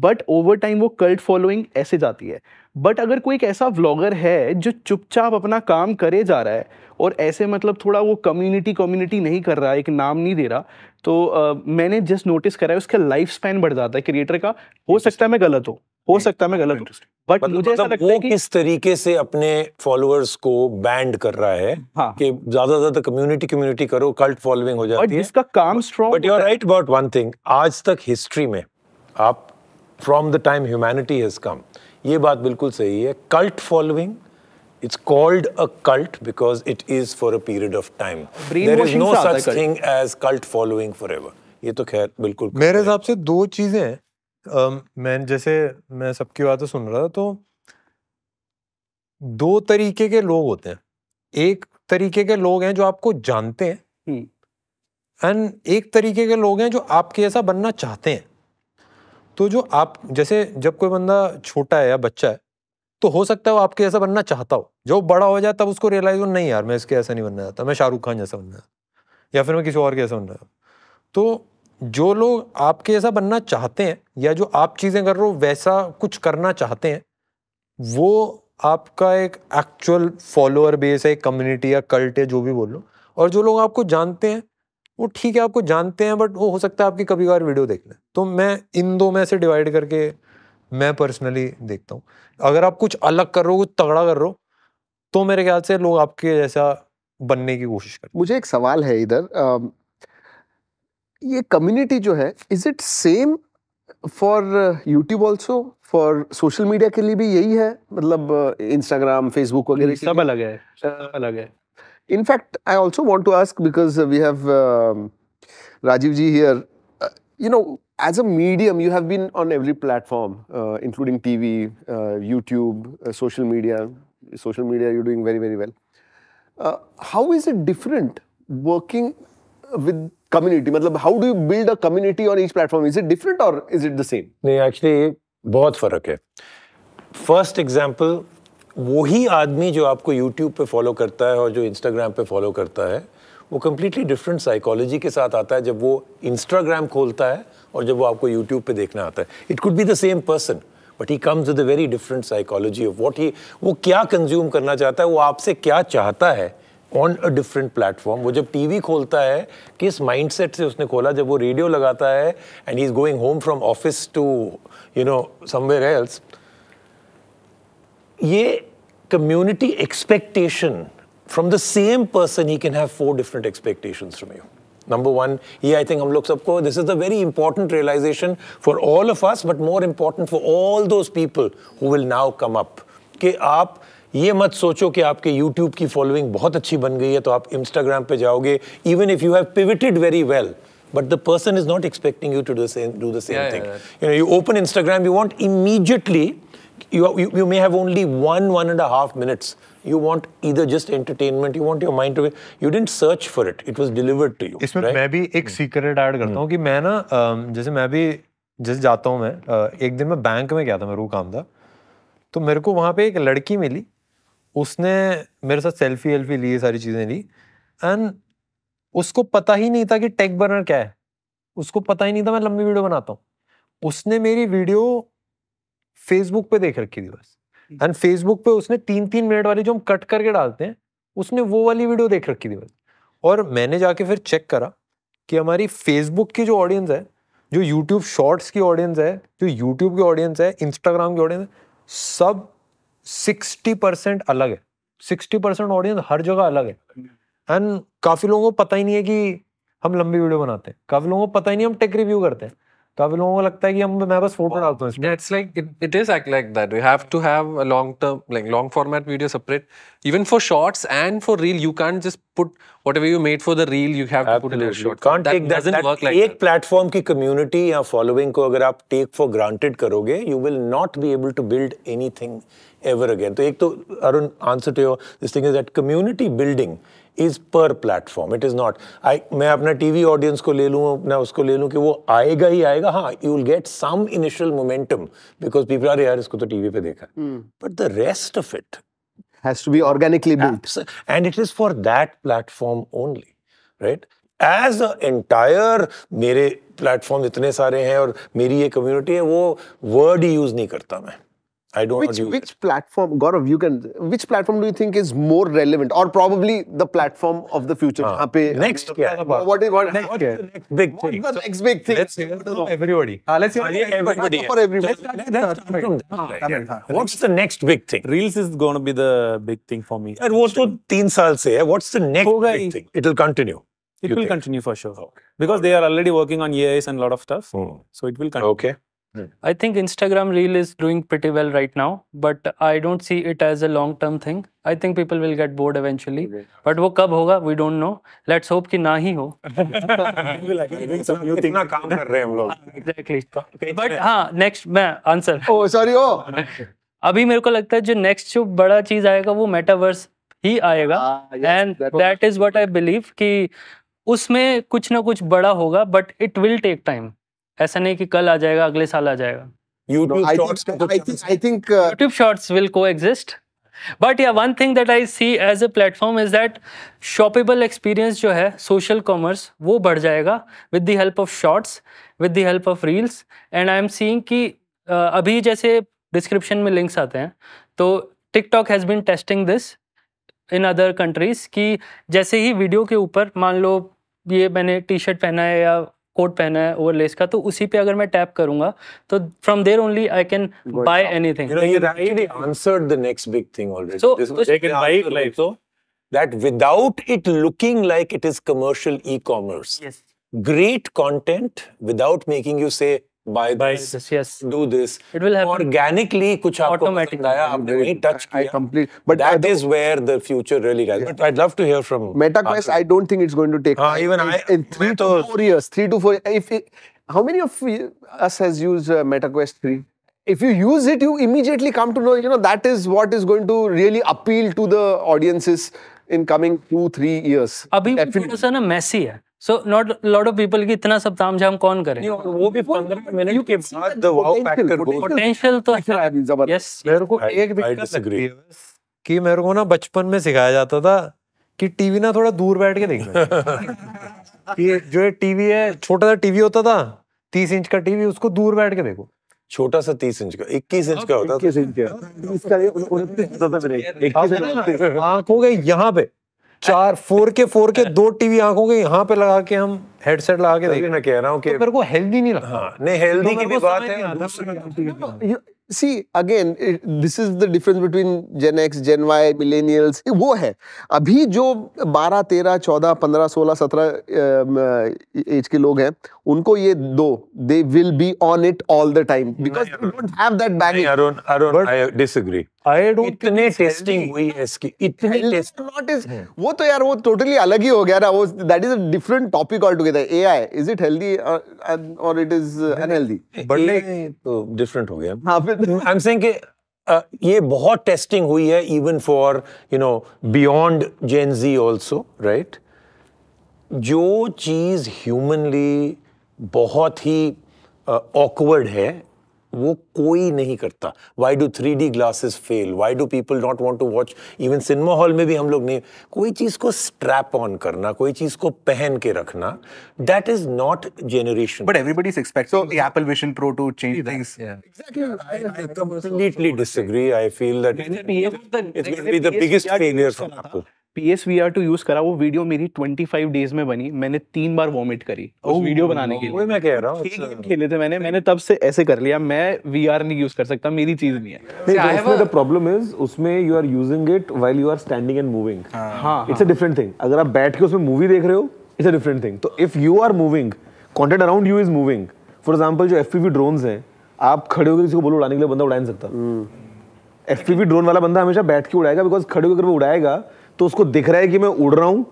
बट ओवर टाइम वो कल्ट फॉलोइंग ऐसे जाती है। बट अगर कोई एक ऐसा व्लॉगर है जो चुपचाप अपना काम करे जा रहा है और ऐसे मतलब थोड़ा वो कम्युनिटी कम्युनिटी नहीं कर रहा, एक नाम नहीं दे रहा, तो आ, मैंने जस्ट नोटिस करा है उसका लाइफ स्पैन बढ़ जाता है क्रिएटर का। हो सकता है मैं गलत हूँ, हो सकता है मैं गलत हूँ, बट मुझे ऐसा लगता है कि किस तरीके से अपने फॉलोअर्स को बैंड कर रहा है, हाँ, कि ज्यादा ज्यादा कम्युनिटी कम्युनिटी करो, कल्ट फॉलोइंग हो जाती है, इसका काम strong. But you are right about one thing, आज तक हिस्ट्री में आप from the time humanity has come, ये बात बिल्कुल सही है, cult following, it's called a cult because it is for a period of time, there is no such thing as cult following forever. ये तो खैर बिल्कुल मेरे हिसाब से दो चीजें हैं। Uh, मैं जैसे मैं सबकी बातें सुन रहा था, तो दो तरीके के लोग होते हैं। एक तरीके के लोग हैं जो आपको जानते हैं, एंड एक तरीके के लोग हैं जो आपके जैसा बनना चाहते हैं। तो जो आप जैसे जब कोई बंदा छोटा है या बच्चा है, तो हो सकता है वो आपके जैसा बनना चाहता हो, जब बड़ा हो जाए तब उसको रियलाइज हो, नहीं यार मैं इसके ऐसा नहीं बनना चाहता, मैं शाहरुख खान जैसा बनना चाहता, या फिर मैं किसी और के जैसा बनना चाहता। तो जो लोग आपके जैसा बनना चाहते हैं या जो आप चीज़ें कर रहे हो वैसा कुछ करना चाहते हैं, वो आपका एक एक्चुअल फॉलोअर बेस है, कम्युनिटी या कल्ट है, जो भी बोलो। और जो लोग आपको जानते हैं, वो ठीक है आपको जानते हैं, बट वो हो सकता है आपकी कभी कभार वीडियो देख लें। तो मैं इन दो में से डिवाइड करके मैं पर्सनली देखता हूँ। अगर आप कुछ अलग कर रहे हो, कुछ तगड़ा कर रहे हो, तो मेरे ख्याल से लोग आपके जैसा बनने की कोशिश करते हैं। मुझे एक सवाल है इधर, आ... ये कम्युनिटी जो है, is it same for YouTube also, for social media के लिए भी यही है? मतलब इंस्टाग्राम, फेसबुक वगैरह सब अलग है, सब अलग है। In fact I also want to ask because we have Rajiv ji here, you know as a medium you have been on every platform including TV, YouTube, social media, social media you doing very very well. How is it different working with community? मतलब how do you build a community on each platform? Is it different or is it the same? नहीं, actually बहुत फर्क है। First example, वो ही आदमी जो आपको YouTube पे फॉलो करता है और जो Instagram पे फॉलो करता है, वो completely different psychology के साथ आता है जब वो Instagram खोलता है और जब वो आपको YouTube पे देखना आता है। It could be the same person, but he comes with a very different psychology of what he, वो क्या consume करना चाहता है, वो आपसे क्या चाहता है ऑन अ डिफरेंट प्लेटफॉर्म। वो जब टीवी खोलता है किस माइंडसेट से उसने खोला, जब वो रेडियो लगाता है and he is going home from office to you know somewhere else, ये community expectation from the same person, he can have four different expectations from you. Number one, ये आई थिंक हम लोग सबको, this is a very important realization for all of us, but more important for all those people who will now come up, कि आप ये मत सोचो कि आपके YouTube की फॉलोइंग बहुत अच्छी बन गई है तो आप Instagram पे जाओगे, even if you have pivoted very well, but the person is not expecting you to do the same do the same thing. You know, you open Instagram, you want immediately, you you may have only one one and half minutes, you want either just entertainment, you want your mind to, you didn't search for it, it was delivered to you. इसमें मैं भी एक secret add करता हूँ कि मैं ना जैसे मैं भी जैसे जाता हूँ, मैं एक दिन मैं बैंक में गया था, मेरा काम था, तो मेरे को वहाँ पे एक लड़की मिली, उसने मेरे साथ सेल्फी वेल्फी ली, ये सारी चीज़ें ली, एंड उसको पता ही नहीं था कि टेक बर्नर क्या है, उसको पता ही नहीं था मैं लंबी वीडियो बनाता हूँ। उसने मेरी वीडियो फेसबुक पे देख रखी थी बस, एंड फेसबुक पे उसने तीन तीन मिनट वाली जो हम कट करके डालते हैं उसने वो वाली वीडियो देख रखी थी बस। और मैंने जाके फिर चेक करा कि हमारी फेसबुक की जो ऑडियंस है, जो यूट्यूब शॉर्ट्स की ऑडियंस है, जो यूट्यूब की ऑडियंस है, इंस्टाग्राम की ऑडियंस है, सब साठ परसेंट अलग है। साठ परसेंट ऑडियंस हर जगह अलग है। एंड काफ़ी लोगों को पता ही नहीं है कि हम लंबी वीडियो बनाते हैं, काफ़ी लोगों को पता ही नहीं हम टेक रिव्यू करते हैं, काफ़ी लोगों को लगता है कि हम मैं बस फोटो डालता हूँ। It's like it is act like that you have to have a long term like long format video separate even for shorts and for reel. You can just put whatever you made for the reel, you have to put in a short. Can't take that doesn't work like that. एक platform की community या following को अगर आप take for granted करोगे, you will not B able to build anything ever again. तो एक तो Arun answer to your this thing is that community building is per platform, it is not I मैं अपना टीवी ऑडियंस को ले लूँ, अपना उसको ले लूँ कि वो आएगा ही आएगा। हाँ, you will get some initial momentum because people are यार इसको तो टीवी पे देखा, but the rest of it has to be organically built and it is for that platform only, right. As a entire मेरे platform इतने सारे हैं और मेरी ये कम्युनिटी है, वो वर्ड ही यूज नहीं करता मैं। I don't which, know which platform, Gaurav, you can, which platform do you think is more relevant or probably the platform of the future? Uh, Ape, next, yeah. About. What is what, next, what is the next big thing? What is the next big thing? Let's hear from everybody. Ah, let's hear everybody. For everybody. What's the next big thing? Reels is going to be the big thing for me. And वो तो तीन साल से है. What's the next big thing? It will continue. It will continue for sure. Okay. Because they are already working on A Is and a lot of stuff. So it will continue. Okay. I think Instagram Reel is doing pretty well right now, but I don't see it as a long-term thing. I think people will get bored eventually. Okay. But वो कब होगा? We don't know. Let's hope कि ना ही हो. इतना काम कर रहे हैं हम लोग. Exactly. But हाँ, next मैं answer. Oh sorry oh. अभी मेरे को लगता है जो next जो बड़ा चीज आएगा वो metaverse ही आएगा. And that is what I believe कि उसमें कुछ ना कुछ बड़ा होगा, but it will take time. ऐसा नहीं कि कल आ जाएगा, अगले साल आ जाएगा। YouTube Shorts, I think, I think YouTube Shorts will coexist. But yeah, one thing that I see as a platform is that shoppable experience जो है, social commerce, वो बढ़ जाएगा with the help of Shorts, with the help of Reels, and I am seeing कि अभी जैसे description में links आते हैं, तो TikTok has been testing this in other countries कि जैसे ही video के ऊपर, मान लो ये मैंने T-shirt पहना है या कोट पहना है ओवरलेस का, तो उसी पे अगर मैं टैप करूंगा तो from there only I can buy anything. You know you already answered the next big thing already. So they can buy like so that without it looking like it is commercial e-commerce. Yes, great content without making you say buy this, this, yes, do this. It will happen organically. Kuch aapko pata hai, aapne nahi touch kiya. I complete. But that is where the future really lies. But I'd love to hear from MetaQuest. I don't think it's going to take. Haan, even I, in three to four years, three to four. If it, how many of us has used uh, MetaQuest three? If you use it, you immediately come to know. You know that is what is going to really appeal to the audiences in coming two three years. Abhi thoda sa na messy hai. So not a lot of people की इतना सब तामझाम कौन करें? नहीं, वो भी पंद्रह मिनट के बाद the wow factor goes. Potential तो जबरदस्त। Yes, मेरे को एक दिक्कत लगती है कि मेरे को ना बचपन में सिखाया जाता था कि टीवी ना थोड़ा दूर बैठ के देखना। कि जो ये टीवी है, छोटा सा टीवी होता था, तीस इंच का टीवी, उसको दूर बैठ के देखो। छोटा सा तीस इंच का, इक्कीस इंच का होता था। इक्कीस इंच का। इसका ये उनतीस आंखों के यहाँ पे चार फोर के फोर के दो टीवी आंखों के यहाँ पे लगा के हम हेडसेट लगा के देख ना कह रहा हूँ कि मेरे को हेल्दी नहीं लगा। हाँ, नहीं हेल्दी की भी बात है। See again this is the difference between Gen X, Gen Y, millennials. वो है अभी जो बारह तेरह चौदह पंद्रह सोलह सत्रह एज के लोग हैं, उनको ये दो they will be on it all the time because you don't have that baggage. Arun Arun I disagree. I don't इतने टेस्टिंग हुई है इसकी, इतने टेस्ट नॉट इज वो तो यार वो टोटली अलग ही हो गया ना। वो that is a different topic all together. AI is it healthy और it is unhealthy? But like तो डिफरेंट हो गया। हां, आई एम सेइंग कि ये बहुत टेस्टिंग हुई है even for you know beyond Gen Z also, right. जो चीज ह्यूमनली बहुत ही ऑकवर्ड है वो कोई नहीं करता। Why do three D glasses fail, why do people not want to watch, even cinema hall में भी हम लोग नहीं, कोई चीज़ को स्ट्रैप ऑन करना, कोई चीज़ को पहन के रखना, that is not generation. But everybody is expecting the Apple Vision Pro to change things. Exactly, I completely disagree. I feel that it's going to be the biggest failure for Apple. P S V R two use करा, वो video मेरी पच्चीस days में बनी, मैंने तीन बार vomit करी उस वीडियो बनाने के लिए। मैं कह रहा हूँ गेम खेले थे मैंने मैंने तब से ऐसे कर लिया, मैं V R नहीं यूज कर सकता, मेरी चीज नहीं है। द प्रॉब्लम इज उसमें you are using it while you are standing and moving, it's a different thing. अगर आप बैठ के उसमें मूवी देख रहे हो, इट्स अ डिफरेंट थिंग। तो if you are moving, content around you is moving, for example जो एफ पी वी ड्रोन्स हैं, आप खड़े होकर किसी को बोलो उड़ाने के लिए, बंदा उड़ा नहीं सकता। एफ पी वी ड्रोन वाला बंदा हमेशा बैठ के उड़ाएगा, बिकॉज खड़े होकर वो उड़ाएगा तो उसको दिख रहा है कि मैं उड़ रहा हूँ,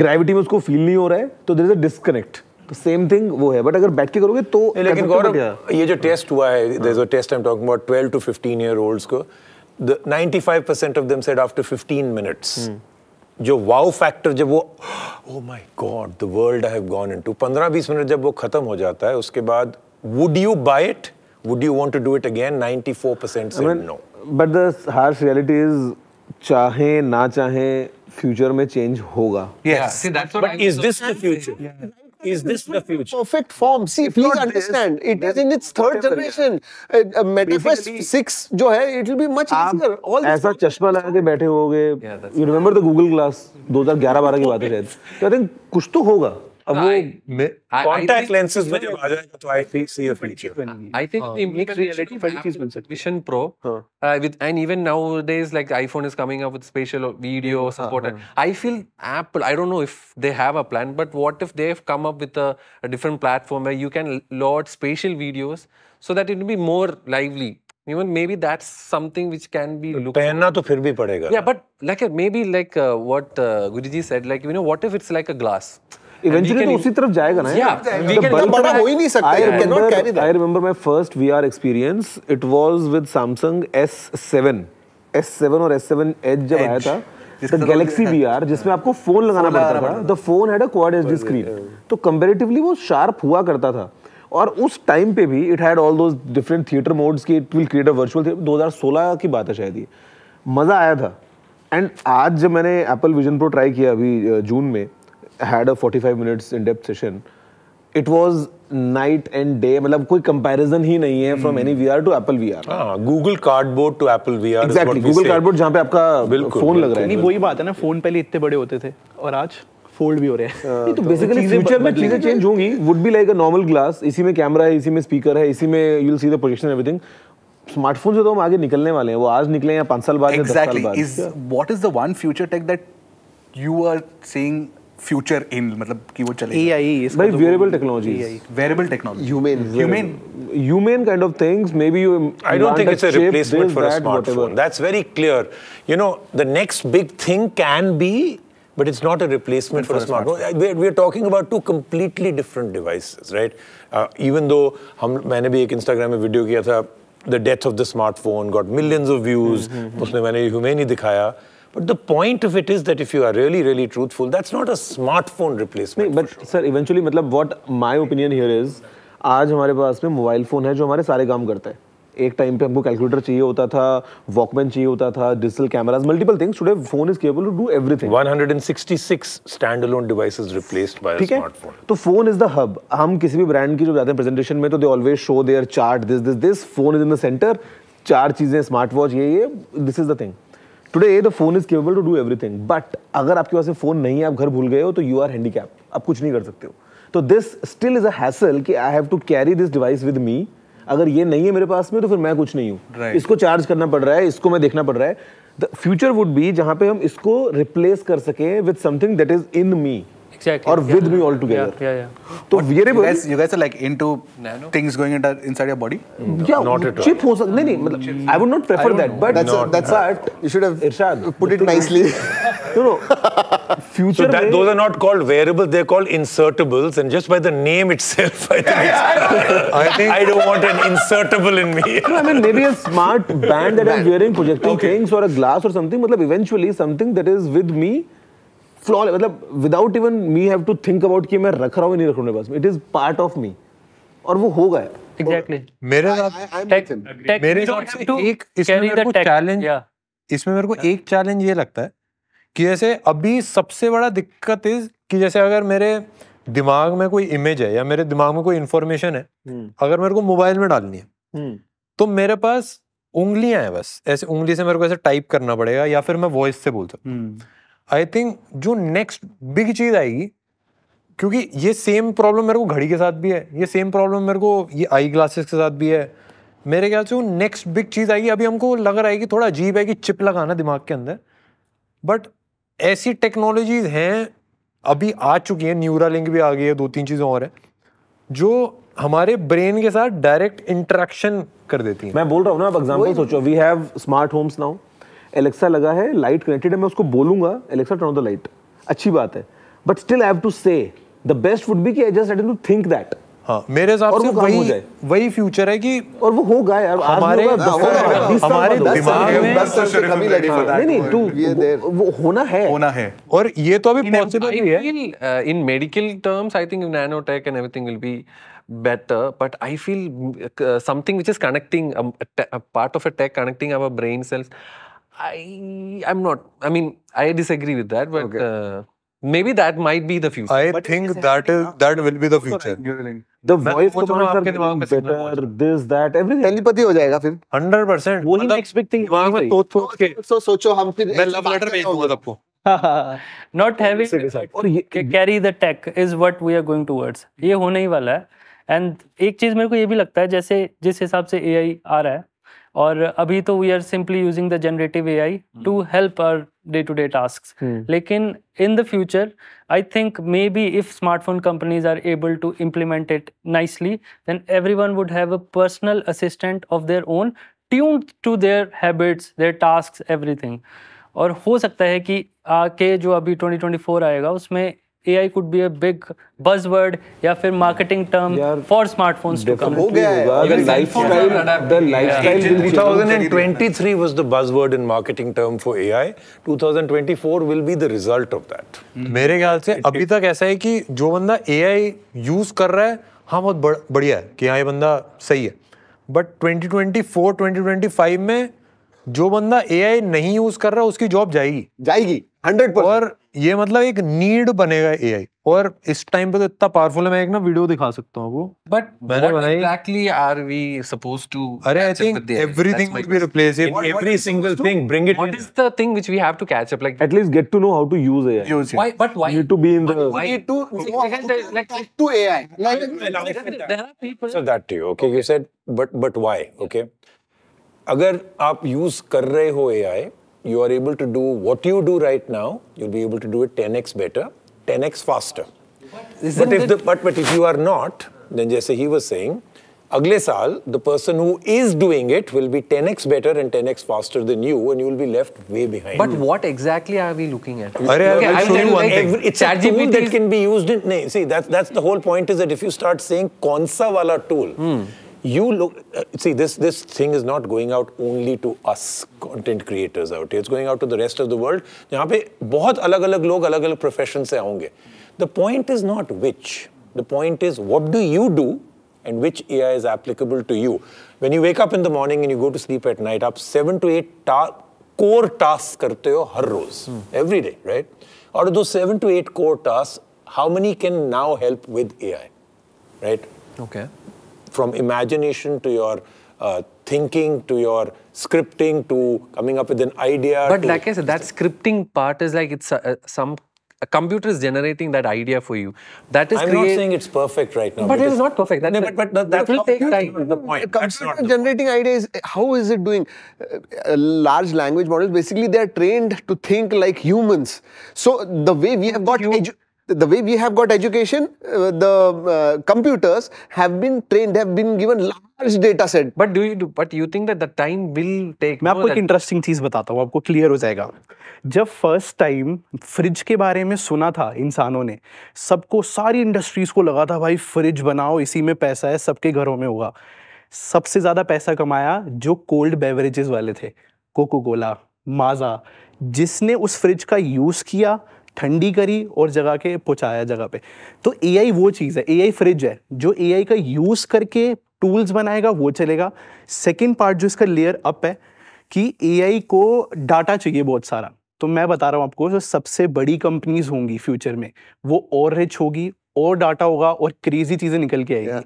ग्रेविटी में उसको फील नहीं हो रहा है, तो देयर इज अ डिस्कनेक्ट। तो सेम थिंग वो है, बट अगर बैठ के करोगे तो। लेकिन गौरव, ये जो टेस्ट हुआ है, there is a test I am talking about twelve to fifteen year olds को, the ninety five percent of them said after fifteen minutes, जो वाओ फैक्टर, जब वो oh my god the world I have gone into, पंद्रह बीस minute जब वो खत्म हो जाता है, उसके बाद would you buy it, would you want to do it again, ninety four percent said no. But the harsh reality is चाहे ना चाहे फ्यूचर में चेंज होगा। Yes, see that's what. But is this the future? Is this the future? Perfect form. See, please understand. It is in its third generation. MetaQuest six जो है, it will be much easier. All ऐसा चश्मा लगा के बैठे होगे। You remember the Google Glass दो हज़ार ग्यारह बारह की बात है शायद। तो आई थिंक कुछ तो होगा। अब वो कॉन्टैक्ट लेंसेज में जब आ जाएगा तो I think see a future. I think the mix reality for चीज बन सकती है। Vision Pro with and even nowadays like iPhone is coming up with special video supported. I feel Apple, I don't know if they have a plan, but what if they have come up with a different platform where you can load special videos so that it will be more lively. Even maybe that's something which can be looked. पहनना तो फिर भी पड़ेगा। Yeah, but like maybe like uh, what uh, Guruji said, like you know what if it's like a glass? Eventually तो उसी तरफ जाएगा ना। Yeah, we can बड़ा हो ही नहीं सकता। I remember, I remember my first V R experience. It was with Samsung S seven, S seven और S seven Edge जब आया था, the Galaxy V R, जिसमें आपको फोन लगाना पड़ता था। The phone had a quad H D screen, तो comparatively वो sharp हुआ करता था। और उस टाइम पे भी it had all those different theatre modes की, it will create a virtual theatre. दो हज़ार सोलह की बात है शायद, ये मज़ा आया था। एंड आज जब मैंने एप्पल विजन प्रो ट्राई किया अभी जून में, had a forty five minutes in depth session, it was night and day. मतलब कोई कंपैरिजन ही नहीं है from any VR to Apple VR. हां, Google Cardboard to Apple VR. Exactly, Google Cardboard जहां पे आपका फोन लग रहा है। नहीं, वही बात है ना, फोन पहले इतने बड़े होते थे और आज फोल्ड भी हो रहे हैं। uh, तो बेसिकली फ्यूचर में चीजें चेंज होंगी। Would be like a normal glass, इसी में कैमरा है, इसी में स्पीकर है, इसी में you will see the projection everything. Smartphone से तो हम आगे निकलने वाले हैं, वो आज निकले या पाँच साल बाद या दस साल बाद। Exactly, what is the one future tech that you are seeing future in, मतलब कि वो चलेगा? ए आई भाई, variable technology, variable technology, human human human kind of things. May be you, I don't think it's a replacement for a smartphone, that's very clear. You know the next big thing can be, but it's not a replacement for a smartphone. We we are talking about two completely different devices, right? Uh, even though हम मैंने भी एक Instagram में video किया था, the death of the smartphone got millions of views. उसमें मैंने human ही दिखाया. But the point of it is that if you are really really truthful, that's not a smartphone replacement. नहीं, but sir, eventually मतलब what my opinion here is, आज हमारे पास में mobile phone है जो हमारे सारे काम करता है। एक टाइम पे हमको कैलकुलेटर चाहिए होता था, वॉकमैन चाहिए होता था, digital cameras, multiple things. Today phone is capable to do everything. One sixty six stand alone devices replaced by a smartphone. तो फोन इज द हब। हम किसी भी ब्रांड की जो जाते हैं प्रेजेंटेशन में, तो they always show their chart, this this this, phone is in the centre, चार चीजें, स्मार्ट वॉच, ये ये, this is the thing. Today the phone is capable to do everything. But अगर आपके पास फोन नहीं है, आप घर भूल गए हो, तो यू आर हैंडीकैप, आप कुछ नहीं कर सकते हो। तो this still is a hassle कि I have to carry this device with me. अगर ये नहीं है मेरे पास में, तो फिर मैं कुछ नहीं हूँ। right. इसको चार्ज करना पड़ रहा है, इसको मैं देखना पड़ रहा है। द फ्यूचर वुड बी जहाँ पे हम इसको रिप्लेस कर सके with something that is in me और विद मी ऑल टुगेदर। तो variables, you guys are like into things going inside your body. Not at all. Chip हो सकता, नहीं नहीं, मतलब I would not prefer that, but that's that you should have Irshad put it nicely. You know future, so that those are not called wearables, they're called insertables, and just by the name itself I think, it's, I, think I don't want an insertable in me. No, I mean maybe a smart band that I'm wearing, projecting okay. things, or a glass or something, matlab eventually something that is with me flawless, matlab without even me have to think about ki main rakh raha hu nahi rakh raha hu mere paas, it is part of me aur wo hoga exactly exactly. मेरे साथ मेरे हिसाब से एक इसमें मेरे को challenge इसमें मेरे को एक चैलेंज ये लगता है कि जैसे अभी सबसे बड़ा दिक्कत इज कि जैसे अगर मेरे दिमाग में कोई इमेज है या मेरे दिमाग में कोई इंफॉर्मेशन है, अगर मेरे को मोबाइल में डालनी है तो मेरे पास उंगलियां हैं, बस ऐसे उंगली से मेरे को ऐसे टाइप करना पड़ेगा या फिर मैं वॉइस से बोल सकता हूँ। आई थिंक जो नेक्स्ट बिग चीज आएगी, क्योंकि ये सेम प्रॉब्लम मेरे को घड़ी के साथ भी है, ये सेम प्रॉब्लम मेरे को ये आई ग्लासेस के साथ भी है, मेरे ख्याल से वो नेक्स्ट बिग चीज़ आएगी। अभी हमको लग रहा है कि थोड़ा अजीब है कि चिप लगाना दिमाग के अंदर, बट ऐसी टेक्नोलॉजीज हैं अभी आ चुकी हैं, न्यूरा लिंक भी आ गई है, दो तीन चीज़ें और हैं जो हमारे ब्रेन के साथ डायरेक्ट इंटरेक्शन कर देती हैं। मैं बोल रहा हूँ ना, अब एग्जाम्पल सोचो, we have smart homes now, Alexa लगा है, लाइट कनेक्टेड है, मैं उसको बोलूँगा Alexa turn on the light, अच्छी बात है, but still I have to say the best would be कि I just had to think that. हाँ, मेरे हिसाब से वही वही फ्यूचर है कि और वो होगा यार, हमारे हमारे दिमाग में नहीं नहीं तू वो होना है होना है और ये तो अभी पॉसिबल ही है। In medical terms I think nanotech and everything will be better, but I feel uh, something which is connecting um, a, te- a part of a tech connecting our brain cells. I I'm not. I mean, I disagree with that, but okay. uh, maybe that might be the future. I but think that is that will be the future. The voice commands are better. This that everything. Telepathy हो जाएगा फिर. Hundred percent. वो ही next big thing. दिमाग में सोच सोच के सो सोचो हम फिर. मैं love letter भेज दूँगा सबको. Not having carry the tech is what we are going towards. ये होने ही वाला है। एंड एक चीज़ मेरे को ये भी लगता है, जैसे जिस हिसाब से एआई आ रहा है और अभी तो we are simply using the generative AI to help our day to day tasks, लेकिन in the future I think maybe if smartphone companies are able to implement it nicely then everyone would have a personal assistant of their own tuned to their habits, their tasks, everything. और हो सकता है कि आके जो अभी twenty twenty four आएगा उसमें A I could be a big buzzword या फिर marketing term for smartphones to come. हो गया है। The lifestyle. twenty twenty-three was the buzzword and marketing term for A I. twenty twenty-four will be the result of that. मेरे ख्याल से अभी तक ऐसा है कि जो बंदा A I use कर रहा है, हाँ बहुत बढ़िया है कि हाँ ये बंदा सही है, but twenty twenty-four, twenty twenty-five में जो बंदा A I नहीं यूज कर रहा उसकी जॉब जाएगी जाएगी हंड्रेड परसेंट। और ये मतलब एक नीड बनेगा A I, और इस टाइम पे तो इतना पावरफुल है, मैं एक ना वीडियो दिखा सकता हूँ वो। But what exactly are we supposed to? अरे I think everything would be replaced, every single thing, bring it, what is the thing which we have to catch up, like at least get to know how to use A I, why but why need to be in the need to like to A I, like there are people so that to okay you said but but why okay अगर आप use कर रहे हो A I, you are able to do what you do right now, you'll be able to do it ten x better, ten x faster. But if, the, but, but if you are not, then jaise he was saying, agle saal, the person who is doing it will be ten x better and ten x faster than you and you will be left way behind. But what exactly are we looking at? Are, okay, I'll tell you one thing. Every, it's a tool that can be used in... Nahin, see, that's, that's the whole point is that if you start saying konsa wala tool, hmm. You look, uh, see, this this thing is not going out only to us content creators out here. It's going out to the rest of the world. यहाँ पे बहुत अलग-अलग लोग अलग-अलग profession से आएंगे. The point is not which. The point is what do you do and which A I is applicable to you. When you wake up in the morning and you go to sleep at night, आप seven to eight ta- core tasks करते हो हर रोज, hmm. every day, right? Out of those seven to eight core tasks, how many can now help with A I, right? Okay. From imagination to your uh, thinking to your scripting to coming up with an idea. But like I said, that scripting part is like it's a, a, some a computer is generating that idea for you. That is. I'm create, not saying it's perfect right now. But it is not perfect. That, no, but but that, that will take time. The point. That's not generating ideas. How is it doing? Uh, large language models basically they are trained to think like humans. So the way we have got. Edu- The way we have got education, uh, the uh, computers have been trained, have been given large data set. But do you do? But you think that the time will take? मैं आपको एक interesting चीज़ बताता हूँ, आपको clear हो जाएगा। जब first time fridge के बारे में सुना था इंसानों ने, सबको सारी इंडस्ट्रीज को लगा था भाई फ्रिज बनाओ, इसी में पैसा है, सबके घरों में होगा। सबसे ज़्यादा पैसा कमाया जो कोल्ड बेवरेजेस वाले थे, कोको कोला, माजा, जिसने उस फ्रिज का यूज़ किया, ठंडी करी और जगह के पहुँचाया जगह पे। तो A I वो चीज़ है, A I फ्रिज है जो A I का यूज़ करके टूल्स बनाएगा वो चलेगा। सेकेंड पार्ट जो इसका लेयर अप है कि एआई को डाटा चाहिए बहुत सारा, तो मैं बता रहा हूँ आपको जो सबसे बड़ी कंपनीज होंगी फ्यूचर में वो और रिच होगी, और डाटा होगा, और क्रेजी चीजें निकल के आएगी। yeah.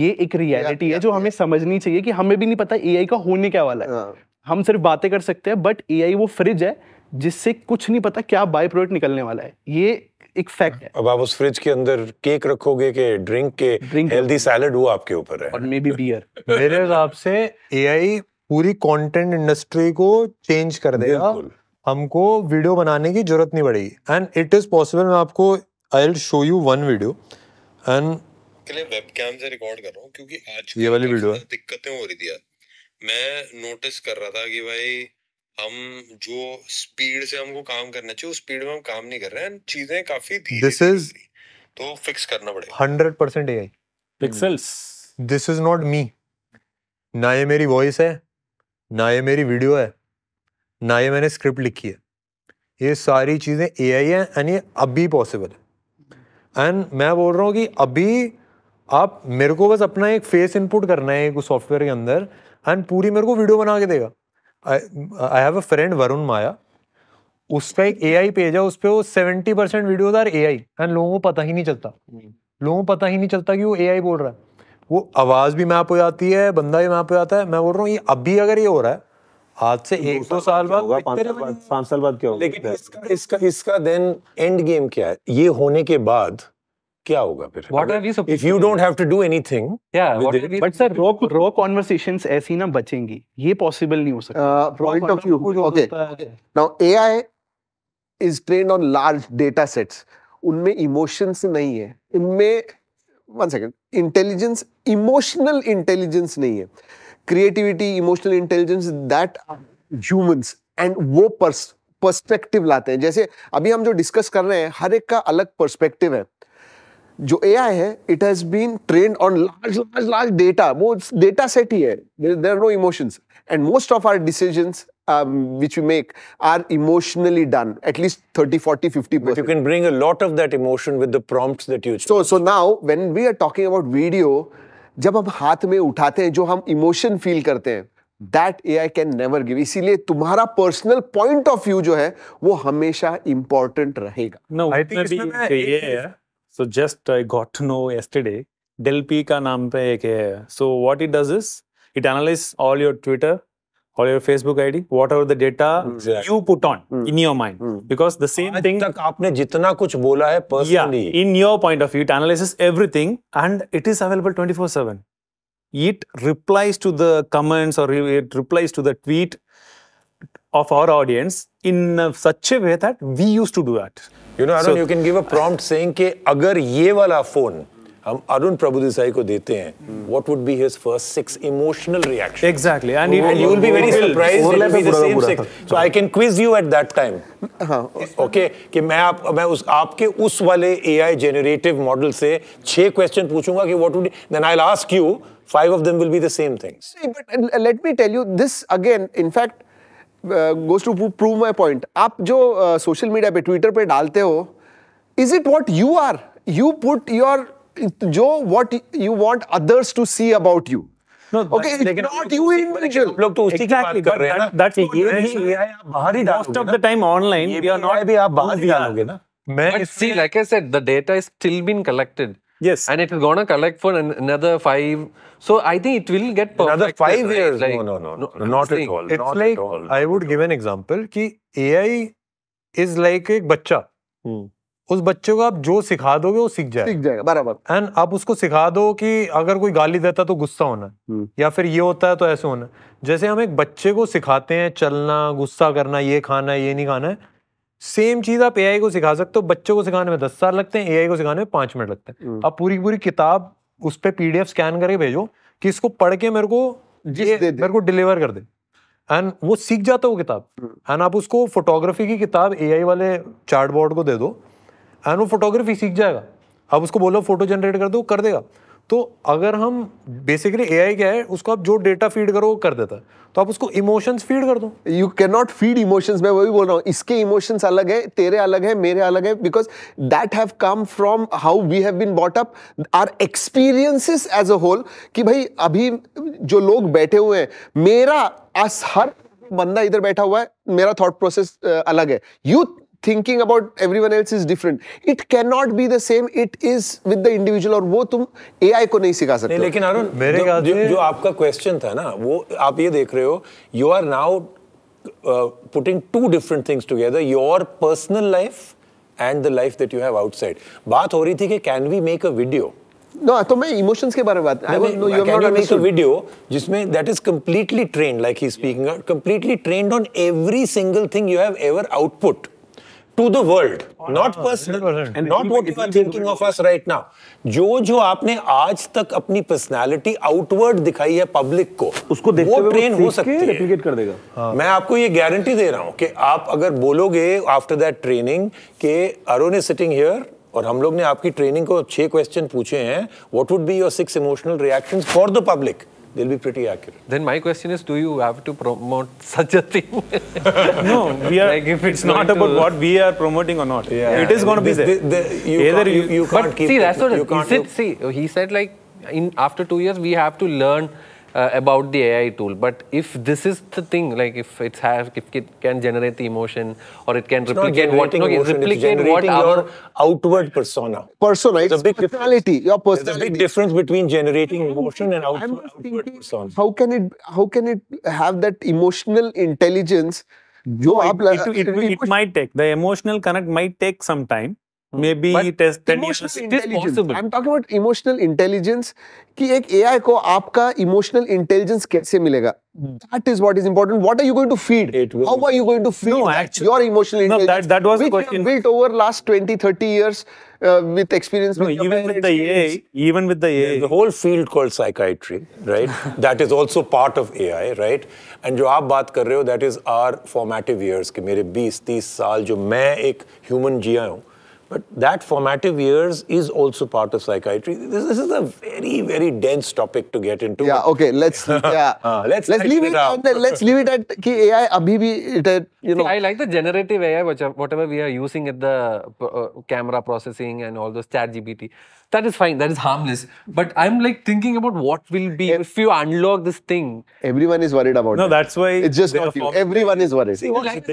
ये एक रियलिटी yeah. है जो yeah. हमें समझनी चाहिए कि हमें भी नहीं पता एआई का होने क्या वाला है। yeah. हम सिर्फ बातें कर सकते हैं, बट एआई वो फ्रिज है जिससे कुछ नहीं पता क्या बाय प्रोडक्ट निकलने वाला है, ये एक फैक्ट है। अब आप उस फ्रिज के अंदर केक रखोगे के ड्रिंक के हेल्दी सैलेड, वो आपके ऊपर है, और मे बी बियर। मेरे हिसाब से एआई पूरी कंटेंट इंडस्ट्री को चेंज कर देगा, हमको वीडियो बनाने की जरूरत नहीं पड़ेगी एंड इट इज पॉसिबल। मैं आपको I will show you one video and के लिए वेबकैम से रिकॉर्ड कर रहा हूं क्योंकि आज ये वाली वीडियो है। दिक्कतें हो रही थी यार, मैं नोटिस कर रहा था कि भाई हम जो स्पीड से हमको काम करना चाहिए उस स्पीड में हम काम नहीं कर रहे हैं, चीजें काफी धीरे दिस इज तो फिक्स करना पड़ेगा। Hundred percent AI pixels, this is not me, ना ये मेरी वॉइस है, ना ये मेरी वीडियो है, ना ये मैंने स्क्रिप्ट लिखी है, ये सारी चीजें एआई है एंड ये अभी पॉसिबल है। एंड मैं बोल रहा हूँ कि अभी आप मेरे को बस अपना एक फेस इनपुट करना है एक सॉफ्टवेयर के अंदर एंड पूरी मेरे को वीडियो बना के देगा। I have a friend Varun Maya, उसका एक एआई पेज है, उस पर वो seventy percent videos are AI and लोगों को पता ही नहीं चलता, लोगों को पता ही नहीं चलता कि वो एआई बोल रहा है। वो आवाज़ भी मैप हो जाती है, बंदा भी मैप हो जाता है। मैं बोल रहा हूँ ये अभी अगर ये हो रहा है, आज से एक दो साल बाद, पाँच साल बाद क्या होगा? लेकिन इसका इसका इसका देन एंड गेम क्या है? ये होने के बाद क्या होगा फिर? What are we supposed to do? If you don't have to do anything, yeah. But sir, raw raw conversations ऐसी ना बचेंगी, ये possible नहीं हो सकता। Point of view, okay. Now A I is trained on large data sets. उनमें emotions नहीं है, इनमें one second intelligence, emotional intelligence नहीं है, creativity, emotional intelligence that humans and वो पर्सपेक्टिव लाते हैं। जैसे अभी हम जो डिस्कस कर रहे हैं हर एक का अलग पर्सपेक्टिव है। जो एआई है it has been trained on large large large data, वो डेटा सेट ही है, there are no emotions and most of our decisions Um, which we make are emotionally done at least thirty, forty, fifty percent. But you can bring a lot of that emotion with the prompts that you choose. So, so now when we are talking about video, जब हम हाथ में उठाते हैं जो हम emotion feel करते हैं, that A I can never give. इसीलिए तुम्हारा personal point of view जो है वो हमेशा important रहेगा. No, I think इसमें मैं ये है. So just I got to know yesterday, Delpy का नाम पे एक है. So what it does is it analyzes all your Twitter, all your Facebook I D, whatever the data exactly. you put on mm. in your mind, mm. because the same thing. तक आपने जितना कुछ बोला है personally. Yeah, in your point of view, it analyzes everything and it is available twenty-four seven. It replies to the comments or it replies to the tweet of our audience in such a way that we used to do that. You know, Arun, so, you can give a prompt saying कि अगर ये वाला phone हम अरुण प्रभुदेसाई को देते हैं, what would be his first six emotional reactions? Exactly, and you will be very surprised. It will be the same six. So I can quiz you at that time. Okay, कि मैं आप मैं उस आपके उस वाले A I generative model से छह question पूछूंगा कि what would then I'll ask you five of them will be the same things. But let me tell you this again. In fact, goes to prove my point. आप जो social media पे Twitter पे डालते हो, is it what you are? You put your जो what you want others to see about you. No, okay, it's not you individual. हम लोग तो उसी की बात कर रहे हैं ना। That's ये भी आप बाहर ही डालोगे। Most of the time online, ये भी आप बाहर ही डालोगे ना। But see, like I said, the data is still being collected. Yes. And it is gonna collect for another five. So I think it will get perfect. Another five years? No, no, no, not at all. It's like I would give an example कि A I is like एक बच्चा। उस बच्चे को आप जो सिखा दोगे वो सीख जाएगा सीख जाएगा बराबर। एंड आप उसको सिखा दो कि अगर कोई गाली देता तो गुस्सा होना है, या फिर ये होता है तो ऐसे होना है। जैसे हम एक बच्चे को सिखाते हैं चलना, गुस्सा करना, ये खाना है, ये नहीं खाना है, सेम चीज आप एआई को सिखा सकते हो। बच्चों को सिखाने में दस साल लगते हैं, एआई को सिखाने में पांच मिनट लगते हैं। आप पूरी पूरी किताब उस पर पीडीएफ स्कैन करके भेजो कि इसको पढ़ के मेरे को मेरे को डिलीवर कर दे, एंड वो सीख जाता वो किताब। एंड आप उसको फोटोग्राफी की किताब एआई वाले चार्टबोर्ड को दे दो एंड वो फोटोग्राफी सीख जाएगा। अब उसको बोलो फोटो जनरेट कर दो, कर देगा। तो अगर हम बेसिकली एआई क्या है, उसको आप जो डेटा फीड करो वो कर देता है, तो आप उसको इमोशंस फीड कर दो। You can not feed emotions, मैं वही बोल रहा हूँ। इसके इमोशंस अलग है, तेरे अलग है, मेरे अलग है, because that have come from how we have been brought up, our experiences as a whole. कि भाई अभी जो लोग बैठे हुए हैं, मेरा हर बंदा इधर बैठा हुआ है, मेरा थॉट प्रोसेस अलग है, you thinking about everyone else is different. It cannot be the same. It is with the individual. और वो तुम A I को नहीं सिखा सकते। नहीं, लेकिन अरुण मेरे ख्याल से जो आपका question था ना, वो आप ये देख रहे हो, you are now uh, putting two different things together, your personal life and the life that you have outside. बात हो रही थी कि can we make a video? No, तो मैं emotions के बारे में बात। I don't know. You have not made a video जिसमें that is completely trained, like he's speaking, completely trained on every single thing you have ever output. To the world, oh, not no, personal, one hundred percent. And not what you are thinking of us right now. जो जो आपने आज तक अपनी personality outward दिखाई है public को, उसको देखते हुए वो train हो सकती है, replicate कर देगा। हाँ। मैं आपको ये guarantee दे रहा हूँ कि आप अगर बोलोगे after that training कि अरुण is sitting here और हम लोग ने आपकी training को छह question पूछे हैं, what would be your six emotional reactions for the public? They'll be pretty accurate. Then my question is, do you have to promote such a thing? No, we are. Like if it's, it's not about to... what we are promoting or not. Yeah. It is going to be there. The, the, you Either you, you can't but keep. See, that's what you can't it, see. He said like, in after two years we have to learn uh, about the A I tool. But if this is the thing, like if it's have, if it can generate the emotion or it can it's replicate what, no, emotion, replicate it's generating what our your outward persona. Persona. It's, it's a big personality. Your personality. There's a big difference between generating emotion and outward, I'm outward thinking, persona. How can it? How can it have that emotional intelligence? No, it, it, it, it, it might take the emotional connect might take some time. Maybe test emotional intelligence. I'm talking about emotional intelligence. कि एक A I को आपका emotional intelligence कैसे मिलेगा? That is what is important. What are you going to feed? How are you going to feed no, actually, your emotional intelligence? No, that that was the question. Built over last twenty, thirty years uh, with experience. No, with even with the A I, even with the A I, there's a whole field called psychiatry, right? That is also part of A I, right? And जो आप बात कर रहे हो, that is our formative years कि मेरे बीस तीस साल जो मैं एक human जिया हूँ. But that formative years is also part of psychiatry. This, this is a very, very dense topic to get into. Yeah. Okay. Let's. Yeah. uh, let's let's leave it. it the, let's leave it at that A I. Abhi bhi it, you know. See, I like the generative A I, which whatever we are using at the uh, camera processing and all those Chat G P T. That is fine. That is harmless. But I'm like thinking about what will be if you unlock this thing. Everyone is worried about. No, that. that's why. It's just not you. Everyone is worried. See, what like,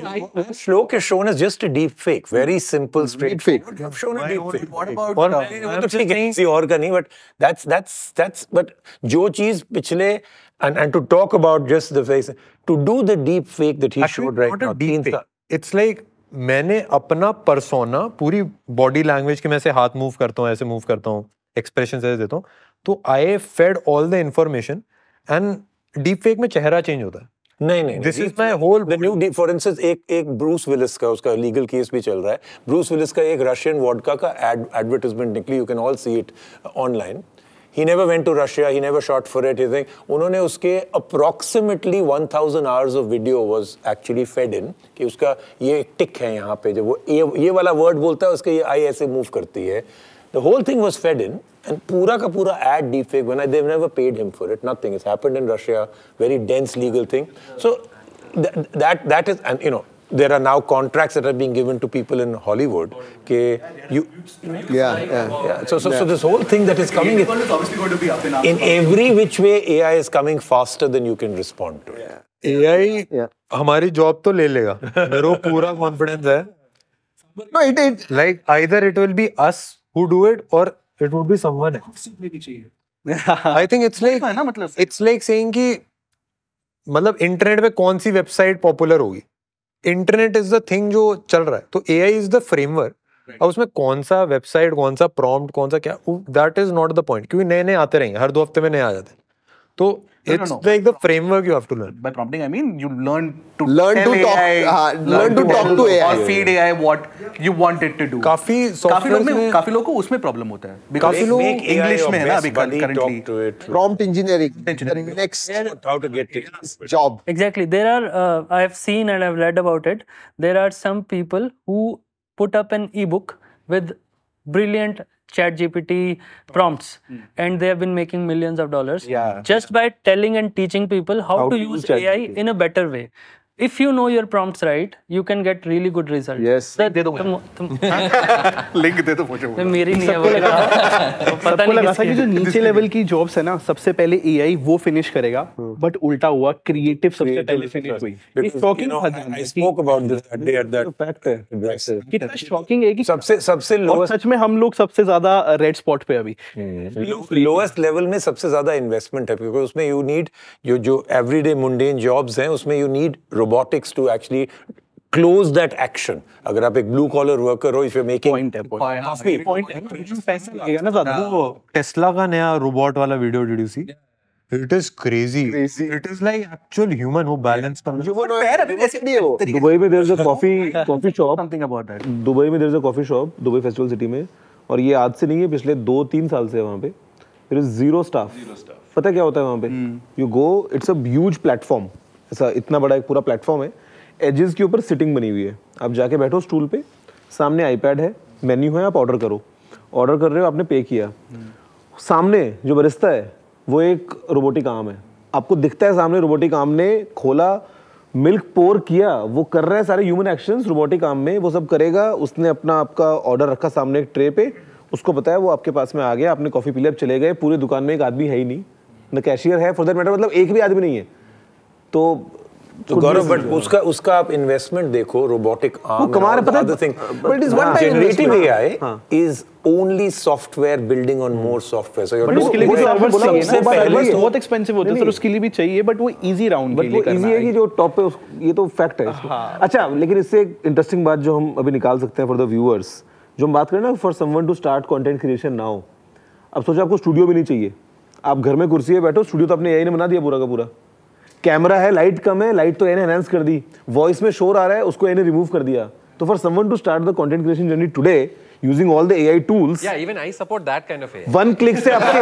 Shlok has shown us just a deep fake. Very simple, straight fake. You have shown a deep fake. What about? Or, uh, I'm, I'm just saying. See, or नहीं, but that's that's that's. But जो चीज पिछले and and to talk about just the face, to do the deep fake that he Actually, showed right now. Deep fake. It's like. मैंने अपना persona पूरी body language के, मैं ऐसे हाथ मूव करता हूँ, ऐसे मूव करता हूँ, एक्सप्रेशन ऐसे देता हूँ, तो I fed all the information and deep fake में चेहरा चेंज होता है। नहीं नहीं, this is my whole new. For instance एक एक ब्रूस विलिस का, उसका लीगल केस भी चल रहा है, ब्रूस विलिस का एक रशियन वोडका का एडवर्टाइजमेंट निकली, you can all see it online. He never went to Russia. He never shot for it. He think उन्होंने उसके approximately one thousand hours of video was actually fed in कि उसका ये टिक है यहाँ पे, जब वो ये ये वाला word बोलता है उसके ये आई ऐसे move करती है. The whole thing was fed in and पूरा का पूरा ad deepfake बना. They've never paid him for it. Nothing. It's happened in Russia. Very dense legal thing. So th that that is, and you know, there are now contracts that are being given to people in Hollywood. Okay, you, yeah, yeah, yeah. So, so, yeah. so this whole thing that is coming in, in every which way, A I is coming faster than you can respond to. Yeah. A I, yeah. हमारी job तो ले लेगा। मेरे पूरा confidence है। No, it is like either it will be us who do it or it would be someone else. I think it's like it's like saying कि मतलब internet पे कौन सी website popular होगी? इंटरनेट इज द थिंग जो चल रहा है, तो A I is the framework. अब उसमें कौन सा वेबसाइट, कौन सा प्रॉम्प्ट, कौन सा क्या, that is not the point, क्योंकि नए नए आते रहेंगे, हर दो हफ्ते में नए आ जाते हैं। तो it's like the framework you have to learn. By prompting I mean you learn to learn to talk learn to talk to AI और feed AI what you want it to do. काफी काफी लोग में काफी लोगों को उसमें problem होता है, काफी लोग इंग्लिश में है ना अभी currently. Prompt engineering next how to get job. Exactly, there are, I have seen and I have read about it, there are some people who put up an e book with brilliant ChatGPT prompts, mm. and they have been making millions of dollars yeah. just by telling and teaching people how, how to use A I in a better way. If you know your prompts right, you can get really good results. Yes. दे दो मुझे link दे दो मुझे वो मेरी नहीं है वो पता नहीं किसकी है जो नीचे लेवल की जॉब्स है ना सबसे पहले A I वो फिनिश करेगा but उल्टा हुआ क्रिएटिव सबसे पहले फिनिश हुई इस shocking I spoke about this day at that fact है कितना शॉकिंग है कि सबसे सबसे लोएस्ट सच में हम लोग सबसे ज्यादा रेड स्पॉट पे अभी लोएस्ट लेवल में सबसे ज्यादा इन्वेस्टमेंट है क्योंकि उसमें यू नीड जो जो एवरीडे मुंडेन जॉब्स हैं उसमें you need robotics to actually close that action. अगर आप एक blue collar worker हो, if you're making point है point काफी point है पैसे लगेगा ना ज़्यादा. वो टेस्ला का नया robot वाला video did you see? It is crazy. Crazy. It is like actual human who balance करना. जो वो पैर अभी ऐसे नहीं है वो. दुबई में there's a coffee coffee shop. Something about that. Dubai में there's a coffee shop. Dubai festival city में और ये आज से नहीं है पिछले दो तीन साल से वहाँ पे. There is zero staff. पता क्या होता है वहाँ पे? You go. It's a huge platform. ऐसा इतना बड़ा एक पूरा प्लेटफॉर्म है, एजेस के ऊपर सिटिंग बनी हुई है. आप जाके बैठो स्टूल पे, सामने आईपैड है, मेन्यू है, आप ऑर्डर करो. ऑर्डर कर रहे हो, आपने पे किया. सामने जो बरिस्ता है वो एक रोबोटिक आर्म है. आपको दिखता है सामने रोबोटिक आर्म ने खोला, मिल्क पोर किया, वो कर रहा है सारे ह्यूमन एक्शंस रोबोटिक आर्म में. वो सब करेगा. उसने अपना आपका ऑर्डर रखा सामने एक ट्रे पे, उसको पता है वो आपके पास में आ गया, आपने कॉफ़ी पी लिया, आप चले गए. पूरी दुकान में एक आदमी है ही नहीं, ना कैशियर है, फॉर दैट मैटर मतलब एक भी आदमी नहीं है. तो तो गौरव, बट उसका उसका आप इन्वेस्टमेंट देखो robotic arm other thing, but it is one time generative AI is only software building on more software. So your उसके लिए सबसे पहले बहुत एक्सपेंसिव होता है सर, उसके लिए भी चाहिए, बट वो इजी राउंड के लिए करना है. बट वो इजी है कि जो टॉप पे, ये तो फैक्ट है. अच्छा, लेकिन इससे एक इंटरेस्टिंग बात जो हम अभी निकाल सकते हैं फॉर द व्यूअर्स, जो हम बात करें ना for someone to start content creation now. अब सोचो आपको स्टूडियो भी नहीं चाहिए, आप घर में कुर्सी पे बैठो. स्टूडियो तो अपने एआई ने बना दिया पूरा का पूरा. कैमरा है, लाइट कम है, लाइट तो एने एनहांस कर दी. वॉइस में शोर आ रहा है, उसको एने रिमूव कर दिया. तो for someone to start the content creation journey today using all the A I tools, yeah, even I support that kind of A I. One click से आपके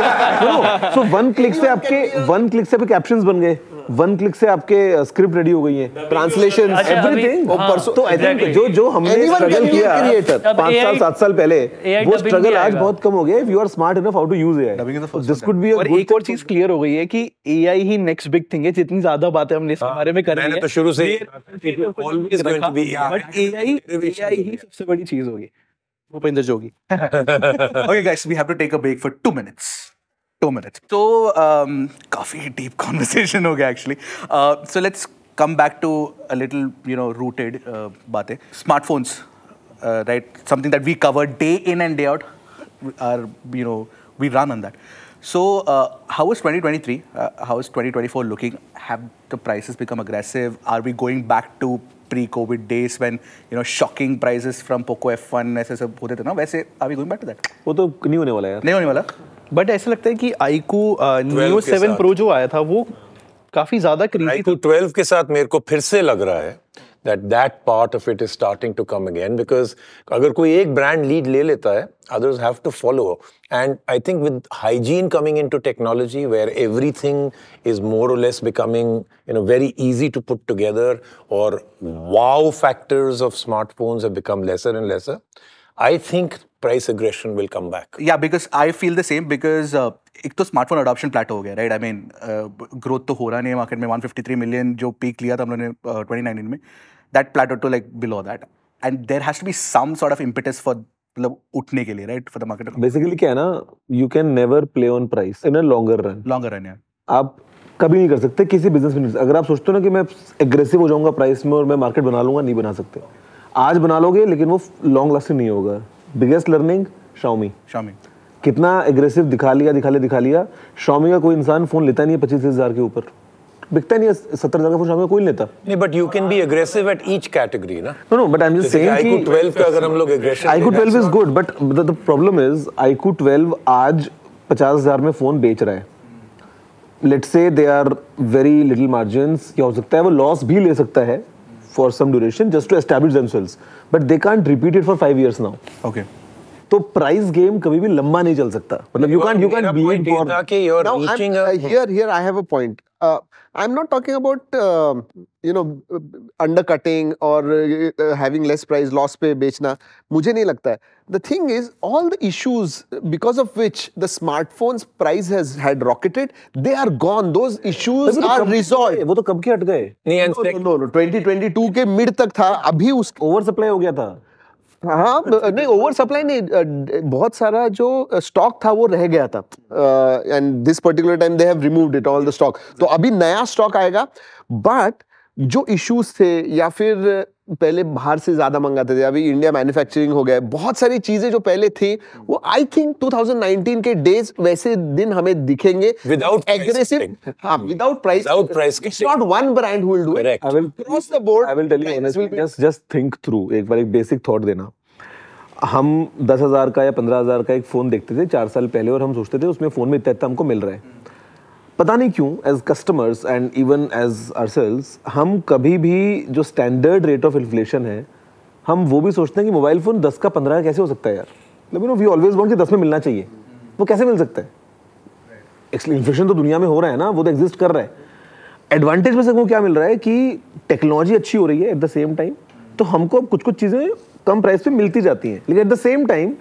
no, so one click से आपके one click से आपके captions बन गए, one click से आपके script ready हो गई है, translations, everything. और परसों तो I think जो जो हमने struggle किया पांच साल सात साल पहले, वो struggle आज बहुत कम हो गया. If you are smart enough how to use A I, this could be a good. और एक और चीज clear हो गई है कि A I he next big thing है. जितनी ज़्यादा बातें हमने इसके बारे में करी हैं, मैंने तो शुरू से always going to be but A I A I ही सबसे बड़ी चीज होगी. भूपेंद्र जोगी. Okay guys, we have to take a break for two minutes. Two minutes. So um, काफी deep conversation हो गया actually. Uh, so let's come back to a little you know rooted uh, बातें. Smartphones, uh, right? Something that we cover day in and day out. Are you know we run on that. So uh, how is twenty twenty-three? Uh, how is twenty twenty-four looking? Have the prices become aggressive? Are we going back to pre-COVID days when you know shocking prices from Poco F one ऐसे सब होते थे ना, वैसे अभी going back to that? वो तो नहीं होने वाला यार. नहीं होने वाला. But ऐसा लगता है कि iQOO Neo सेवन Pro जो आया था वो काफी ज़्यादा क्रीमी था. iQOO ट्वेल्व के साथ मेरे को फिर से लग रहा है that that part of it is starting to come again because अगर कोई एक brand lead ले लेता है, others have to follow. And I think with hygiene coming into technology where everything is more or less becoming, you know, very easy to put together or wow factors of smartphones have become lesser and lesser, I think price aggression will come back. Yeah, because I feel the same because uh, एक तो smartphone adoption प्लेटो हो गया, right. I mean growth तो हो रहा नहीं है market में. वन फिफ्टी थ्री मिलियन जो पीक लिया था हम लोगों ने ट्वेंटी नाइनटीन में, that plateau to like below that and there has to be some sort of impetus for मतलब उठने के लिए, right, for the market. Basically क्या है ना, you can never play on price in a longer run. Longer run यार आप कभी नहीं कर सकते किसी बिजनेस में. अगर आप सोचते हो ना कि मैं एग्रेसिव हो जाऊंगा प्राइस में और मैं मार्केट बना लूंगा, नहीं बना सकते. आज बना लोगे लेकिन वो लॉन्ग लास्टिंग नहीं होगा. Biggest learning Xiaomi. शाओमी कितना एग्रेसिव दिखा लिया दिखा लिया दिखा लिया. शाओमी का कोई इंसान फ़ोन लेता नहीं है पच्चीस हज़ार के ऊपर, बिकता नहीं है. सत्तर हज़ार का फोन शाओमी का कोई लेता नहीं. But you can be aggressive at each category ना. No no but I am just saying iQOO twelve पे अगर हम लोग aggressive. iQOO twelve is good but the problem is iQOO twelve आज पचास हज़ार में फ़ोन बेच रहा है. Let's say they are very little margins. क्या हो सकता है वो लॉस भी ले सकता है for some duration just to establish themselves, but they can't repeat it for five years now. Okay, तो प्राइस गेम कभी भी लंबा नहीं चल सकता. मतलब you can you can be in for. Here here I have a point. Uh, I'm not talking about uh, you know undercutting or uh, having less price, loss पे बेचना मुझे नहीं लगता है. The thing is, all the issues because of which the smartphone's price has had rocketed, they are gone. Those issues are resolved. वो तो कब के हट गए? नहीं, no, no, twenty twenty-two के mid तक था. अभी उस oversupply हो गया था. हाँ नहीं, ओवर सप्लाई नहीं, बहुत सारा जो स्टॉक था वो रह गया था, and this particular time they have removed it all the stock. तो अभी नया स्टॉक आएगा, बट जो इश्यूज थे या फिर पहले बाहर से ज्यादा मंगाते थे, अभी इंडिया मैन्युफैक्चरिंग हो गया, बहुत सारी चीजें जो पहले थी वो I think two thousand nineteen के डेज वैसे दिन हमें दिखेंगे विदाउट एग्रेसिव. हां, without price, without price. It's not one brand who will do it. I will cross the board. I will tell you honestly, just just think through. एक बार एक basic thought देना. हम दस हजार का या पंद्रह हजार का एक फोन देखते थे चार साल पहले, और हम सोचते थे उसमें फोन में इतना इतना हमको मिल रहा है. पता नहीं क्यों, as customers and even as ourselves, हम कभी भी जो स्टैंडर्ड रेट ऑफ इन्फ्लेशन है, हम वो भी सोचते हैं कि मोबाइल फ़ोन दस का पंद्रह कैसे हो सकता है यार. लेकिन वी ऑलवेज वांट कि दस में मिलना चाहिए, वो कैसे मिल सकता है? एक्चुअली इन्फ्लेशन तो दुनिया में हो रहा है ना, वो तो एग्जिस्ट कर रहा है. एडवांटेज में से वो क्या मिल रहा है कि टेक्नोलॉजी अच्छी हो रही है एट द सेम टाइम, तो हमको कुछ कुछ चीज़ें कम प्राइस पर मिलती जाती हैं. लेकिन at the same time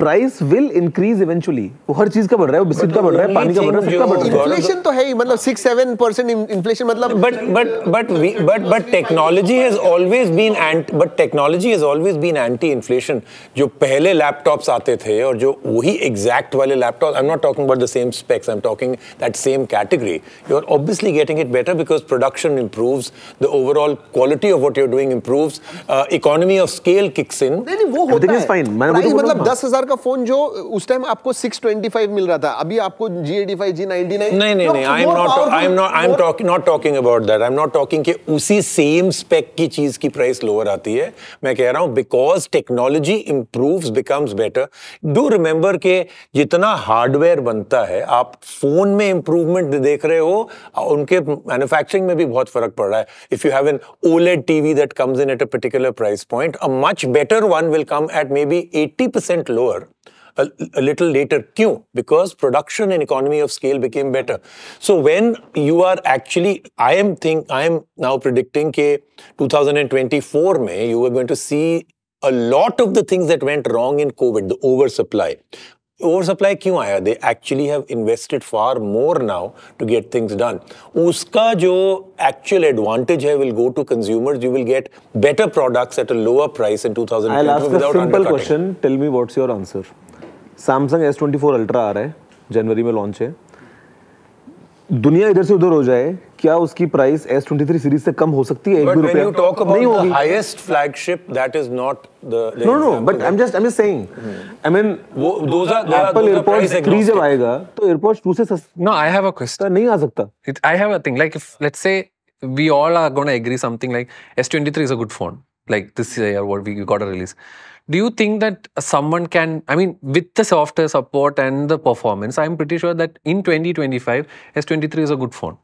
price will increase eventually. वो हर चीज का बढ़ रहा है, वो बिस्किट का बढ़ रहा है, पानी का बढ़ रहा है, सबका बढ़ रहा है. इन्फ्लेशन तो है ही, मतलब six seven percent इन्फ्लेशन, मतलब but but but but but technology has always been ant but technology has always been anti inflation. जो पहले लैपटॉप्स आते थे और जो वही एग्जैक्ट वाले laptop, I am not talking about the same specs, I am talking that same category, you are obviously getting it better because production improves, the overall quality of what you are doing improves, economy of scale kicks in. नहीं वो होता है, मतलब दस हज़ार का phone जो उस टाइम आपको six twenty-five मिल रहा था, अभी आपको G eighty-five, G ninety-nine. नहीं नहीं नहीं, I am not I am not I am talking not talking about that. I am not talking कि उसी सेम स्पेक की चीज की प्राइस लोअर आती है. मैं कह रहा हूं because technology improves, becomes better. Do remember के जितना हार्डवेयर बनता है, आप फोन में इंप्रूवमेंट देख रहे हो, उनके मैन्युफैक्चरिंग में भी बहुत फर्क पड़ रहा है. If you have an OLED TV that comes in at a particular price point, a much better one will come at maybe eighty percent lower a, a little later. Q, because production and economy of scale became better. So when you are actually, I am think I am now predicting that twenty twenty-four mein you are going to see a lot of the things that went wrong in COVID, the oversupply. Oversupply क्यों आया? They actually have invested far more now to get things done. उसका जो actual advantage है will go to consumers. You will get better products at a lower price in two thousand twenty-two. I'll ask a simple question. Tell me what's your answer. Samsung S twenty-four Ultra आ रहा है, जनवरी में launch है. दुनिया इधर से उधर हो जाए, क्या उसकी प्राइस S twenty-three सीरीज से कम हो सकती है? But when you talk about the highest flagship, that is not the. No no, but I'm just I'm just saying. I mean, those are Apple AirPods three जब आएगा, तो AirPods two से no, I have a question. नहीं आ सकता. I have a thing like if let's say we all are gonna agree something like S twenty-three is a good phone, like this year what we got a release. Do you think that someone can, I mean, with the software support and the performance, I'm pretty sure that in twenty twenty-five, S twenty-three is a good phone.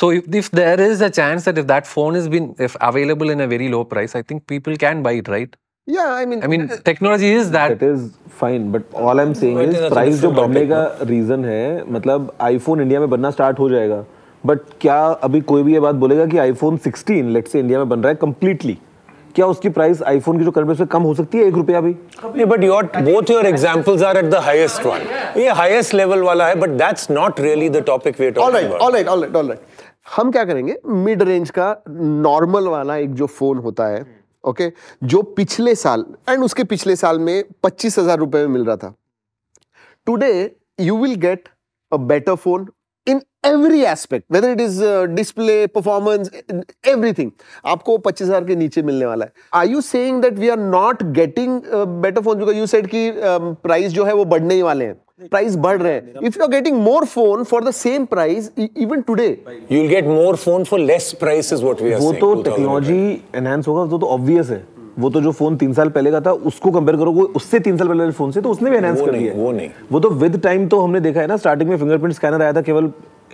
So if, if there is a chance that if that phone has been if available in a very low price, I think people can buy it, right? Yeah, I mean, I mean, technology is that. That is fine, but all I'm saying is price जो बढ़ने का reason है, मतलब iPhone India में बनना start हो जाएगा. But क्या अभी कोई भी ये बात बोलेगा कि iPhone sixteen, let's say India में बन रहा है completely? क्या उसकी प्राइस आईफोन की जो करंट प्राइस से कम हो सकती है एक रुपया भी? नहीं, but your both your examples are at the highest one. ये हाईएस्ट लेवल वाला है, but that's not really the topic we are talking about. Alright alright alright हम क्या करेंगे, मिड रेंज का नॉर्मल वाला एक जो फोन होता है, ओके okay, जो पिछले साल एंड उसके पिछले साल में पच्चीस हजार रुपए में मिल रहा था, today you will get a better phone in every aspect, whether it is display, performance, everything. आपको पच्चीस हजार के नीचे मिलने वाला है. Are you saying that we are not getting better phone? Because you said कि प्राइस जो है वो बढ़ने ही वाले हैं, प्राइस बढ़ रहे हैं. If you are getting more phone for the same price, even today you will get more phone for less price, is what we are saying. वो तो टेक्नोलॉजी एनहांस होगा, वो तो ऑब्वियस है. वो तो जो फोन तीन साल पहले का था उसको कंपेयर करो उससे तीन साल पहले फोन से, तो उसने भी एनहांस कर दिया. वो नहीं, वो तो विद टाइम. तो हमने देखा है ना, स्टार्टिंग में फिंगरप्रिंट स्कैनर आया था केवल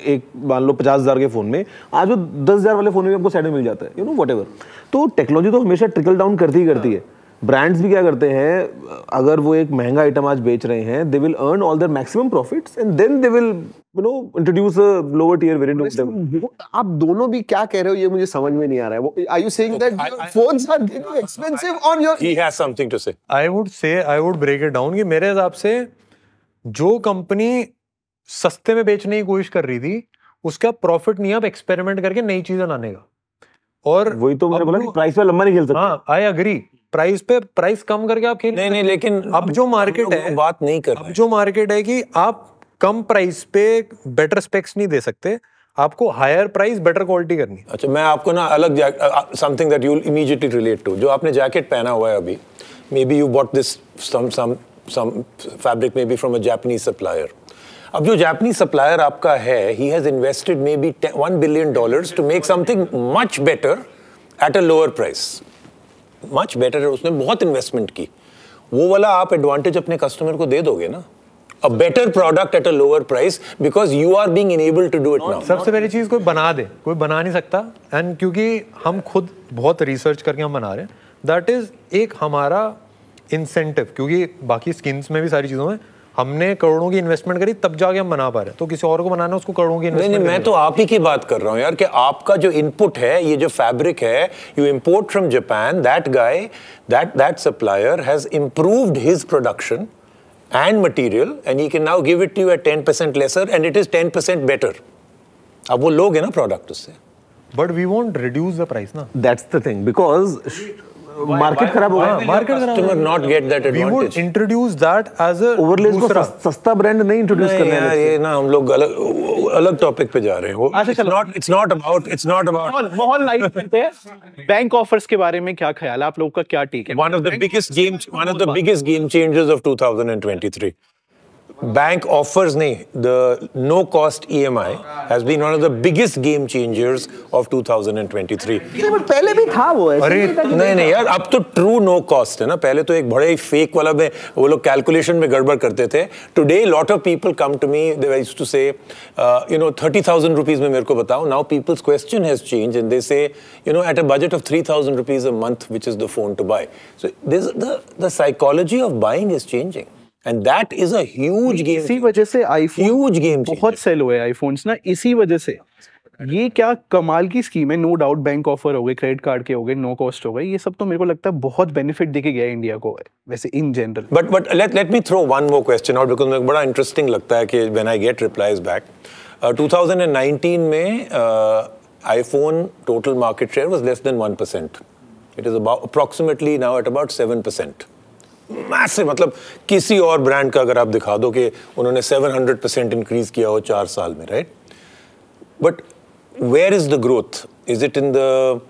एक, मान लो पचास हजार के फोन में. आज वो दस हजार वाले फोन में हमको साइड में मिल जाता है, यू नो, व्हाटएवर. तो टेक्नोलॉजी तो हमेशा ट्रिकल डाउन करती ही करती है. ब्रांड्स भी क्या करते हैं, अगर वो एक महंगा आइटम आज बेच रहे हैं, they will earn all their maximum profits and then they will you know introduce a lower tier variant of them. आप दोनों भी क्या कह रहे हो ये मुझे समझ में नहीं आ रहा है. Are you saying that phones are getting expensive on your he has something to say. I would say I would break it down कि मेरे हिसाब से जो कंपनी सस्ते में बेचने की कोशिश कर रही थी उसका प्रॉफिट नहीं, आप एक्सपेरिमेंट करके नई चीजें लाने का. और वही तो मैंने बोला कि प्राइस पे लंबा नहीं खेल सकते. हाँ, आई एग्री, प्राइस पे प्राइस कम करके आप खेल नहीं नहीं, लेकिन अब जो मार्केट है बात नहीं कर, अब जो मार्केट है कि आप कम प्राइस पे बेटर स्पेक्स नहीं दे सकते, आपको हायर प्राइस बेटर क्वालिटी करनी. अच्छा, मैं आपको ना अलग something that you will immediately relate to. जो आपने जैकेट पहना हुआ है अभी, may be you bought this some some some fabric may be from a Japanese supplier. अब जो जापानी सप्लायर आपका है, he has invested may be one billion dollars to make something much better at a lower price. Much better है, उसने बहुत investment की. वो वाला आप एडवांटेज अपने कस्टमर को दे दोगे ना, a better product at a lower price, because you are being enabled to do it now. सबसे पहली चीज कोई बना दे, कोई बना नहीं सकता. एंड क्योंकि हम खुद बहुत रिसर्च करके हम बना रहे हैं, दैट इज एक हमारा इंसेंटिव. क्योंकि बाकी स्किन्स में भी सारी चीजों में हमने करोड़ों की इन्वेस्टमेंट करी तब जाके हम बना पा रहे हैं, तो किसी और को बनाना उसको करोड़ों की इन्वेस्टमेंट. नहीं, नहीं, मैं तो आप ही की बात कर रहा हूँ यार, कि आपका जो इनपुट है, ये जो फैब्रिक है, you import from Japan, that guy that that supplier has improved his production and material and he can now give it you at ten percent lesser and it is ten percent better. अब वो लोग है ना product उससे, but we want reduce the price ना, that's the thing, because market खराब हो गया, market customer not get that advantage. We would introduce that as a overless को सस्ता ब्रांड नहीं इंट्रोड्यूस करने हैं. ये ना हम लोग अलग अलग टॉपिक पे जा रहे हैं. It's not it's not about it's not about माहौल लाइफ करते हैं. बैंक ऑफर्स के बारे में क्या ख्याल है आप लोगों का, क्या ठीक है? One of the biggest game one of the biggest game changers of twenty twenty three. Bank offers nahi, the no cost E M I has been one of the biggest game changers of twenty twenty-three. But पहले भी था वो ऐसे. अरे नहीं नहीं यार, अब तो true no cost है ना. पहले तो एक बड़े fake वाला में वो लोग calculation में गड़बड़ करते थे. Today lot of people come to me, they used to say uh, you know thirty thousand rupees में मेरे को बताओ. Now people's question has changed and they say you know at a budget of three thousand rupees a month which is the phone to buy. So this the the psychology of buying is changing. And that is a huge game. इसी वजह से iPhone बहुत cell हुए iPhones ना, इसी वजह से. ये क्या कमाल की स्कीम है, नो डाउट. बैंक ऑफर हो गए, क्रेडिट कार्ड के हो गए, नो कॉस्ट हो गए, ये सब तो मेरे को लगता है बहुत बेनिफिट देके गया इंडिया को वैसे in general. But but let let me throw one more question out, because मेरे को बड़ा इंटरेस्टिंग लगता है कि when I get replies back. Two thousand nineteen में iPhone total market share was less than one percent. It is about approximately now at about seven percent. Massive, मतलब किसी और ब्रांड का अगर आप दिखा दो कि उन्होंने सेवन हंड्रेड परसेंट इंक्रीज किया हो चार साल में, right? But where is the growth? Is it in the,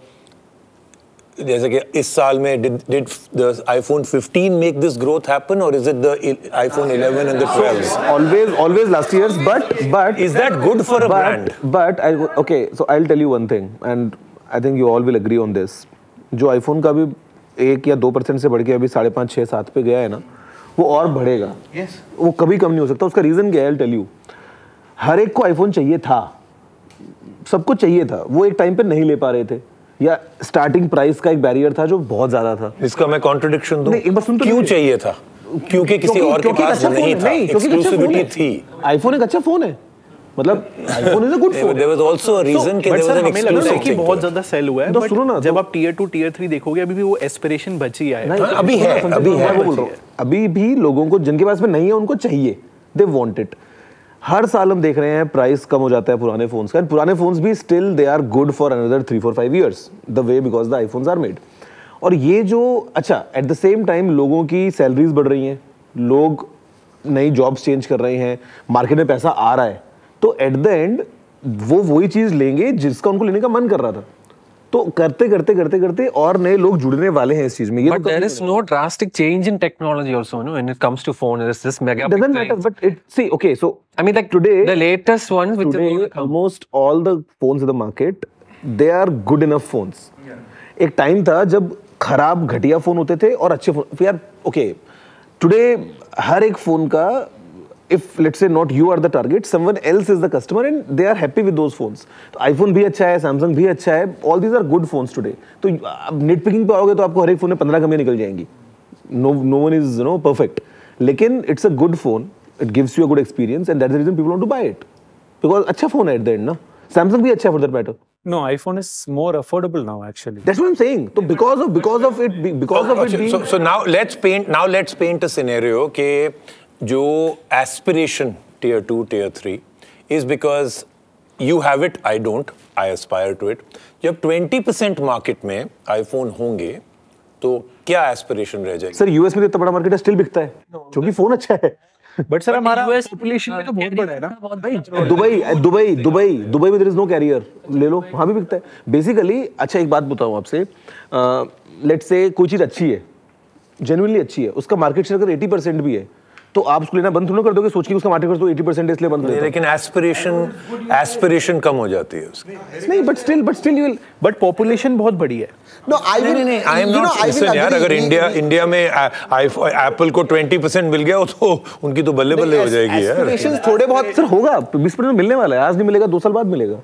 जैसे कि इस साल में did did the iPhone fifteen make this growth happen और is it the iPhone eleven and the twelves? Always always last years. But but is that good for a brand? But okay, so I will tell you one thing and I think you all will agree on this. जो iPhone का भी एक या दो percent से बढ़ के अभी साढ़े पाँच छः सात पे गया है ना, वो और बढ़ेगा. yes. वो कभी कम नहीं हो सकता. उसका रीज़न क्या है, आई विल टेल यू. हर एक को आईफोन चाहिए था, सबको चाहिए था, वो एक टाइम पे नहीं ले पा रहे थे, या स्टार्टिंग प्राइस का एक बैरियर था जो बहुत ज़्यादा था. इसका मैं कॉन्ट्रडिक्शन दूं, एक बार सुन तो. क्यों चाहिए था? क्योंकि किसी और के पास नहीं था, एक्सक्लूसिविटी थी. आईफोन एक अच्छा फ़ोन है, मतलब iPhone is a good phone. There was also a reason कि देयर वाज एन एक्सक्लूसिव कि बहुत ज्यादा सेल हुआ है. बट जब आप टियर टू टियर थ्री देखोगे, अभी भी वो एस्पिरेशन बची है. अभी है, अभी है, अभी भी लोगों को जिनके पास में नहीं है उनको चाहिए, दे वांट इट. हर साल हम देख रहे हैं प्राइस कम हो जाता है पुराने फोन्स का, एंड पुराने फोन्स भी still they are good for another three four five years the way, because the iPhones are made. और ये जो अच्छा, एट द सेम टाइम लोगों की सैलरीज बढ़ रही हैं, लोग नई जॉब्स चेंज कर रहे हैं, मार्केट में पैसा आ रहा है, तो एट द एंड वो वही चीज़ लेंगे जिसका उनको लेने का मन कर रहा था. तो करते करते करते करते और नए लोग जुड़ने वाले हैं इस चीज में. But there is no drastic change in technology also, no, when it comes to phone. It is this mega doesn't matter, but it see okay, so I mean like today the latest one with the almost all the phones in the market, they are good enough phones. एक time था जब खराब घटिया phone होते थे और अच्छे phone. यार ओके, टुडे हर एक फोन का if let's say not you are the target, someone else is the customer and they are happy with those phones. तो iPhone भी अच्छा है, Samsung भी अच्छा है, all these are good phones today. तो आप nitpicking पे आओगे तो आपको हर एक फोन में पंद्रह कमियां निकल जाएंगी. No, no one is you know perfect. लेकिन it's a good phone, it gives you a good experience and that's the reason people want to buy it. Because अच्छा phone है at the end ना. Samsung भी अच्छा है for that matter. No, iPhone is more affordable now actually. That's what I'm saying. So because of because of it because of it being so so now let's paint now let's paint a scenario के जो aspiration tier two tier three is because you have it, I don't, I aspire to it. जब twenty percent market में iPhone होंगे तो क्या aspiration रह जाएगी? Sir U S में तो इतना बड़ा market है, still बिकता है क्योंकि phone अच्छा है. बट सर हमारा यूएस पॉपुलेशन में तो बहुत बड़ा है ना भाई. दुबई दुबई दुबई दुबई में देयर इज नो कैरियर, ले लो वहाँ भी बिकता है बेसिकली. अच्छा एक बात बताऊँ आपसे, लेट्स से कोई चीज़ अच्छी है, जेन्युइनली अच्छी है, उसका मार्केट शेयर अगर eighty परसेंट भी है तो आप उसको लेना बंद थोड़ा कर दोगे सोच के उसका मार्केट शेयर तो eighty परसेंट इसलिए बंद कर दोगे. लेकिन एस्पिरेशन एस्पिरेशन कम हो जाती है उसकी. नहीं but still but still you will but population बहुत बड़ी है. No, I will. नहीं I am not. Listen यार, अगर इंडिया इंडिया में एप्पल को twenty percent मिल गया हो तो उनकी तो बल्ले बल्ले हो जाएगी यार. Aspirations थोड़े बहुत सर होगा, twenty percent मिलने वाला है, आज नहीं मिलेगा दो साल बाद मिलेगा.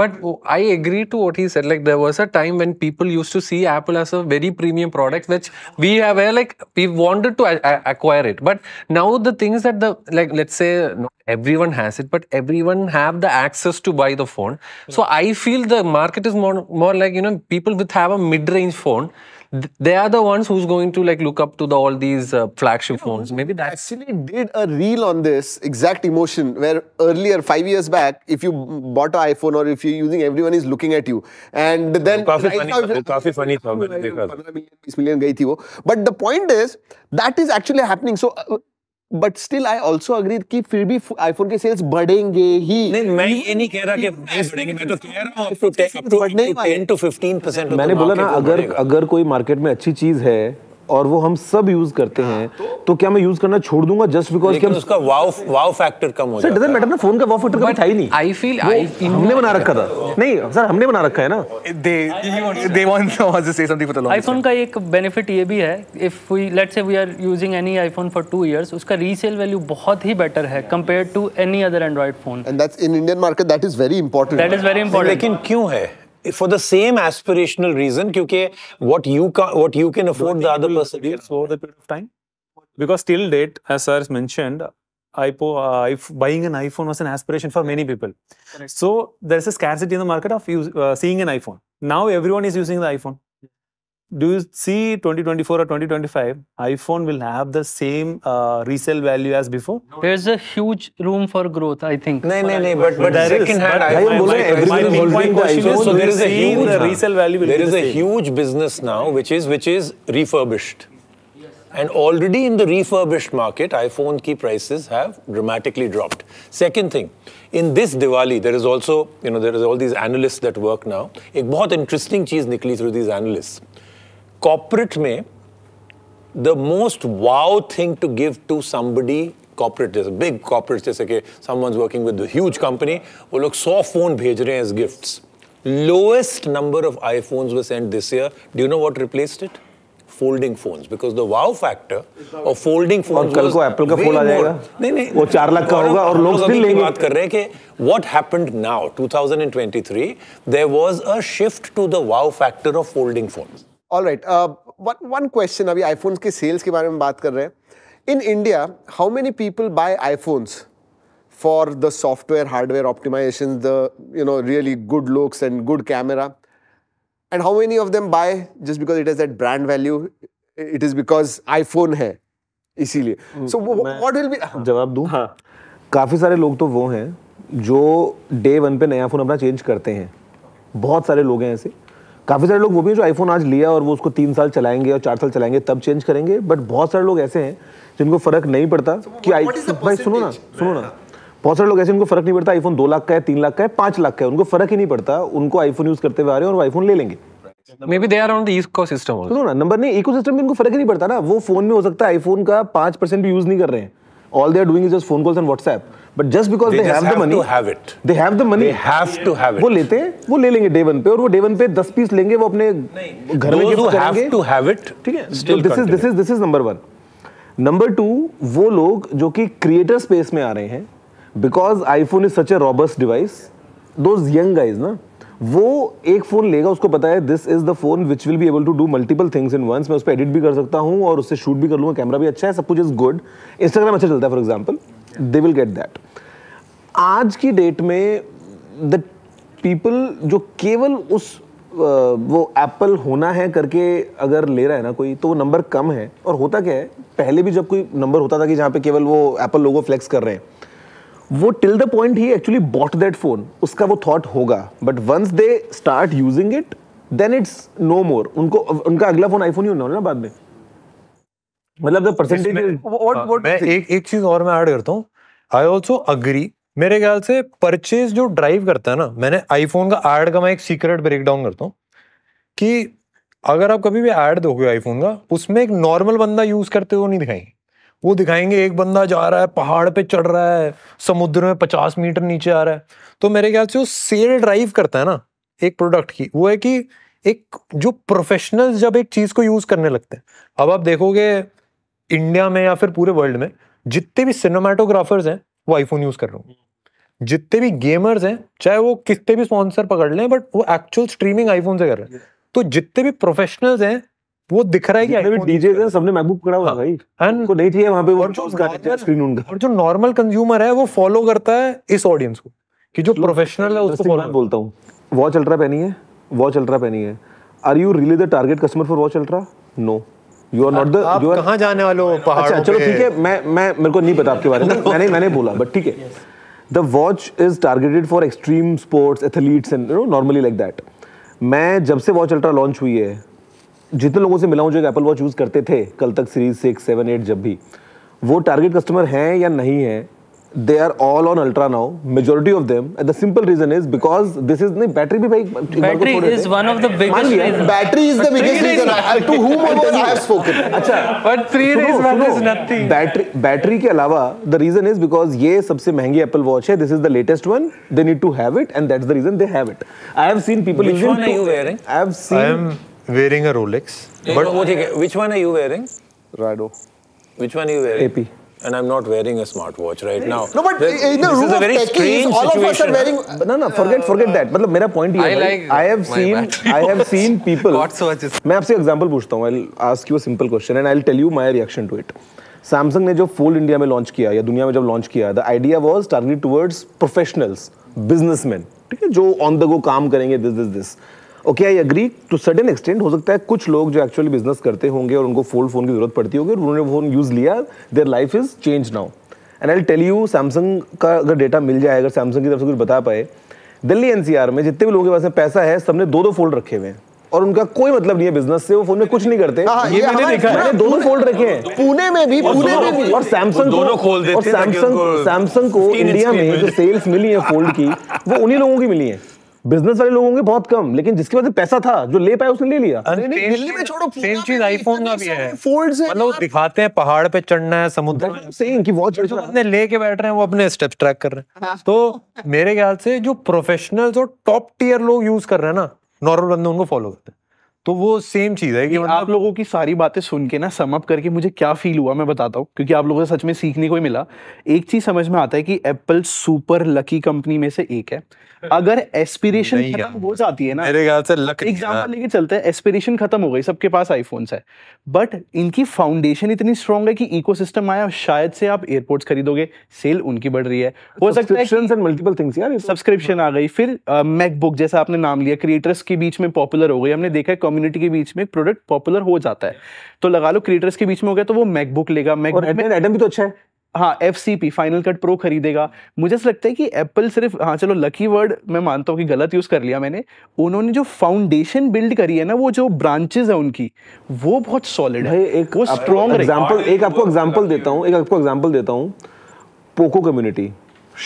But I agree to what he said. Like there was a time when people used to see Apple as a very premium product, which we have like we wanted to acquire it. But now the things that the like let's say not everyone has it, but everyone have the access to buy the phone. So I feel the market is more more like you know people with have a mid-range phone. They are the ones who's going to like look up to the, all these uh, flagship phones. Maybe that actually did a reel on this exact emotion where earlier five years back, if you bought an iPhone or if you're using, everyone is looking at you. And then काफी funny, काफी funny था मैंने देखा. fifteen million गई थी वो. But the point is that is actually happening. So. Uh, but still I also agree कि फिर भी आईफोन के सेल्स बढ़ेंगे ही. नहीं मैं ये नहीं कह रहा कि नहीं बढ़ेंगे, मैं तो कह रहा हूँ ten to fifteen percent. मैंने बोला ना अगर अगर कोई मार्केट में अच्छी चीज है और वो हम सब यूज करते हैं तो क्या मैं यूज करना छोड़ दूंगा जस्ट बिकॉज कि उसका वाव वाव फैक्टर कम हो जाता है. सर डजंट मैटर ना, फोन का वाव फैक्टर कभी था ही नहीं. आई फील आई हमने बना रखा था. नहीं सर हमने बना रखा है ना. They they want to was to say something for the long. IPhone का एक बेनिफिट ये भी है, if we let's say we are using any iPhone for two years, उसका रीसेल वैल्यू बहुत ही बेटर है compare to any other Android phone. And that's in Indian market, that is very important, that is very important. लेकिन क्यों है? For the same aspirational reason, because what you can what you can afford, the other person over the period of time. Because till date, as sir mentioned, iPhone, uh, buying an iPhone was an aspiration for many people. Correct. So there is a scarcity in the market of use, uh, seeing an iPhone. Now everyone is using the iPhone. Do you see twenty twenty-four or twenty twenty-five, iPhone will have the same uh, resale value as before? There's a huge room for growth, I think. No, no, no, but but second hand, my main point question is, so there is a huge resale value. There is a huge business now, which is which is refurbished, and already in the refurbished market, iPhone key prices have dramatically dropped. Second thing, in this Diwali, there is also you know there is all these analysts that work now. एक बहुत interesting चीज निकली through these analysts. Corporate में the most wow thing to give to somebody corporate, जैसे big corporate जैसे कि someone's working with huge company, वो लोग सौ फोन भेज रहे हैं as gifts. Lowest number of iPhones were sent this year. Do you know what replaced it? Folding phones, because the wow factor of folding phones. कल को Apple का phone आ जाएगा, नहीं नहीं वो चार लाख का होगा और लोग स्टिल लेंगे. बात कर रहे हैं कि what happened now twenty twenty-three, there was a shift to the wow factor of folding phones. All right. Uh, one one question. अभी iPhones के sales के बारे में बात कर रहे हैं. In India, how many people buy iPhones for the software, hardware optimizations, the you know really good looks and good camera, and how many of them buy just because it has that brand value? It is because iPhone है, इसीलिए. So what will be? जवाब दूँ? हाँ. काफी सारे लोग तो वो हैं जो day one पे नया phone अपना change करते हैं. बहुत सारे लोग हैं ऐसे. काफ़ी सारे लोग वो भी हैं जो आईफोन आज लिया और वो उसको तीन साल चलाएंगे और चार साल चलाएंगे तब चेंज करेंगे. बट बहुत सारे लोग ऐसे हैं जिनको फर्क नहीं पड़ता कि आई भाई सुनो ना सुनो ना बहुत सारे लोग ऐसे जिनको फर्क नहीं पड़ता आईफोन दो लाख का है, तीन लाख का है, पाँच लाख का है, उनको फर्क ही नहीं पड़ता. उनको आईफोन यूज़ करते हुए आ रहे हैं और आईफोन ले लेंगे. May be they are on the ecosystem. सुनो ना नंबर नहीं, इकोसिस्टम में उनको फर्क ही नहीं पड़ता ना. वो फोन में हो सकता है आईफोन का पाँच परसेंट भी यूज़ नहीं कर रहे हैं. All they are doing is just phone calls and WhatsApp. But just because they, they just have, have the money, they have to have it. They have the money. They have to have it. वो लेते हैं, वो ले लेंगे day one पे और वो day one पे दस पीस लेंगे, वो अपने घर में गिफ्ट करेंगे. Those who have to have it. ठीक है. This is this is this is number one. Number two, वो लोग जो कि क्रिएटर स्पेस में आ रहे हैं because iPhone is such a robust device, those young guys ना, वो एक फ़ोन लेगा, उसको पता है this is the phone which will be able to do multiple things in once. मैं उस पर एडिट भी कर सकता हूँ और उससे शूट भी कर लूँगा, कैमरा भी अच्छा है, सब कुछ इज़ गुड, इंस्टाग्राम अच्छा चलता है for example, they will get that. आज की डेट में द पीपल जो केवल उस वो एप्पल होना है करके अगर ले रहा है ना कोई, तो वो नंबर कम है। और होता क्या है, पहले भी जब कोई नंबर होता था कि जहाँ पे केवल वो एप्पल लोगो फ्लेक्स कर रहे हैं, वो टिल द पॉइंट ही एक्चुअली बॉट दैट फ़ोन, उसका वो थॉट होगा। But once they start using it then it's no more, उनको उनका अगला फ़ोन आईफोन ही होना होगा ना बाद में, मतलब द परसेंटेज। मैं एक एक चीज़ और मैं ऐड करता हूँ, आई ऑल्सो अग्री। मेरे ख्याल से परचेज जो ड्राइव करता है ना, मैंने आईफोन का ऐड का मैं एक सीक्रेट ब्रेकडाउन करता हूँ कि अगर आप कभी भी ऐड दोगे आईफोन का, उसमें एक नॉर्मल बंदा यूज़ करते हुए नहीं दिखाएंगे, वो दिखाएंगे एक बंदा जा रहा है पहाड़ पे चढ़ रहा है, समुद्र में पचास मीटर नीचे आ रहा है। तो मेरे ख्याल से वो सेल ड्राइव करता है ना एक प्रोडक्ट की, वो है कि एक जो प्रोफेशनल्स जब एक चीज़ को यूज़ करने लगते हैं, अब आप देखोगे इंडिया में या फिर पूरे वर्ल्ड में जितने भी सिनेमाटोग्राफर्स हैं वो आईफोन यूज़ कर रहे हो, जितने भी गेमर्स हैं चाहे वो कितने भी स्पॉन्सर पकड़ लें, बट वो एक्चुअल स्ट्रीमिंग आईफोन से कर रहे हैं। तो जितने भी प्रोफेशनल्स हैं वो दिख रहा है कि आईफोन डीजे हैं, सबने मैकबुक पकड़ा हुआ है भाई, उनको नहीं चाहिए वहां पे वो चूज करते हैं स्क्रीन उनका। और जो नॉर्मल कंज्यूमर है वो फॉलो करता है इस ऑडियंस को कि जो प्रोफेशनल है उसको फॉलो। बोलता हूं वॉच अल्ट्रा पहनिए, वॉच अल्ट्रा पहनिए, are you really the target customer for watch ultra? No, you are not the, you कहां जाने वाले हो पहाड़ों पे। चलो ठीक है, मैं मैं मेरे को नहीं पता आपके बारे में, मैंने मैंने बोला बट ठीक है। The watch is targeted for extreme sports, athletes and you know normally like that. मैं जब से वॉच अल्ट्रा लॉन्च हुई है, जितने लोगों से मिला हूँ जो एप्पल वॉच यूज़ करते थे कल तक, सीरीज सिक्स सेवन एट जब भी, वो टारगेट कस्टमर हैं या नहीं है, they are all on ultra now, majority of them. The simple reason is because this is, नहीं बैटरी भी भाई, battery is one of the biggest reason, battery is the biggest reason I to whom I have spoken. अच्छा but three is one is nothing. Battery battery के अलावा the reason is because ये सबसे महंगी Apple watch है, this is the latest one, they need to have it and that's the reason they have it. I have seen people using, I have seen, I am wearing a Rolex but वो ठीक है। Which one are you wearing? Rado. Which one are you wearing? AP. And I'm not wearing a smartwatch right now. No, but this, in the room of techies, all of us are wearing. No, no, forget, forget that. मतलब मेरा point ये है, I have seen, I have seen people. मैं आपसे example पूछता हूँ, I'll ask you a simple question and I'll tell you my reaction to it. Samsung ने जो Fold India में launch किया या दुनिया में जब launch किया, the idea was targeted towards professionals, businessmen, ठीक है, जो on the go काम करेंगे, this, this, this. Okay, I agree to certain extent. हो सकता है कुछ लोग जो एक्चुअली बिजनेस करते होंगे और उनको फोल्ड फोन की जरूरत पड़ती होगी और उन्होंने फोन यूज़ लिया, their life is change now. And I tell you, Samsung का अगर डेटा मिल जाए, अगर सैमसंग की तरफ से कुछ बता पाए, दिल्ली एनसीआर में जितने भी लोगों के पास में पैसा है, सबने दो दो फोल्ड रखे हुए हैं और उनका कोई मतलब नहीं है बिजनेस से, वो फोन में कुछ नहीं करते। ये मैंने देखा है, दोनों फोल्ड रखे हैं, पुणे में भी, पुणे में भी। और सैमसंग दोनों खोल देते हैं। सैमसंग सैमसंग को इंडिया में जो सेल्स मिली है फोल्ड की, वो उन्हीं लोगों की मिली है, बिजनेस वाले लोगों के बहुत कम, लेकिन जिसके पास पैसा था जो ले पाया उसने ले लिया। दिल्ली में छोड़ो, सेम चीज आईफोन का भी है, मतलब दिखाते हैं पहाड़ पे चढ़ना है, समुद्र सेम की वॉच अपने लेके बैठ रहे हैं, वो अपने स्टेप्स ट्रैक कर रहे हैं। तो मेरे ख्याल से जो प्रोफेशनल्स और टॉप टीयर लोग यूज कर रहे हैं ना, नॉर्मल बंदे उनको फॉलो करते हैं। तो वो सेम चीज है कि आप लोगों की सारी बातें सुन के ना, सम अप करके मुझे क्या फील हुआ मैं बताता हूँ, क्योंकि आप लोगों से सच में सीखने को ही मिला। एक चीज समझ में आता है कि एप्पल सुपर लकी कंपनी में से एक है। अगर एस्पिरेशन खत्म हो जाती है ना, मेरे ख्याल से लक एग्जांपल लेके चलते हैं, एस्पिरेशन खत्म हो गई, सबके पास आईफोन्स है, बट इनकी फाउंडेशन इतनी स्ट्रांग है कि इकोसिस्टम आया, शायद से आप एयरपोर्ट्स खरीदोगे, सेल उनकी बढ़ रही है, हो सकता है सब्सक्रिप्शंस एंड मल्टीपल थिंग्स, यार सब्सक्रिप्शन आ गई, फिर मैकबुक जैसा आपने नाम लिया, क्रिएटर्स के बीच में पॉपुलर हो गई, हमने देखा कम्युनिटी के बीच में प्रोडक्ट पॉपुलर हो जाता है, तो लगा लो क्रिएटर्स के बीच में हो गया तो वो मैकबुक लेगा, मैकबुक एटम भी तो अच्छा है, हाँ F C P final cut pro खरीदेगा। मुझे ऐसा लगता है कि एप्पल सिर्फ, हाँ चलो लकी वर्ड मैं मानता हूँ कि गलत यूज़ कर लिया मैंने, उन्होंने जो फाउंडेशन बिल्ड करी है ना, वो जो ब्रांचेस है उनकी, वो बहुत सॉलिड है, एक वो स्ट्रॉन्ग एग्जाम्पल। एक आपको एग्जाम्पल देता हूँ, एक आपको एग्जाम्पल देता हूँ, Poco community,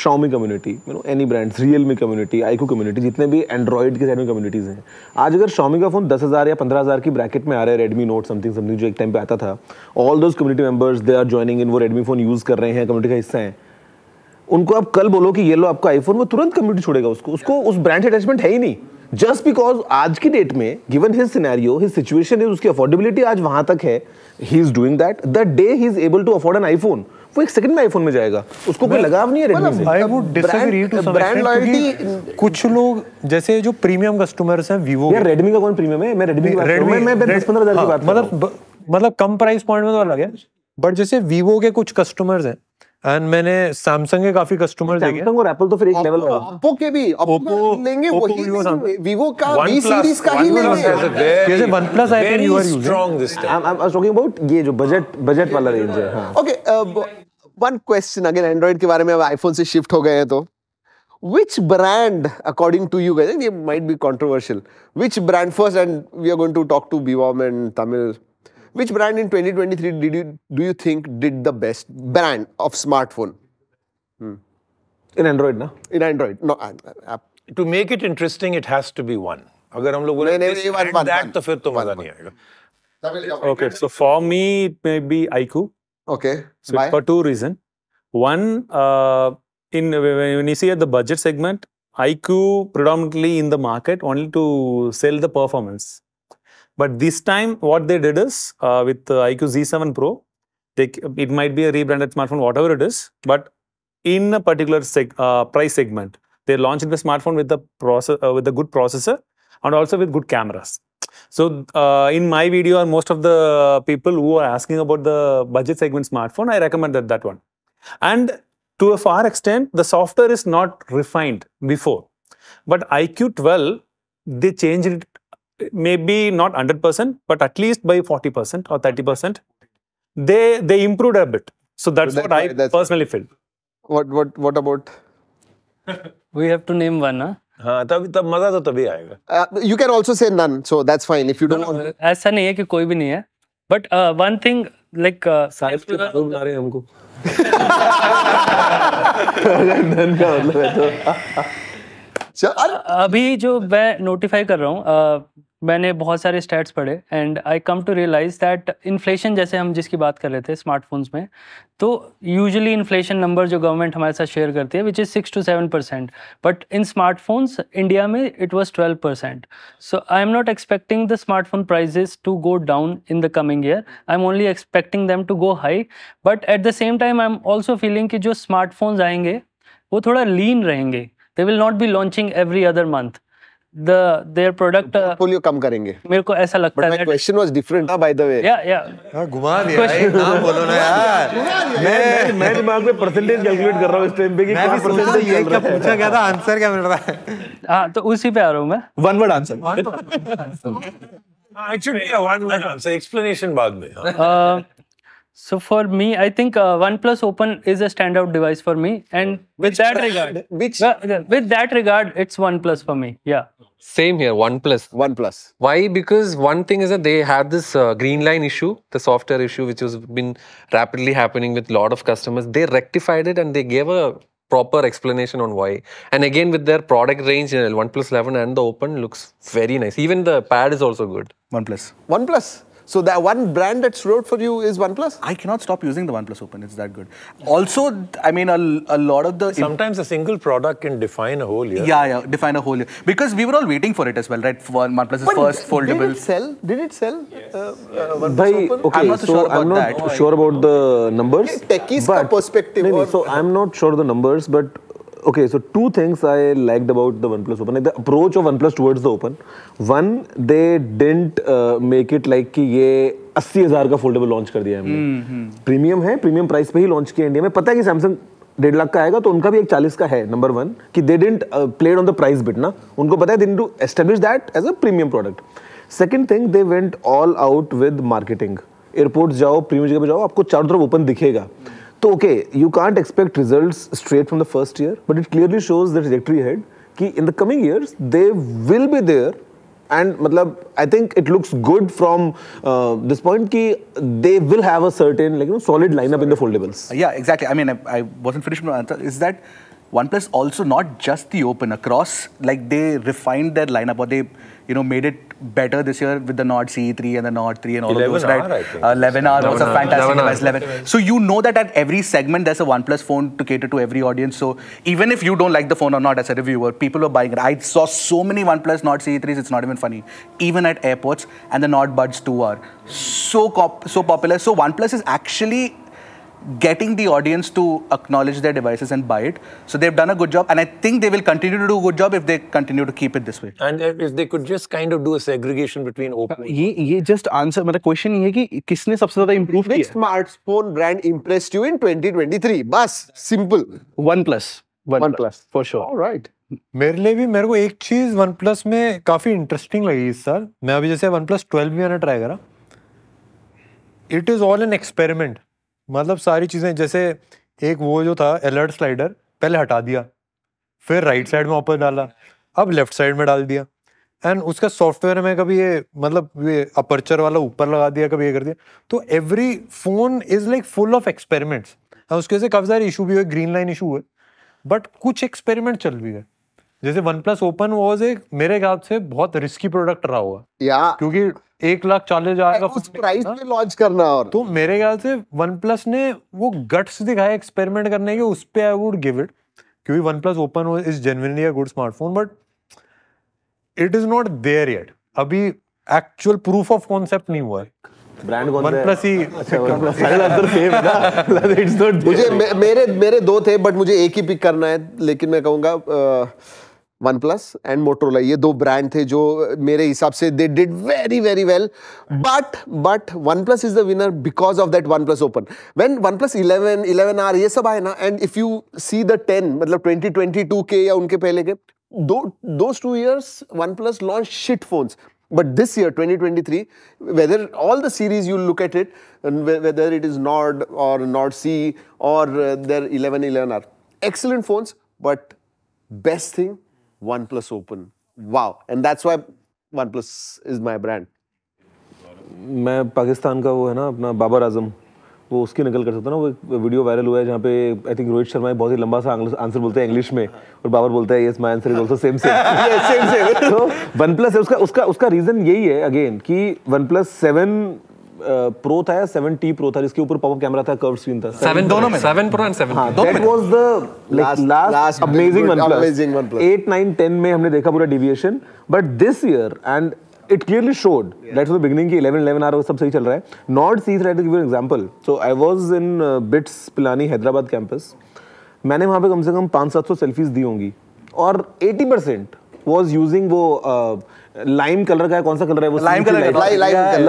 Xiaomi community, you know any brands, Realme community, iQOO community, जितने भी एंड्रॉइड के साइड में कम्युनिटीज़ हैं। आज अगर शाओमी का फ़ोन दस हज़ार या पंद्रह हज़ार की ब्रैकेट में आ रहा है, रेडमी नोट समथिंग समथिंग जो एक टाइम पे आता था, all those community members they are joining in, वो रेडमी फ़ोन यूज़ कर रहे हैं, कम्युनिटी का हिस्सा है। उनको आप कल बोलो कि ये लो आपका आईफोन, वो तुरंत कम्युनिटी छोड़ेगा, उसको उसको उस ब्रांड से अटैचमेंट है ही नहीं। जस्ट बिकॉज आज की डेट में given his scenario his situation is उसकी अफोर्डेबिलिटी आज वहां तक है, he is doing that, the day he is able to afford an iPhone वो एक सेकंड में आईफोन में जाएगा, उसको कोई लगाव नहीं है रेडमी से। I would disagree to some extent. कुछ लोग जैसे जो प्रीमियम कस्टमर्स हैं वीवो यार, रेडमी का कौन प्रीमियम है? मैं रेडमी की बात कर रहा हूं, मैं दस पंद्रह हज़ार की बात, मतलब मतलब कम प्राइस पॉइंट में तो अलग है, बट जैसे वीवो के कुछ कस्टमर्स हैं एंड मैंने सैमसंग के काफी कस्टमर्स देखे, सैमसंग और एप्पल तो फिर एक लेवल है, ओप्पो के भी ओप्पो लेंगे वही वीवो का वी सीरीज का ही लेंगे, जैसे OnePlus I think you are using. I am talking about ये जो बजट बजट वाला रेंज है। Okay, one question again Android के बारे में, अब आईफोन से शिफ्ट हो गए हैं तो which brand according to you guys, ये might be controversial, which brand first and we are going to talk to B W O M and Tamil, which brand in twenty twenty-three did you do you think did the best brand of smartphone? Hmm. In Android na? In Android no app. To make it interesting it has to be one. Agar hum log bole that to fir to maza nahi aayega. Tamil ka. Okay, so for me it may be I Q. Okay. So for two reason. One uh, in when you see at the budget segment, I Q predominantly in the market only to sell the performance. But this time what they did is uh, with uh, I Q Z seven Pro, they, it might be a rebranded smartphone, whatever it is, but in a particular seg, uh, price segment, they launched the smartphone with the process uh, with a good processor and also with good cameras. So uh, in my video, most of the people who are asking about the budget segment smartphone, I recommend that that one. And to a far extent, the software is not refined before, but I Q twelve they changed it. Maybe not one hundred percent, but at least by forty percent or thirty percent, they they improved a bit. So that's so that, what I that's personally feel. What what what about? We have to name one, huh? हाँ, तब तब मजा तो तभी आएगा. You can also say none, so that's fine if you don't want. ऐसा नहीं है कि कोई भी नहीं है, but uh, one thing like. सारे लोग बना रहे हैं हमको. None का मतलब है तो. अभी जो मैं नोटिफाई कर रहा हूँ, मैंने बहुत सारे स्टैट्स पढ़े and I come to realise that inflation, जैसे हम जिसकी बात कर रहे थे स्मार्टफोन्स में, तो यूजुअली इन्फ्लेशन नंबर जो गवर्नमेंट हमारे साथ शेयर करती है which is six to seven percent, but in smartphones India में it was twelve percent. So I am not expecting the smartphone prices to go down in the coming year, I am only expecting them to go high, but at the same time I am also feeling कि जो smartphones आएंगे वो थोड़ा लीन रहेंगे. They will not be launching every other month. The their product portfolio कम करेंगे. मेरे को ऐसा लगता है. But my question was different, by the way. Yeah, yeah. हाँ घुमा दिया. ना बोलो ना यार. मैं मैं दिमाग में percentage calculate कर रहा हूँ इस टाइम पे कि क्या percentage ये क्या पूछा गया था, answer क्या मिल रहा है. हाँ तो उसी पे आ रहा हूँ मैं. One word answer. Actually one word answer. Explanation बाद में. So for me, I think uh, OnePlus Open is a standout device for me, and with which that regard, which well, with that regard, it's OnePlus for me. Yeah. Same here, OnePlus. OnePlus. Why? Because one thing is that they had this uh, green line issue, the software issue, which has been rapidly happening with a lot of customers. They rectified it and they gave a proper explanation on why. And again, with their product range, you know, OnePlus eleven and the Open looks very nice. Even the pad is also good. OnePlus. OnePless. So that one brand that's wrote for you is OnePlus? I cannot stop using the OnePlus Open. It's that good. Also, I mean, a, a lot of the... Sometimes a single product can define a whole year. Yeah, yeah, define a whole year. Because we were all waiting for it as well, right? For OnePlus's but first foldable. Did it sell? Did it sell? Yes. Uh, uh, OnePlus Bhai, Open? Okay, I'm not so, so sure about I'm not that. sure about the numbers. Okay, techies ka perspective. Nahin, so I'm not sure the numbers, but... Okay, so two things I liked about the OnePlus Open, like the approach of OnePlus towards the Open. One, they didn't uh, make it like कि ये अस्सी हज़ार का foldable launch कर दिया हमने. Premium है, premium price पे ही launch किया इंडिया में. पता है कि Samsung डेढ़ लाख का आएगा तो उनका भी एक चालीस का है. नंबर वन कि they didn't uh, played on the price bit ना. उनको पता है they need to establish that as a premium product. Second thing, they went all out with marketing. Airports जाओ, premium जगह पे जाओ, आपको चारों तरफ Open दिखेगा. So okay, you can't expect results straight from the first year, but it clearly shows the trajectory ahead. Ki in the coming years they will be there, and matlab I think it looks good from uh, this point. Ki they will have a certain like you know solid lineup Sorry. in the foldables. Yeah, exactly. I mean, I, I wasn't finished with my answer. Is that OnePlus also not just the Open, across, like they refined their lineup, or they, you know, made it better this year with the Nord C E three and the Nord three and all of those, right? eleven R was a fantastic device. eleven. So you know that at every segment there's a OnePlus phone to cater to every audience. So even if you don't like the phone or not as a reviewer, people are buying it. I saw so many OnePlus Nord C E threes, it's not even funny. Even at airports, and the Nord Buds two are so cop so popular. So OnePlus is actually getting the audience to acknowledge their devices and buy it. So they've done a good job, and I think they will continue to do a good job if they continue to keep it this way. And if they could just kind of do a segregation between Oppo. ये ये just answer मेरा question ये कि किसने सबसे ज़्यादा improve किया? Which smartphone brand impressed you in twenty twenty-three? बस simple. OnePlus. OnePlus for sure. All right. मेरे लिए भी मेरे को एक चीज़ OnePlus में काफी interesting लगी इस साल. मैं अभी जैसे OnePlus twelve भी आना try करा. It is all an experiment. मतलब सारी चीज़ें जैसे एक वो जो था अलर्ट स्लाइडर पहले हटा दिया, फिर राइट साइड में ऊपर डाला, अब लेफ्ट साइड में डाल दिया, एंड उसका सॉफ्टवेयर में कभी ये मतलब ये अपर्चर वाला ऊपर लगा दिया, कभी ये कर दिया. तो every phone is like full of experiments. और उसके से काफ़ी सारे इशू भी हुए, ग्रीन लाइन इशू हुए, बट कुछ एक्सपेरिमेंट चल भी गए. जैसे वन प्लस ओपन वॉज एक मेरे ख्याल से बहुत रिस्की प्रोडक्ट रहा हुआ, yeah. क्योंकि एक लाख चालीस हजार का उस प्राइस पे लॉन्च करना, और तो मेरे ख्याल से वन प्लस ने वो गट्स दिखाया एक्सपेरिमेंट करने के, उस पे आई वुड गिव इट. क्योंकि OnePlus open is genuinely a good smartphone, but it is not there yet. अभी एक्चुअल प्रूफ ऑफ कॉन्सेप्ट नहीं हुआ है. ब्रांड OnePlus ही आंसर सेम ना, इट्स नॉट. मुझे मेरे मेरे दो थे, बट मुझे एक ही पिक करना है, लेकिन मैं कहूँगा OnePlus एंड Motorola, ये दो ब्रांड थे जो मेरे हिसाब से they did very very well. But but OnePlus is the winner because of that OnePlus open. When OnePlus eleven, eleven R ये सब आए ना, and if you see the ten, मतलब ट्वेंटी ट्वेंटी टू के या उनके पहले के दो those two years OnePlus launch shit phones. But this year, twenty twenty-three, whether all the series you look at it, and whether it is Nord or Nord C or uh, their eleven, eleven R, excellent phones. But best thing, OnePlus Open. Wow, and that's why OnePlus is my brand. मैं पाकिस्तान का वो है ना अपना बाबर आजम, वो उसकी निकल कर सकता ना. वो वीडियो वायरल हुआ है जहाँ पे आई थिंक रोहित शर्मा बहुत ही लंबा सा आंसर बोलते हैं इंग्लिश में, और बाबर बोलता है yes my answer is also same same. तो OnePlus है, उसका उसका उसका रीज़न यही है अगेन कि OnePlus seven प्रो था या सेवन टी प्रो था, जिसके ऊपर पॉपअप कैमरा था, कर्व स्क्रीन था. सेवन दोनों में, सेवन प्रो एंड सेवन. हां, that was the last amazing OnePlus. Eight, nine, ten में हमने देखा पूरा deviation, but this year and it clearly showed. Yeah. That's the beginning ki eleven, eleven R was sab sahi chal raha hai. Nord C three, to give you an example. So I was in uh, B I T S Pilani Hyderabad campus. मैंने वहाँ पे कम से कम five hundred seven hundred selfies दी होंगी, और eighty percent was using वो लाइम कलर का है. कौन सा कलर है वो? Lime colour.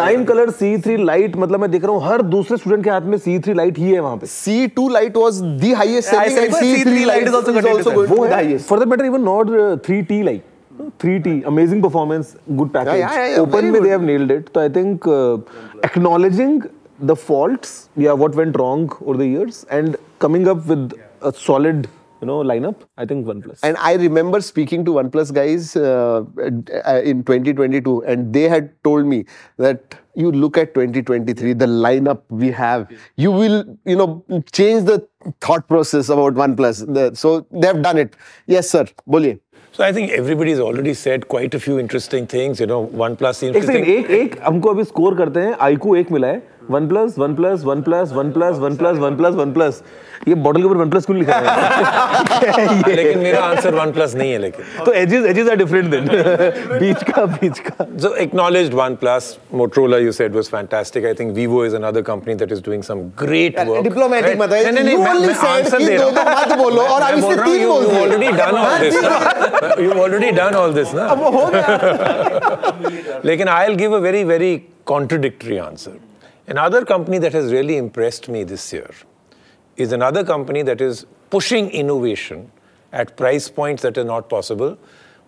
Lime colour C three light. मतलब मैं देख रहा हूँ हर दूसरे स्टूडेंट के हाथ में C three लाइट ही है वहाँ पे. C two lite was the highest selling and C three lite is also good. वो highest. For the better even Nord three T lite. three T, amazing performance, good package. Yeah, yeah, yeah, Open mein they have nailed it. So I think uh, acknowledging the faults, yeah, what went wrong over the years, and coming up with a solid, you know, lineup. I think OnePlus. And I remember speaking to OnePlus guys uh, in twenty twenty-two, and they had told me that you look at twenty twenty-three, the lineup we have, you will, you know, change the thought process about OnePlus. The, so they have done it. Yes, sir. Boliye. So I think everybody has already said quite a few interesting things. You know, OnePlus seems. एक second, एक एक हमको अभी score करते हैं. IQOO एक मिला है. OnePlus, OnePlus, OnePlus, OnePlus, OnePlus, OnePlus, OnePlus. ये बॉटल के ऊपर OnePlus क्यों लिखा है? लेकिन मेरा आंसर OnePlus नहीं है लेकिन. तो edges edges are different then. बीच का बीच का. So acknowledged OnePlus, Motorola you said was fantastic. I think Vivo is another company that is doing some great work. Diplomatic मत है. नहीं नहीं मैं आंसर दे रहा हूँ. दो दो मत बोलो और आप इसे तीन बोल दो. Already done all this. You've already done all this, na? अब हो गया. लेकिन I'll give a very, very contradictory answer. Another company that has really impressed me this year is another company that is pushing innovation at price points that are not possible.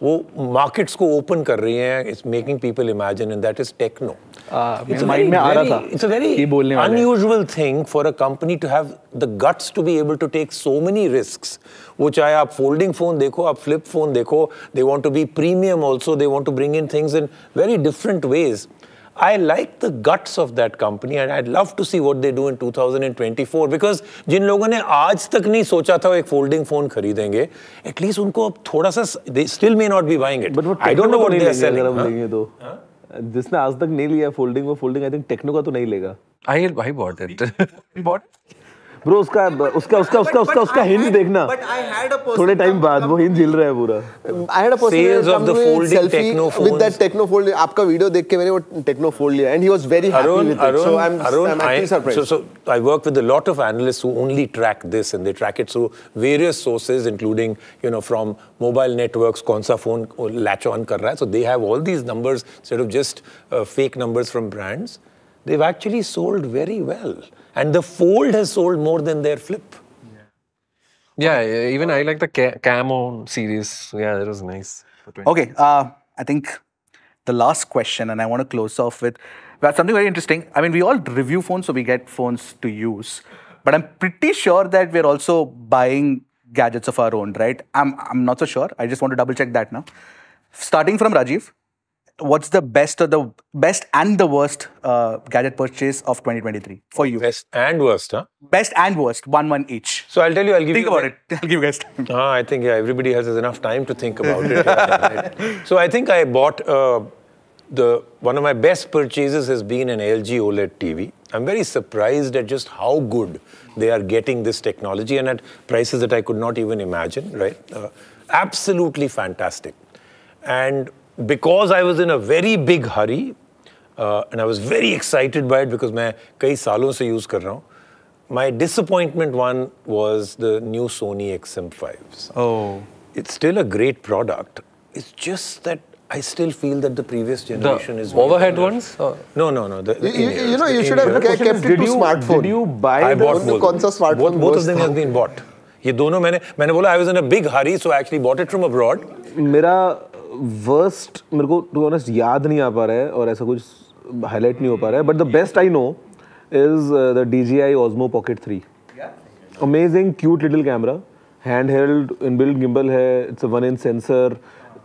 वो markets को open कर रही हैं. It's making people imagine, and that is techno. Uh, it's, a very, very, it's a very unusual thing for a company to have the guts to be able to take so many risks. Wo chahe aap folding phone dekho, aap flip phone dekho. They want to be premium also. They want to bring in things in very different ways. I like the guts of that company and I'd love to see what they do in two thousand twenty-four because जिन लोगों ने आज तक नहीं सोचा था वो एक folding phone खरीदेंगे, at least उनको अब थोड़ा सा they still may not be buying it. But I don't know what they are selling. अगर हम लेंगे तो जिसने आज तक नहीं लिया फोल्डिंग वो फोल्डिंग I think टेक्नो का तो नहीं लेगा. I I bought it. Bought bro उसका उसका उसका उसका उसका उसका हिंट देखना थोड़े टाइम बाद वो हिंट झेल रहा है पूरा. I had a personal selfie with that techno fold. आपका वीडियो देख के मैंने वो techno fold लिया and he was very happy with it. So I'm I'm actually surprised. So so I work with a lot of analysts who only track this and they track it through various sources including you know from mobile networks कौन सा phone latch on कर रहा है. So they have all these numbers instead of just uh, fake numbers from brands. They've actually sold very well, and the Fold has sold more than their Flip. Yeah, yeah even I like the ca Camo series. Yeah, that was nice. Okay, uh, I think the last question, and I want to close off with something very interesting. I mean, we all review phones, so we get phones to use, but I'm pretty sure that we're also buying gadgets of our own, right? I'm I'm not so sure. I just want to double check that now. Starting from Rajiv. What's the best or the best and the worst uh, gadget purchase of twenty twenty-three for you? Best and worst, huh? Best and worst, one one each. So I'll tell you, I'll give think you. Think about it. I'll give you guys time. Ah, I think yeah, everybody has enough time to think about it. Yeah, right. So I think I bought uh, the one of my best purchases has been an L G OLED T V. I'm very surprised at just how good they are getting this technology and at prices that I could not even imagine. Right? Uh, absolutely fantastic, and. Because I was in a very big hurry uh, and I was very excited by it because मैं कई सालों से use कर रहा हूँ. My disappointment one was the new Sony X M five s. Oh, it's still a great product. It's just that I still feel that the previous generation the is overhead better. Ones. Oh. No, no, no. The, the you, you, you know, you should have kept it to smartphone. Did you buy? I bought both. Both, smartphone both, both of them have been bought. ये दोनों मैंने मैंने बोला I was in a big hurry, so I actually bought it from abroad. मेरा worst मेरे को to honest याद नहीं आ पा रहा है और ऐसा कुछ हाईलाइट नहीं हो पा रहा है but the best I know is the D J I Osmo Pocket three. Amazing cute little camera, hand held, inbuilt gimbal है, it's a one inch sensor,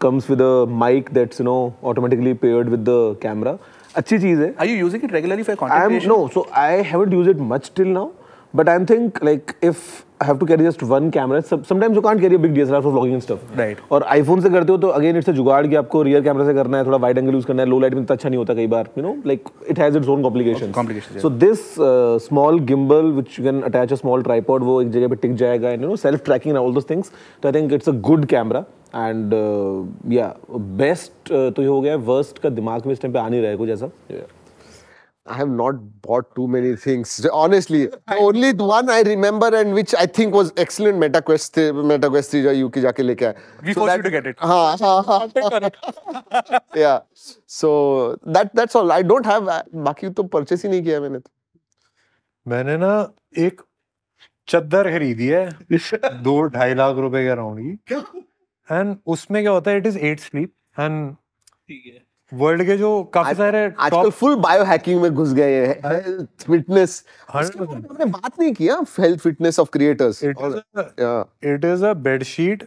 comes with a mic that's you know automatically paired with the camera. अच्छी चीज़ है. Are you using it regularly for content creation? No, so I haven't used it much till now but I am think like if I have to carry just one camera. Sometimes you can't carry a big D S L R for vlogging and stuff. Right. और iPhone से करते हो तो again it's a जुगाड़ कि आपको rear camera से करना है, थोड़ा wide angle use करना है, low light में तो अच्छा नहीं होता कई बार. You know, like it has its own complications. Complications. Yeah. So this uh, small gimbal which you can attach a small tripod, वो एक जगह पे टिक जाएगा and you know self tracking and all those things. So I think it's a good camera and uh, yeah best uh, तो ये हो गया. Worst का दिमाग में इस टाइम पे आ नहीं रहा है कुछ ऐसा. Yeah. I have not bought too many things. Honestly, only one I remember and which I think was excellent MetaQuest MetaQuest three जो U K जाके लेके आया. We forced you to get it. हाँ हाँ हाँ. Yeah. So that that's all. I don't have. बाकी तो purchase ही नहीं किया मैंने. मैंने ना एक चद्दर खरीदी है दो ढाई लाख रुपए के राउंड की. And उसमें क्या होता है? It is eight sleep and ठीक है. वर्ल्ड के जो काफी सारे आजकल फुल बायोहैकिंग में घुस गए हैं. फिटनेस हमने बात नहीं किया. Health fitness of creators. It is a bedsheet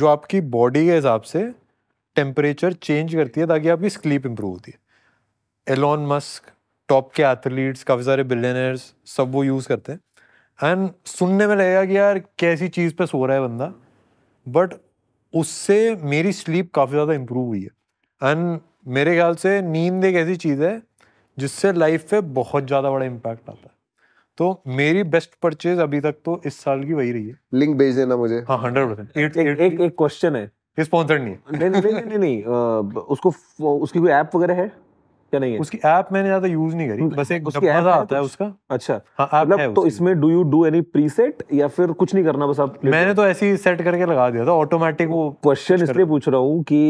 जो आपकी बॉडी के हिसाब से टेम्परेचर चेंज करती है ताकि आपकी स्लीप इंप्रूव होती है. एलोन मस्क, टॉप के एथलीट्स, काफी सारे बिलियनर्स सब वो यूज करते हैं एंड सुनने में लगेगा कि यार कैसी चीज पे सो रहा है बंदा बट उससे मेरी स्लीप काफी ज्यादा इम्प्रूव हुई है एंड मेरे ख्याल से नींद एक ऐसी चीज़ है जिससे लाइफ पे बहुत ज़्यादा बड़ा इम्पैक्ट आता है. तो मेरी बेस्ट परचेज अभी तक तो इस साल की वही रही है. लिंक भेज देना मुझे. हाँ हंड्रेड परसेंट. एक एक क्वेश्चन है. स्पॉन्सर्ड नहीं है. नहीं नहीं नहीं, नहीं, नहीं उसको उसकी कोई ऐप वगैरह है क्या? नहीं है उसकी ऐप. मैंने ज़्यादा यूज़ नहीं करी. बस एक मज़ा आता है उसका. अच्छा हाँ. तो इसमें do you do any preset या फिर कुछ नहीं करना बस आप? मैंने तो ऐसे ही सेट करके लगा दिया था ऑटोमेटिक. वो क्वेश्चन इसलिए पूछ रहा हूँ कि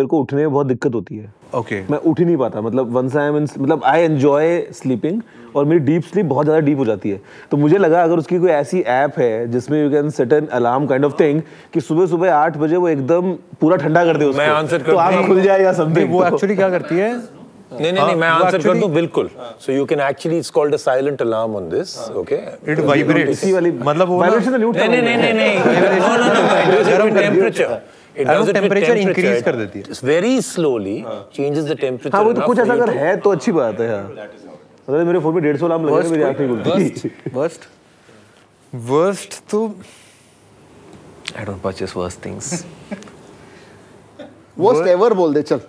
मेरे को उठने में बहुत दिक्कत होती है. Okay okay. मैं उठ ही नहीं पाता. मतलब वंस आई एम मतलब आई एंजॉय स्लीपिंग और मेरी डीप स्लीप बहुत ज़्यादा डीप हो जाती है. तो मुझे लगा अगर उसकी कोई ऐसी ऐप है जिसमें you can set an alarm kind of thing कि सुबह सुबह आठ बजे वो एकदम पूरा ठंडा कर दे उसको. मैं आंसर कर तो आँख खुल जाए या समथिंग. वो एक्चुअली क्या करती है? नहीं नहीं नहीं मैं आंसर कर दूं बिल्कुल. So you can actually it's called a silent alarm on this. Okay it vibrates. इसी वाली मतलब वो वाइब्रेशन. नहीं नहीं नहीं नहीं no no no temperature. Temperature increase कर देती है, very slowly changes the temperature. हाँ वो तो कुछ ऐसा अगर है तो अच्छी बात है। हाँ अरे मेरे फोन पे डेढ़ सौ लाम लगे मेरी आँख नहीं खुलती। वर्स्ट वर्स्ट तो I don't purchase worst things. Worst ever बोल दे चल।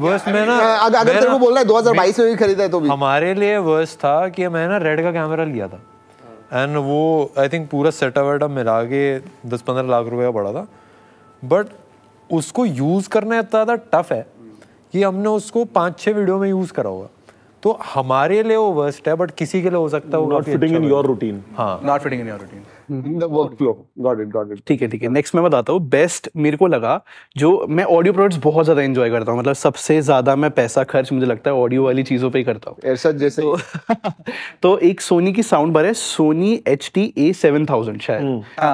वर्स्ट में ना अगर तेरे को बोलना है दो हज़ार बाईस में भी खरीदा है तो भी। हमारे लिए वर्स्ट था कि मैं ना रेड का कैमरा लिया था एंड वो आई थिंक पूरा सेटअप वेटअप मिला के दस पंद्रह लाख रुपए का पड़ा था, बट उसको यूज़ करना इतना ज़्यादा टफ है कि हमने उसको पाँच छः वीडियो में यूज़ करा होगा। तो हमारे लिए वो वर्स्ट है बट किसी के लिए हो सकता है not fitting in your routine. हाँ not fitting in your routine the workflow. Got it got it. ठीक है ठीक है। नेक्स्ट मैं बताता हूँ बेस्ट मेरे को लगा, जो मैं ऑडियो प्रोडक्ट्स बहुत ज़्यादा एंजॉय करता हूँ, मतलब सबसे ज़्यादा मैं पैसा खर्च मुझे लगता है ऑडियो वाली चीज़ों पे ही करता हूँ ऐसा जैसे तो, तो एक सोनी की साउंड बार है, Sony H T A seven thousand शायद,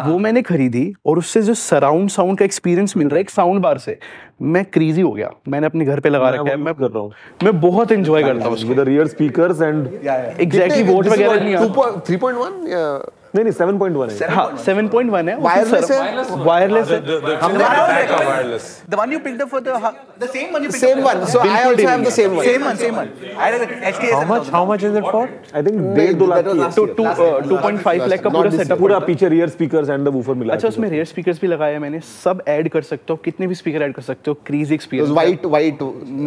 वो मैंने खरीदी और उससे जो सराउंड साउंड का एक्सपीरियंस मिल रहा है एक साउंड बार से मैं क्रेजी हो गया। मैंने अपने घर पे लगा रखा है, मैं कर रहा हूँ, मैं बहुत एंजॉय करता हूँ with rear speakers and exactly vote वगैरह। थ्री पॉइंट वन नहीं नहीं सेवन पॉइंट वन है। हाँ सेवन पॉइंट वन है। वायरलेस है, वायरलेस है। हमने wireless the one you picked up for the the same one you picked up same one, so I also have the same one same one same one I had H T S. How much how much is it for? I think डेढ़ दो लाख की two point five lakh का पूरा setup, पूरा पीछे rear speakers and the woofer मिला। अच्छा उसमें रियर स्पीकर्स भी लगाए हैं मैंने, सब ऐड कर सकते हो, कितने भी स्पीकर ऐड कर सकते हो। क्रेजी एक्सपीरियंस वाइट वाइट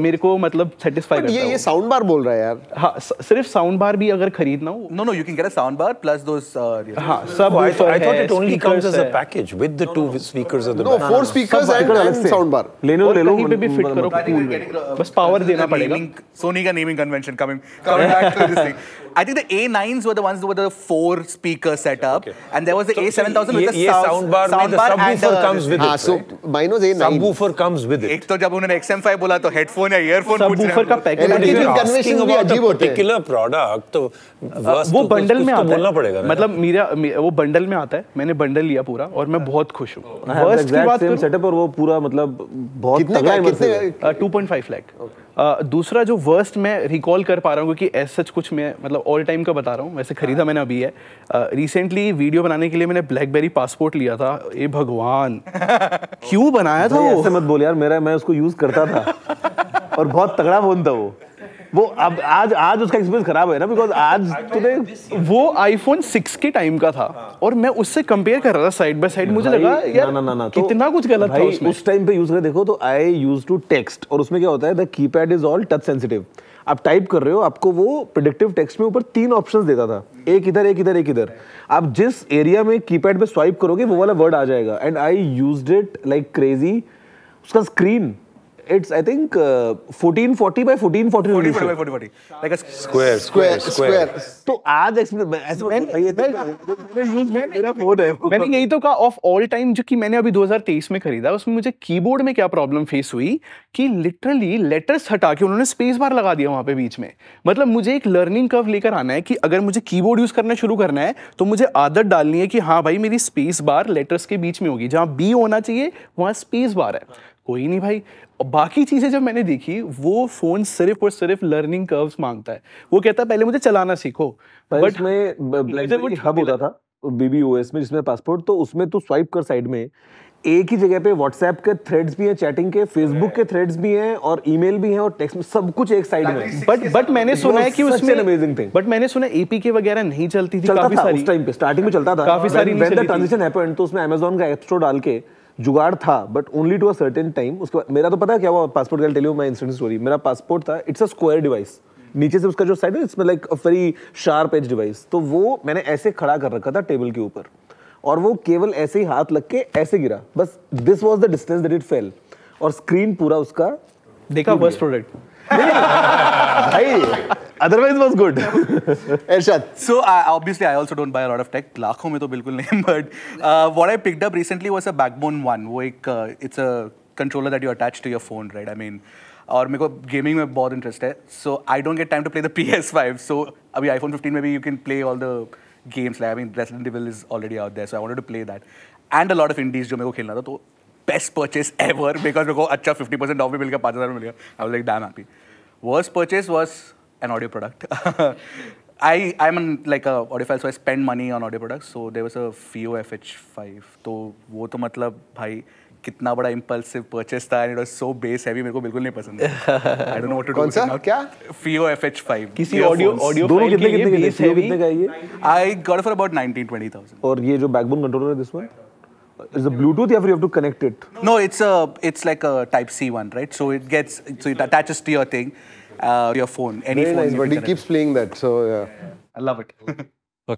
मेरे को मतलब सेटिस्फाई करता है। ये ये साउंड बार बोल रहा है यार। हां सिर्फ साउंड बार भी अगर खरीदना हो no no you can get a sound bar plus those. हाँ, सब I thought, I thought it only comes as a package with the two speakers at the back. No, four speakers and sound bar. ले लो ले लो कहीं पे भी fit करो pool में, बस पावर देना पड़ेगा। सोनी का naming convention coming coming back to this thing. I think the A nines were the ones with the four speaker setup and there was the A seven thousand with the sound bar. Sound bar and subwoofer comes with it. हाँ, so minus A nine subwoofer comes with it. एक तो जब उन्होंने X M five बोला तो headphone या earphone पूछ रहे हैं। subwoofer का package conversation भी अजीब होता है। particular product तो वो bundle में आता है, मतलब मेरा वो बंडल में आता है। मैंने बंडल लिया पूरा और मैं बहुत खुश हूँ। वर्स्ट की बात करूं सेटअप और वो पूरा मतलब बहुत तगड़ा है। कितने टू पॉइंट फाइव लाख। दूसरा जो वर्स्ट मैं रिकॉल कर पा रहा हूँ क्योंकि ऐसा कुछ मैं मतलब ऑल टाइम का बता रहा हूँ, वैसे खरीदा मैंने अभी है रिसेंटली वीडियो बनाने के लिए। मैंने ब्लैकबेरी पासपोर्ट लिया था। ए भगवान क्यों बनाया था वो, ऐसे मत बोल यार। मेरा मैं उसको यूज करता था और बहुत तगड़ा फोन था वो वो अब आज आज उसका एक्सपीरियंस खराब है ना बिकॉज आज तूने वो आईफोन सिक्स के टाइम का था और मैं उससे कंपेयर कर रहा था साइड बाय साइड, मुझे लगा यार ना ना ना कितना कुछ गलत था उसमें। उस टाइम पे यूज कर देखो तो आई यूज टू टेक्स्ट और उसमें क्या होता है the keypad is all touch sensitive. आप टाइप कर रहे हो आपको वो प्रेडिक्टिव टेक्स्ट में ऊपर तीन ऑप्शंस देता था, एक इधर एक इधर एक इधर, आप जिस एरिया में कीपैड पे स्वाइप करोगे वो वाला वर्ड आ जाएगा and I used it like crazy. उसका screen it's I think uh, fourteen forty by fourteen forty fourteen forty by fourteen forty like a square square square to aaj aise maine use mein mera phone hai maine yahi to ka of all time jo ki maine abhi दो हज़ार तेईस mein kharida usme mujhe keyboard mein kya problem face hui ki literally letters hata ke unhone space bar laga diya wahan pe beech mein। matlab mujhe ek learning curve lekar aana hai ki agar mujhe keyboard use karna shuru karna hai to mujhe aadat dalni hai ki ha bhai meri space bar letters ke beech mein hogi, jahan b hona chahiye wahan space bar hai। कोई नहीं भाई, बाकी चीज़ें जब मैंने देखी वो phone सिर्फ और सिर्फ लर्निंग कर्व्स मांगता है। वो कहता है पहले मुझे चलाना सीखो। बट में ब्लैकबेरी हब होता था बीबीओएस में जिसमें पासपोर्ट, तो उसमें तो स्वाइप कर साइड में एक ही जगह पे व्हाट्सएप के थ्रेड्स भी हैं, चैटिंग के, फेसबुक के थ्रेड्स भी हैं और ईमेल भी हैं और टेक्स्ट, सब कुछ एक साइड में। बट बट मैंने सुना है कि उसमें अमेजिंग थिंग, बट मैंने सुना एपीके वगैरह नहीं चलती थी काफी सारी उस टाइम पे, स्टार्टिंग में चलता था काफी सारी। ट्रांजिशन हैपेंड तो उसमें Amazon का ऐप स्टोर डाल के जुगाड़ था but only to a certain time. उसके बाद मेरा तो पता है क्या हुआ, पासपोर्ट का टेलियो मैं इंसिडेंट स्टोरी। मेरा पासपोर्ट था, इट्स अ स्क्वायर डिवाइस, नीचे से उसका जो साइड है it's like a very sharp edge device, तो वो मैंने ऐसे खड़ा कर रखा था टेबल के ऊपर और वो केवल ऐसे ही हाथ लग के ऐसे गिरा, बस this was the distance that it fell और स्क्रीन पूरा उसका देखा। वर्स्ट प्रोडक्ट भाई, otherwise was good. Ershad. So uh, obviously I also don't buy a lot of tech. लाखों में तो बिल्कुल नहीं, but uh, what I picked up recently was a Backbone One. वो एक uh, it's a controller that you attach to your phone, right? I mean, और मेरे को गेमिंग में बहुत इंटरेस्ट है, so I don't get time to play the P S five. So अभी iPhone fifteen में भी you can play all the games. Like I mean, Resident Evil is already out there, so I wanted to play that and a lot of indies जो मेरे को खेलना था, तो best purchase ever because मेरे को अच्छा fifty percent off भी मिल गया, पाँच हज़ार में मिल गया. I was like damn happy. Worst purchase was an audio product. I I'm an, like a audiophile, so I spend money on audio products. So there was a F I O F H five. तो वो तो मतलब भाई कितना बड़ा impulsive purchase था and it was so bass heavy, मेरे को बिल्कुल नहीं पसंद है। I don't know what to do. कौन सा? क्या? Fio F H five। किसी ऑडियो ऑडियो दोनों कितने कितने बेस हैवी कितने का है ये? I got for about nineteen twenty thousand। और ये जो बैकबोन कंट्रोलर है, this one is a Bluetooth or you have to connect it? No, it's a it's like a type C one, right? So it gets so it attaches to your thing, uh, your phone, any Very phone. Nice, but he keeps playing that, so yeah. yeah. I love it.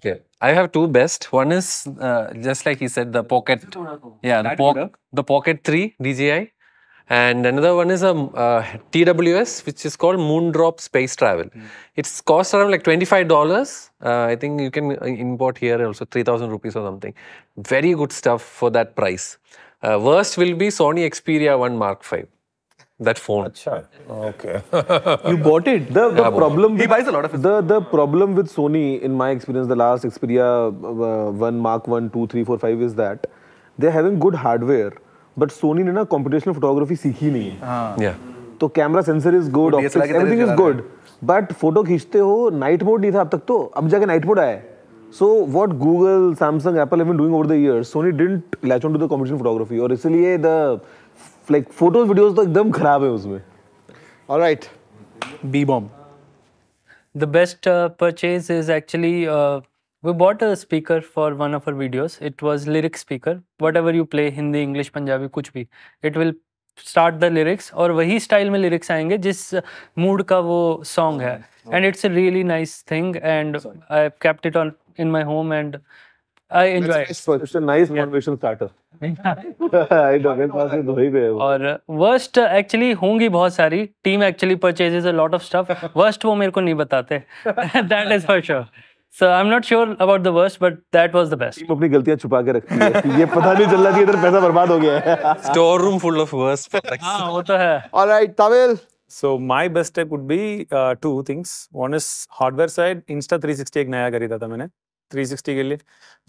Okay, I have two best. One is uh, just like he said, the Pocket, yeah, the, po the Pocket three D J I, and another one is a uh, T W S, which is called Moondrop Space Travel. Mm. It's cost around like twenty-five dollars. Uh, I think you can import here also three thousand rupees or something. Very good stuff for that price. Uh, worst will be Sony Xperia one Mark five. That phone. Achha. Okay. You bought it. The, the yeah, problem. He buys a lot of it. The the problem with Sony, in my experience, the last Xperia uh, one Mark one, two, three, four, five is that they're having good hardware, but Sony ने ना computational photography सीखी नहीं है. हाँ. Yeah. तो camera sensor is good, optics, everything is good, but photo खींचते हो night mode नहीं था अब तक तो, अब जाके night mode आया. So what Google, Samsung, Apple have been doing over the years, Sony didn't latch on to the computational photography, और इसलिए the like photos videos तो एकदम खराब है उसमें. All right, B-bomb. The best uh, purchase is actually uh, we bought a speaker for one of our videos. It was lyric speaker. Whatever you play, Hindi, English, Punjabi, कुछ भी, it will start the lyrics और वही style में lyrics आएंगे जिस mood का वो song है. And it's a really nice thing and I kept it on in my home and I enjoy it. It's a nice motivation starter. I don't know. और worst actually होंगी बहुत सारी. Team actually purchases a lot of stuff. Worst वो मेरे को नहीं बताते. That is for sure. So I'm not sure about the worst, but that was the best. Team अपनी गलतियाँ छुपा के रखती है. ये पता नहीं चल रहा कि इधर पैसा बर्बाद हो गया है. Store room full of worst products. हाँ वो तो है. All right, Tawil. So my best tip would be uh, two things. One is hardware side. Insta three sixty एक नया खरीदा था मैंने. three sixty के लिए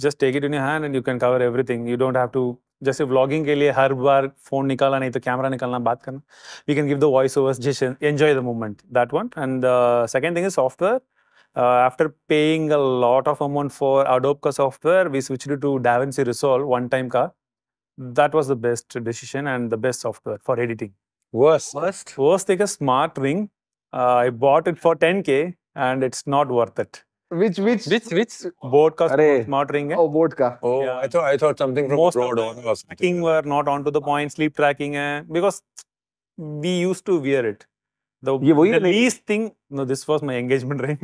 just take it in your hand and you can cover everything. You don't have to, जैसे vlogging के लिए हर बार phone निकाला नहीं तो camera निकालना बात करना. We can give the voiceovers, just enjoy the moment. That one. And uh, second thing is software. Uh, after paying a lot of amount for Adobe का software, we switched it to DaVinci Resolve one time का. That was the best decision and the best software for editing. Worst. Worst. Worst like a smart ring. Uh, I bought it for ten K and it's not worth it. Which which which which board का smart ring है? Oh, board का. Oh, yeah. I thought I thought something from abroad or something. Tracking were not onto the point. Sleep tracking है because we used to wear it. The, the least thing. No, this was my engagement ring.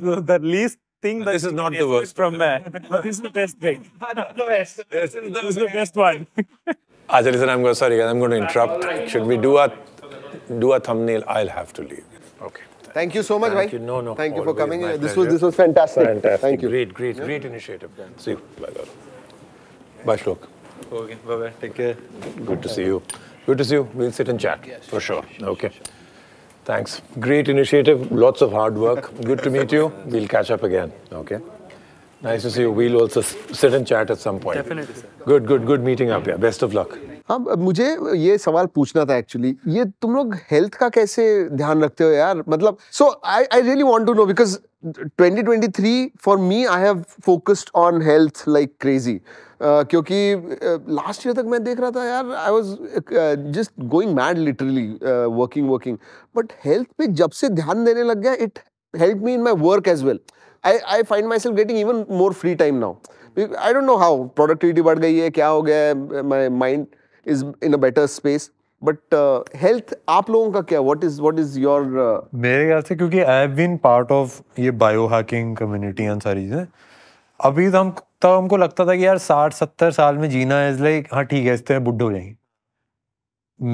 So the least thing. That this is not the worst from me. This is the best thing. Not the best. This is the, this is the best one. Ajay, listen, I'm going. Sorry, guys, I'm going to interrupt. Right. Should we do a do a thumbnail? I'll have to leave. Okay. Thank you so much, Thank bhai. You. No, no. Thank you for coming. This pleasure. was this was fantastic. fantastic. Thank you. Great, great, yeah. great initiative. Yeah. See you. Bye, Shlok. Okay, bye, bye. Take care. Good to see you. Good to see you. We'll sit and chat yeah, sure, for sure. sure okay. Sure. Thanks. Great initiative. Lots of hard work. Good to meet you. We'll catch up again. Okay. Nice to see you. We'll also sit and chat at some point. Definitely, sir. Good, good, good meeting up here. Best of luck. हाँ, मुझे ये सवाल पूछना था actually, ये तुम लोग health का कैसे ध्यान रखते हो यार? मतलब so I I really want to know because twenty twenty-three for me I have focused on health like crazy, क्योंकि लास्ट ईयर तक मैं देख रहा था यार I was just going mad literally, working working but health पे जब से ध्यान देने लग गया it help me in my work as well. I I find myself getting even more free time now. I don't know how productivity बढ़ गई है, क्या हो गया है, my mind is in a better space. But uh, health आप लोगों का क्या? What is what is your? Uh... मेरे ख्याल से क्योंकि I have been part of ये biohacking community और सारी चीजें, अभी तो हम तब हमको लगता था कि यार साठ सत्तर साल में जीना is like हाँ ठीक है इस तरह बुढ़े हो जाएंगे.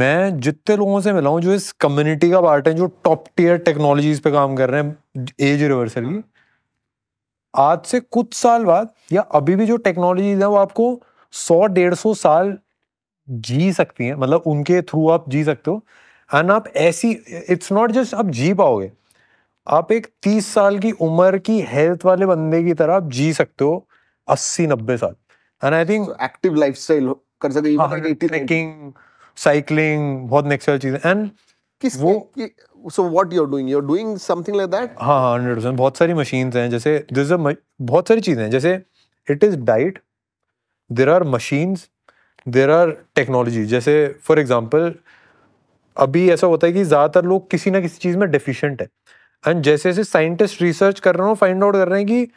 मैं जितने लोगों से मिला हूँ जो इस community का पार्ट है, जो top tier technologies पे काम कर रहे हैं age reversal की, आज से कुछ साल बाद या अभी भी जो टेक्नोलॉजीज है वो आपको सौ डेढ़ सौ साल जी सकती हैं, मतलब उनके थ्रू आप जी सकते हो. एंड आप ऐसी इट्स नॉट जस्ट आप जी पाओगे, आप एक तीस साल की उम्र की हेल्थ वाले बंदे की तरह आप जी सकते हो अस्सी नब्बे साल. And I think active lifestyle कर सकते हो, ट्रेकिंग, साइकिलिंग, बहुत नेक्स्ट वाली चीजें. And So what you're doing? You're doing something like that? हाँ हाँ one hundred percent. बहुत सारी machines हैं जैसे there's a बहुत सारी चीजें हैं जैसे it is diet, there are machines, there are technology, जैसे फॉर एग्जांपल अभी ऐसा होता है कि ज़्यादातर लोग किसी ना किसी चीज़ में डेफिशिएंट है, एंड जैसे जैसे साइंटिस्ट रिसर्च कर रहे हो फाइंड आउट कर रहे हैं कि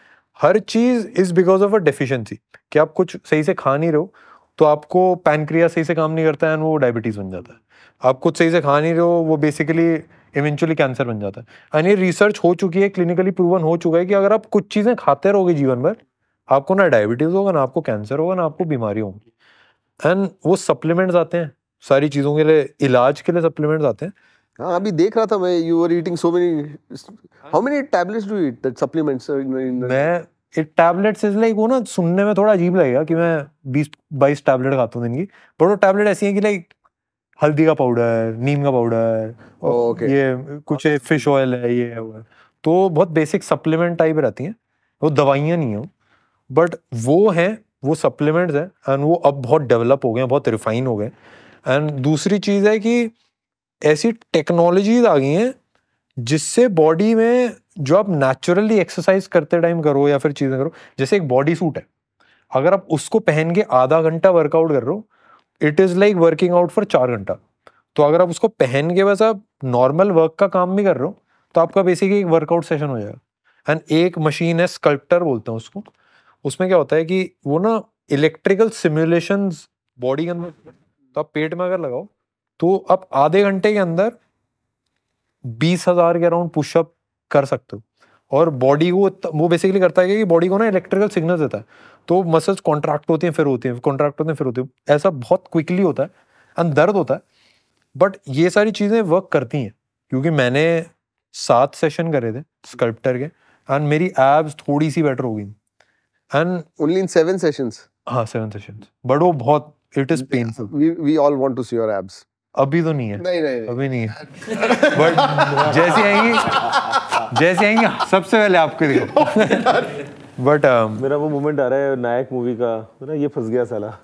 हर चीज़ is because of a deficiency, कि आप कुछ सही से खा नहीं रहे हो तो आपको पैनक्रियास सही से काम नहीं करता है एंड वो डायबिटीज़ बन जाता है, आप कुछ सही से खा नहीं रहे हो वो बेसिकली इवेंचुअली कैंसर बन जाता है। एंड ये रिसर्च हो चुकी है, क्लिनिकली प्रूवन हो चुका है कि अगर आप कुछ चीज़ें खाते रहोगे जीवन भर आपको ना डायबिटीज़ होगा ना आपको कैंसर होगा ना आपको बीमारी होगी। एंड वो सप्लीमेंट्स आते हैं सारी चीज़ों के लिए, इलाज के लिए सप्लीमेंट्स आते हैं। हाँ अभी देख रहा था मैं, you are eating so many, how many tablets do you eat that supplements? मैं एक टैबलेट्स इज लाइक, वो ना सुनने में थोड़ा अजीब लगेगा कि मैं बीस बाईस टैबलेट खाता हूँ दिन की, पर वो टैबलेट ऐसी है कि लाइक हल्दी का पाउडर, नीम का पाउडर, okay. ये कुछ फिश ऑयल है, ये है, तो बहुत बेसिक सप्लीमेंट टाइप रहती हैं, वो दवाइयाँ नहीं हैं बट वो हैं, वो सप्लीमेंट्स हैं। एंड वो अब बहुत डेवलप हो गए हैं, बहुत रिफाइन हो गए। एंड दूसरी चीज़ है कि ऐसी टेक्नोलॉजीज आ गई हैं जिससे बॉडी में जो आप नेचुरली एक्सरसाइज करते टाइम करो या फिर चीज़ें करो, जैसे एक बॉडी सूट है, अगर आप उसको पहन के आधा घंटा वर्कआउट कर रहे हो it is like working out for चार घंटा। तो अगर आप उसको पहन के बस आप नॉर्मल वर्क का काम भी कर रहे हो तो आपका बेसिकली एक वर्कआउट सेशन हो जाएगा। एंड एक मशीन है, स्कल्प्टर बोलते हैं उसको, उसमें क्या होता है कि वो ना इलेक्ट्रिकल सिमुलेशंस बॉडी के अंदर, तो आप पेट में अगर लगाओ तो आप आधे घंटे के अंदर बीस हज़ार के अराउंड पुशअप कर सकते हो। और बॉडी को वो बेसिकली करता है कि बॉडी को ना इलेक्ट्रिकल सिग्नल देता है, तो मसल्स कॉन्ट्रैक्ट होती हैं फिर होती हैं कॉन्ट्रैक्ट होती हैं फिर होती हैं ऐसा बहुत क्विकली होता है एंड दर्द होता है, बट ये सारी चीज़ें वर्क करती हैं। क्योंकि मैंने सात सेशन करे थे स्कल्प्टर के एंड मेरी एब्स थोड़ी सी बेटर हो गई and only in seven sessions. हाँ सेवन सेशंस, बट वो बहुत it is painful. We we all want to see your abs. अभी तो नहीं है, नहीं नहीं अभी नहीं है बट जैसे आएंगी जैसे आएंगी सबसे पहले आपके लिए। बट um, मेरा वो मोमेंट आ रहा है नायक मूवी का, मेरा ये फंस गया साला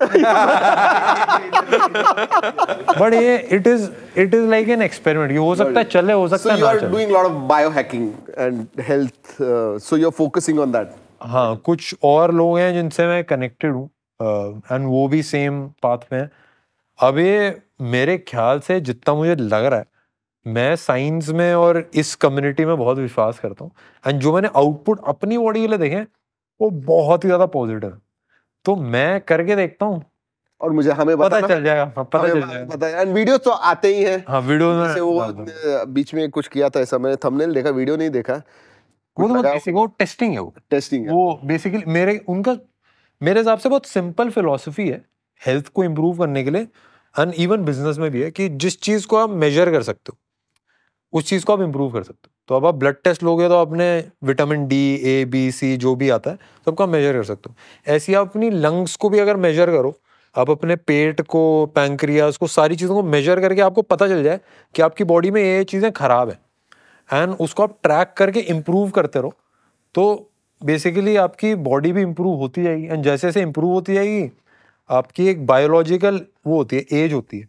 बट ये it is it is like an experiment, ये हो सकता है चले हो सकता है ना चले। So you are doing lot of biohacking and health, so you are focusing on that. हाँ कुछ और लोग हैं जिनसे मैं कनेक्टेड हूँ एंड uh, वो भी सेम पाथ में है। अब ये मेरे ख्याल से जितना मुझे लग रहा है, मैं साइंस में और इस कम्युनिटी में बहुत विश्वास करता हूँ एंड जो मैंने आउटपुट अपनी बॉडी के लिए देखे वो बहुत ही ज़्यादा पॉजिटिव है। तो मैं करके देखता हूँ और मुझे हमें पता चल जाएगा, पता चल जाएगा पता है। एंड वीडियोस तो आते ही हैं। हाँ वीडियो में वो बीच में कुछ किया था ऐसा, मैंने थंबनेल देखा, वीडियो नहीं देखा। वो बेसिक वो टेस्टिंग है, वो टेस्टिंग है वो बेसिकली मेरे उनका मेरे हिसाब से बहुत सिंपल फिलॉसफी है हेल्थ को इम्प्रूव करने के लिए एंड इवन बिजनेस में भी है कि जिस चीज़ को आप मेजर कर सकते हो उस चीज़ को आप इम्प्रूव कर सकते हो। तो अब आप ब्लड टेस्ट लोगे तो आपने vitamin D, A, B, C जो भी आता है सबको आप मेजर कर सकते हो। ऐसी आप अपनी लंग्स को भी अगर मेजर करो, आप अपने पेट को, पैंक्रियाज को, सारी चीज़ों को मेजर करके आपको पता चल जाए कि आपकी बॉडी में ये चीज़ें खराब हैं एंड उसको आप ट्रैक करके इम्प्रूव करते रहो तो बेसिकली आपकी बॉडी भी इम्प्रूव होती जाएगी। एंड जैसे जैसे इम्प्रूव होती जाएगी आपकी एक बायोलॉजिकल वो होती है, एज होती है,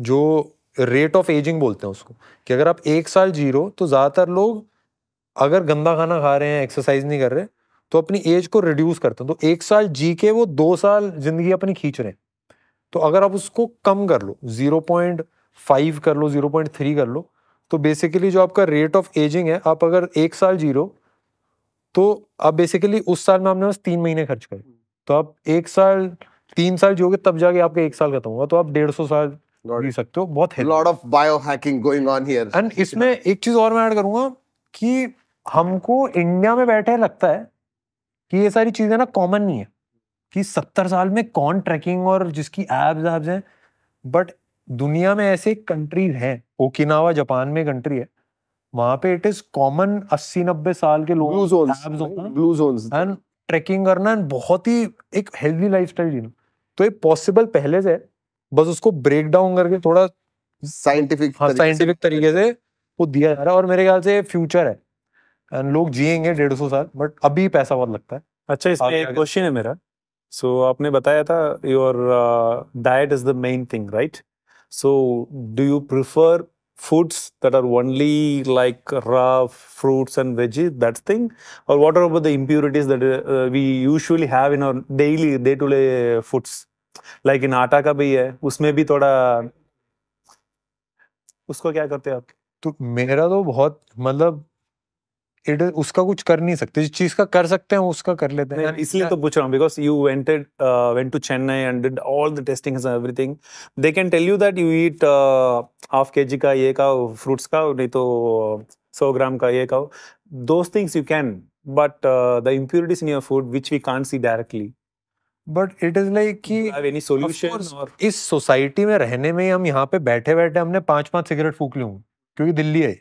जो रेट ऑफ एजिंग बोलते हैं उसको, कि अगर आप एक साल जी रहे हो तो ज़्यादातर लोग अगर गंदा खाना खा रहे हैं, एक्सरसाइज नहीं कर रहे तो अपनी एज को रिड्यूस करते हैं, तो एक साल जी के वो दो साल जिंदगी अपनी खींच रहे हैं। तो अगर आप उसको कम कर लो, जीरो पॉइंट फाइव कर लो, जीरो पॉइंट थ्री कर लो, तो बेसिकली जो आपका रेट ऑफ एजिंग है, आप अगर एक साल जी रहे हो तो आप बेसिकली उस साल में आपने बस तीन महीने खर्च करे, तो आप एक साल तीन साल जियोगे तब जाके आपका एक साल खत्म होगा, तो आप डेढ़ सौ साल जी सकते हो। बहुत lot of biohacking going on here. And इसमें एक चीज और मैं ऐड करूंगा कि हमको इंडिया में बैठे लगता है कि ये सारी चीजें ना कॉमन नहीं है, कि सत्तर साल में कौन ट्रैकिंग और जिसकी एब्स एब्स हैं, बट दुनिया में ऐसे कंट्रीज हैं, ओकिनावा जापान में कंट्री है, वहां पे इट इज कॉमन अस्सी नब्बे साल के लोग ब्लू जोन्स एंड ट्रैकिंग करना, बहुत ही एक हेल्दी लाइफस्टाइल जीना। तो ये पॉसिबल पहले से, बस उसको ब्रेक डाउन करके थोड़ा साइंटिफिक हाँ, साइंटिफिक तरीके से वो दिया जा रहा है और मेरे ख्याल से फ्यूचर है एंड लोग जिएंगे डेढ़ सौ साल, बट अभी पैसा बहुत लगता है। अच्छा इसमें एक क्वेश्चन है मेरा। सो so, आपने बताया था your diet is the main thing, right? So do you prefer foods that are only like raw fruits and veggies, that thing, or what about the impurities that uh, we usually have in our daily day to day foods? Like in आटा का भी है, उसमें भी थोड़ा, उसको क्या करते हैं आप? तो मेरा तो बहुत मतलब इट उसका कुछ कर नहीं सकते, जिस चीज का कर सकते हैं उसका कर लेते हैं। इसलिए तो पूछ रहा हूँ because you wanted went to Chennai and did all the testing and everything, they can tell you that you eat half K G का ये का फ्रूट्स का, नहीं तो सौ ग्राम का ये का, those things you can, but the impurities in your food which we can't see directly. But it is like कि सोल्यूशन इस सोसाइटी में रहने में हम यहाँ पे बैठे बैठे हमने पांच पांच सिगरेट फूक लूँ क्योंकि दिल्ली है,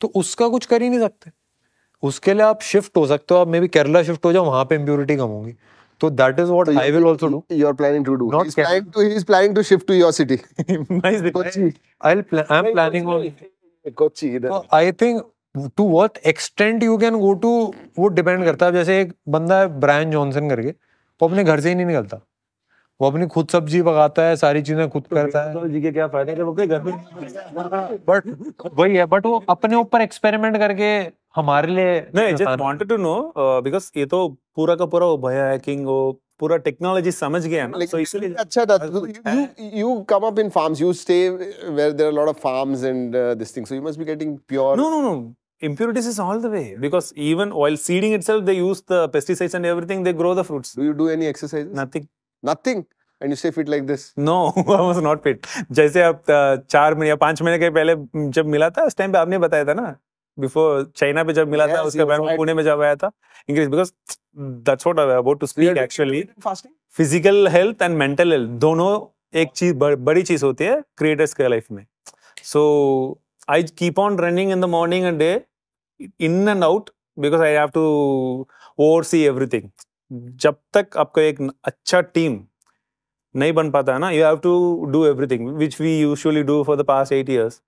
तो उसका कुछ कर ही नहीं सकते। उसके लिए आप शिफ्ट हो सकते हो, आप मे बी केरला शिफ्ट हो जाओ, वहाँ पे इम्प्योरिटी कम होगी। तो that is what I will also do. You are planning to do, not planning to, he is planning to shift to your city. I will I am planning on Kochi. I think to what extent you can go to वो depend करता है। जैसे एक बंदा है Brian Johnson करके, वो अपने घर से ही नहीं निकलता, वो अपनी खुद सब्जी पकाता है, सारी चीजें खुद करता है। जी के क्या फायदे जब वो घर पे, बट वही है, बट वो अपने ऊपर एक्सपेरिमेंट करके हमारे लिए नहीं। Just wanted to know because ये तो पूरा का पूरा वो भया हैकिंग, वो पूरा टेक्नोलॉजी समझ गया ना, सो इसलिए अच्छा था। You you come up in farms, you stay where there are lot of farms and this thing, so you must be getting pure. No no no, impurities is all the way, because even while seeding itself they use the pesticides and everything, they grow the fruits. Do you do any exercises? Nothing. Nothing? And you stay fit like this? No, I was not fit. जैसे आप चार महीने या पांच महीने के पहले जब मिला था, उस टाइम पे आपने बताया था ना, बिफोर चाइना पे जब मिला था, उसके बाद में पुणे में जब आया था, English, because that's what I'm about to speak actually. Fasting? Physical health and mental health दोनों एक चीज बड़ी चीज होती है creators के life में. So I keep on running in the morning and day. In and out because I have to oversee everything. जब तक आपका एक अच्छा टीम नहीं बन पाता है ना, you have to do everything which we usually do for the past eight years.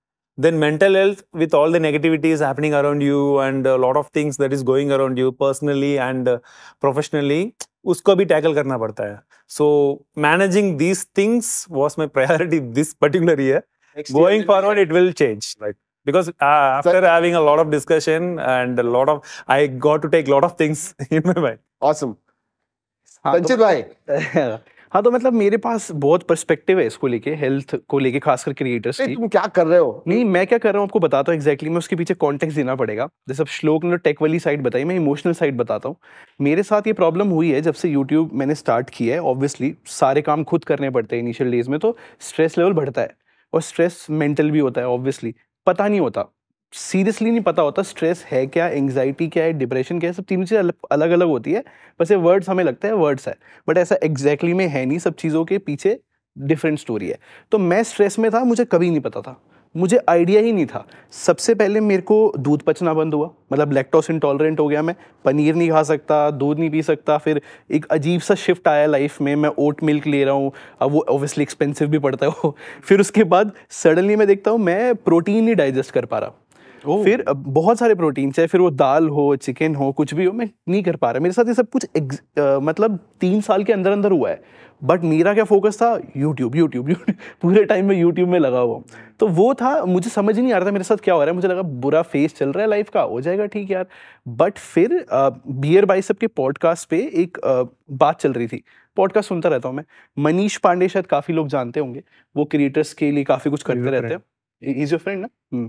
Then mental health with all the negativities happening around you and a lot of things that is going around you personally and professionally, उसको भी tackle करना पड़ता है. So managing these things was my priority this particular year. Going forward, it will change. Right. Because uh, after so, having a lot of discussion and a lot of, I got to take a lot of things in my mind. Awesome. संचित भाई, हाँ तो मतलब मेरे पास बहुत perspective है इसको लेके, हेल्थ को लेके, खासकर क्रिएटर्स की। तुम क्या कर रहे हो? नहीं मैं क्या कर रहा हूँ आपको बताता हूँ एग्जैक्टली, मैं उसके पीछे कॉन्टेक्स्ट देना पड़ेगा। जैसे श्लोक ने टेक वाली साइड बताई, मैं इमोशनल साइड बताता हूँ। मेरे साथ ये प्रॉब्लम हुई है जब से यूट्यूब मैंने स्टार्ट किया है। ऑब्वियसली सारे काम खुद करने पड़ते हैं इनिशियल डेज में, तो स्ट्रेस लेवल बढ़ता है और स्ट्रेस मेंटल भी होता है। ऑब्वियसली पता नहीं होता, सीरियसली नहीं पता होता स्ट्रेस है क्या, एंग्जाइटी क्या है, डिप्रेशन क्या है, सब तीनों चीज़ें अलग अलग होती है। बस ये वर्ड्स हमें लगता है वर्ड्स है, बट ऐसा एग्जैक्टली में है नहीं, सब चीज़ों के पीछे डिफरेंट स्टोरी है। तो मैं स्ट्रेस में था, मुझे कभी नहीं पता था, मुझे आइडिया ही नहीं था। सबसे पहले मेरे को दूध पचना बंद हुआ, मतलब लैक्टोस इंटॉलरेंट हो गया मैं, पनीर नहीं खा सकता, दूध नहीं पी सकता। फिर एक अजीब सा शिफ्ट आया लाइफ में, मैं ओट मिल्क ले रहा हूँ, अब वो ऑब्वियसली एक्सपेंसिव भी पड़ता है वो। फिर उसके बाद सडनली मैं देखता हूँ मैं प्रोटीन नहीं डाइजेस्ट कर पा रहा, फिर बहुत सारे प्रोटीन चाहे फिर वो दाल हो, चिकन हो, कुछ भी हो, मैं नहीं कर पा रहा। मेरे साथ ये सब कुछ एग्ज आ, मतलब तीन साल के अंदर अंदर हुआ है। बट मेरा क्या फोकस था, यूट्यूब यूट्यूब यूट्यूब पूरे टाइम में यूट्यूब में लगा हुआ, तो वो था, मुझे समझ ही नहीं आ रहा था मेरे साथ क्या हो रहा है। मुझे लगा बुरा फेस चल रहा है लाइफ का, हो जाएगा ठीक यार। बट फिर आ, बियर बाइसेप के पॉडकास्ट पे एक आ, बात चल रही थी, पॉडकास्ट सुनता रहता हूँ मैं, मनीष पांडे शायद काफ़ी लोग जानते होंगे, वो क्रिएटर्स के लिए काफ़ी कुछ करते रहते हैं, इज योर फ्रेंड ना।